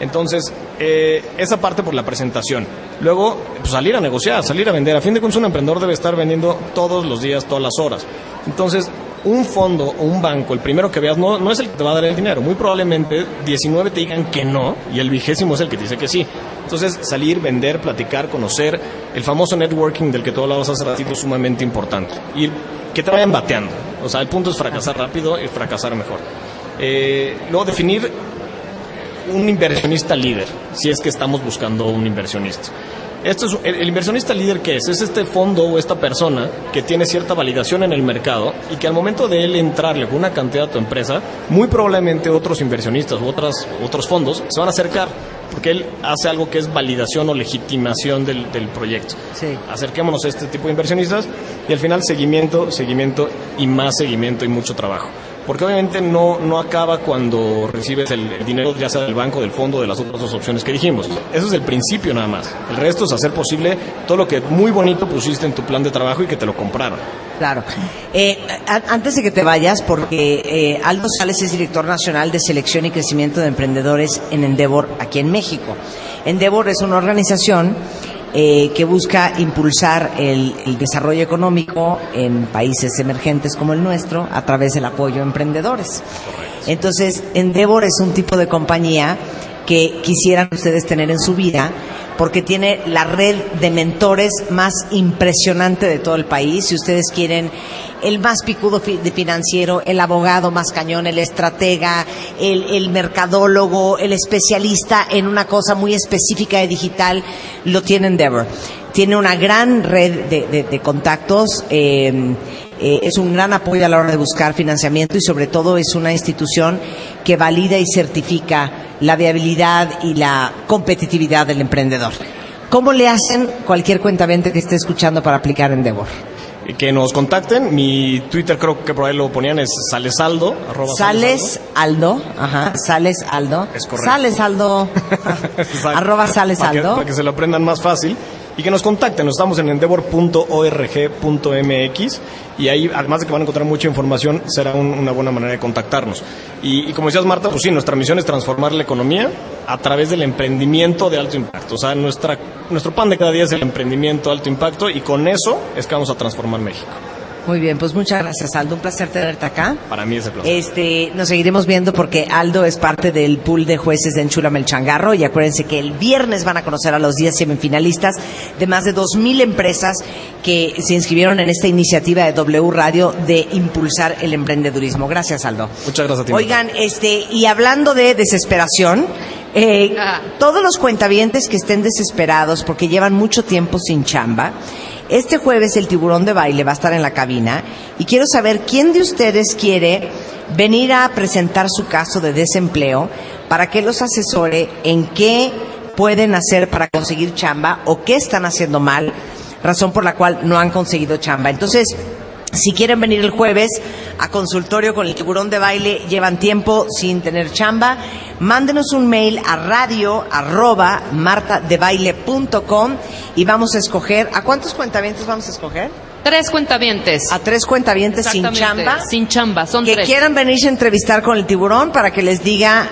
Entonces, eh, esa parte por la presentación. Luego, pues salir a negociar, salir a vender. A fin de cuentas, un emprendedor debe estar vendiendo todos los días, todas las horas. Entonces, un fondo o un banco, el primero que veas, no, no es el que te va a dar el dinero. Muy probablemente diecinueve te digan que no y el vigésimo es el que te dice que sí. Entonces, salir, vender, platicar, conocer. El famoso networking del que tú hablabas hace ratito es sumamente importante. Y que te vayan bateando. O sea, el punto es fracasar rápido y fracasar mejor. Eh, luego, definir un inversionista líder, si es que estamos buscando un inversionista. Esto es, el, el inversionista líder, ¿qué es? Es este fondo o esta persona que tiene cierta validación en el mercado y que al momento de él entrarle con una cantidad a tu empresa, muy probablemente otros inversionistas u otras, otros fondos se van a acercar, porque él hace algo que es validación o legitimación del, del proyecto. Sí. Acerquémonos a este tipo de inversionistas y al final seguimiento, seguimiento y más seguimiento y mucho trabajo. Porque obviamente no, no acaba cuando recibes el dinero, ya sea del banco, del fondo, de las otras dos opciones que dijimos. Eso es el principio nada más. El resto es hacer posible todo lo que muy bonito pusiste en tu plan de trabajo y que te lo compraron. Claro. Eh, antes de que te vayas, porque eh, Aldo Sales es director nacional de selección y crecimiento de emprendedores en Endeavor, aquí en México. Endeavor es una organización eh, que busca impulsar el, el desarrollo económico en países emergentes como el nuestro a través del apoyo a emprendedores. Entonces, Endeavor es un tipo de compañía que quisieran ustedes tener en su vida, porque tiene la red de mentores más impresionante de todo el país. Si ustedes quieren el más picudo de financiero, el abogado más cañón, el estratega, el, el mercadólogo, el especialista en una cosa muy específica de digital, lo tiene Endeavor. Tiene una gran red de, de, de contactos, eh, eh, es un gran apoyo a la hora de buscar financiamiento, y sobre todo es una institución que valida y certifica la viabilidad y la competitividad del emprendedor. ¿Cómo le hacen cualquier cuentaviente que esté escuchando para aplicar Endeavor? Que nos contacten. Mi Twitter, creo que por ahí lo ponían, es Salesaldo. Sales Aldo. Sales Aldo. Ajá. Sales Aldo. Es correcto. Sales Aldo. arroba Sales Aldo. Para que, para que se lo aprendan más fácil. Y que nos contacten. Estamos en endeavor punto org punto m x y ahí, además de que van a encontrar mucha información, será un, una buena manera de contactarnos. Y, y como decías, Martha, pues sí, nuestra misión es transformar la economía a través del emprendimiento de alto impacto. O sea, nuestra, nuestro pan de cada día es el emprendimiento de alto impacto, y con eso es que vamos a transformar México. Muy bien, pues muchas gracias, Aldo. Un placer tenerte acá. Para mí es un placer. Este, nos seguiremos viendo, porque Aldo es parte del pool de jueces de Enchúlame el Changarro, y acuérdense que el viernes van a conocer a los diez semifinalistas de más de dos mil empresas que se inscribieron en esta iniciativa de W Radio de impulsar el emprendedurismo. Gracias, Aldo. Muchas gracias a ti. Oigan, este, y hablando de desesperación, eh, ah. todos los cuentavientes que estén desesperados porque llevan mucho tiempo sin chamba, este jueves el Tiburón de Baile va a estar en la cabina, y quiero saber quién de ustedes quiere venir a presentar su caso de desempleo para que los asesore en qué pueden hacer para conseguir chamba o qué están haciendo mal, razón por la cual no han conseguido chamba. Entonces, si quieren venir el jueves a consultorio con el Tiburón de Baile, llevan tiempo sin tener chamba, mándenos un mail a radio arroba martha de baile punto com y vamos a escoger. ¿A cuántos cuentavientes vamos a escoger? Tres cuentavientes. A tres cuentavientes sin chamba. Sin chamba, son tres. Que quieran venirse a entrevistar con el Tiburón para que les diga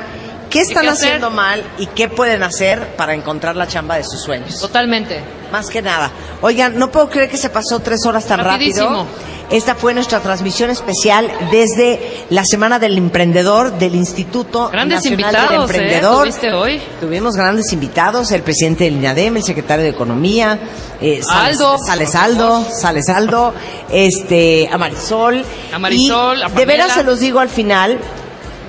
qué están haciendo mal y qué pueden hacer para encontrar la chamba de sus sueños. Totalmente. Más que nada. Oigan, no puedo creer que se pasó tres horas tan rapidísimo. Rápido. Esta fue nuestra transmisión especial desde la Semana del Emprendedor del Instituto Grandes Nacional invitados, del Emprendedor. Eh, ¿tuviste hoy? Tuvimos grandes invitados, el presidente del INADEM, el secretario de Economía, eh, Sales, Aldo. Sales Aldo, Sales Aldo, este, a Marisol. A Marisol, y a Pamela. De veras se los digo al final,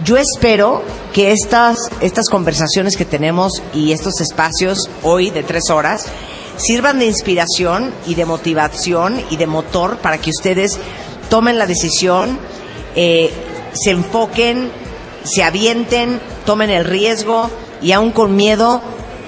yo espero que estas, estas conversaciones que tenemos y estos espacios hoy de tres horas sirvan de inspiración y de motivación y de motor para que ustedes tomen la decisión, eh, se enfoquen, se avienten, tomen el riesgo y aún con miedo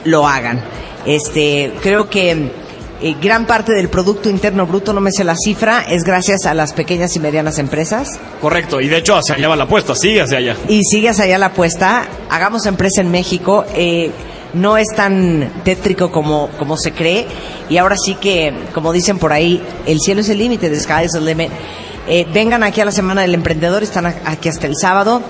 lo hagan. Este, creo que Eh, gran parte del Producto Interno Bruto, no me sé la cifra, es gracias a las pequeñas y medianas empresas. Correcto, y de hecho hacia allá va la apuesta, sigue hacia allá. Y sigue hacia allá la apuesta. Hagamos empresa en México, eh, no es tan tétrico como, como se cree, y ahora sí que, como dicen por ahí, el cielo es el límite, the sky is the limit. Eh, vengan aquí a la Semana del Emprendedor, están aquí hasta el sábado,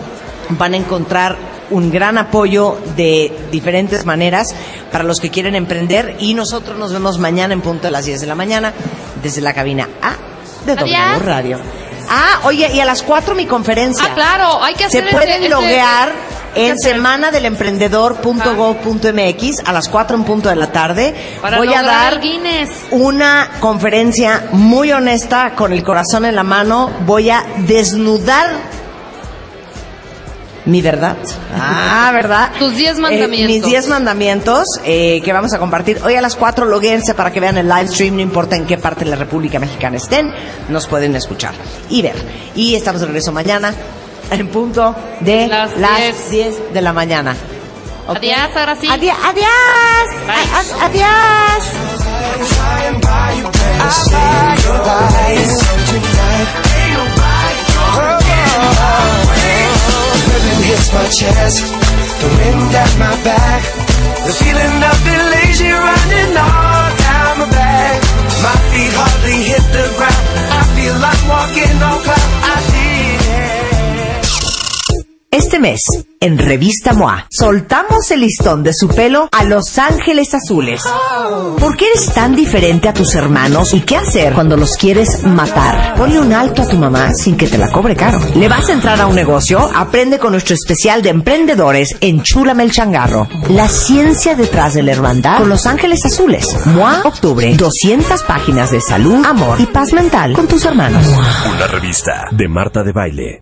van a encontrar un gran apoyo de diferentes maneras para los que quieren emprender, y nosotros nos vemos mañana en punto de las diez de la mañana desde la cabina A de W Radio. Ah, oye, y a las cuatro mi conferencia. Ah, claro, hay que hacer. Se pueden loguear en semana del emprendedor punto gov punto m x a las cuatro en punto de la tarde. Voy a dar una conferencia muy honesta, con el corazón en la mano. Voy a desnudar Mi verdad. Ah, ¿verdad? Tus diez mandamientos. Eh, mis diez mandamientos eh, que vamos a compartir hoy a las cuatro. Loguense para que vean el live stream, no importa en qué parte de la República Mexicana estén, nos pueden escuchar y ver. Y estamos de regreso mañana en punto de las, las diez de la mañana. Okay. Adiós, ahora sí. Adiós. Adiós. Adiós. The wind hits my chest, the wind at my back, the feeling of elation running all down my back. My feet hardly hit the ground, I feel like walking on cloud. I did it. Este mes, en Revista M O A, soltamos el listón de su pelo a Los Ángeles Azules. ¿Por qué eres tan diferente a tus hermanos y qué hacer cuando los quieres matar? Ponle un alto a tu mamá sin que te la cobre caro. ¿Le vas a entrar a un negocio? Aprende con nuestro especial de emprendedores Enchúlame el Changarro. La ciencia detrás de la hermandad con Los Ángeles Azules. M O A, octubre, doscientas páginas de salud, amor y paz mental con tus hermanos. Una revista de Martha Debayle.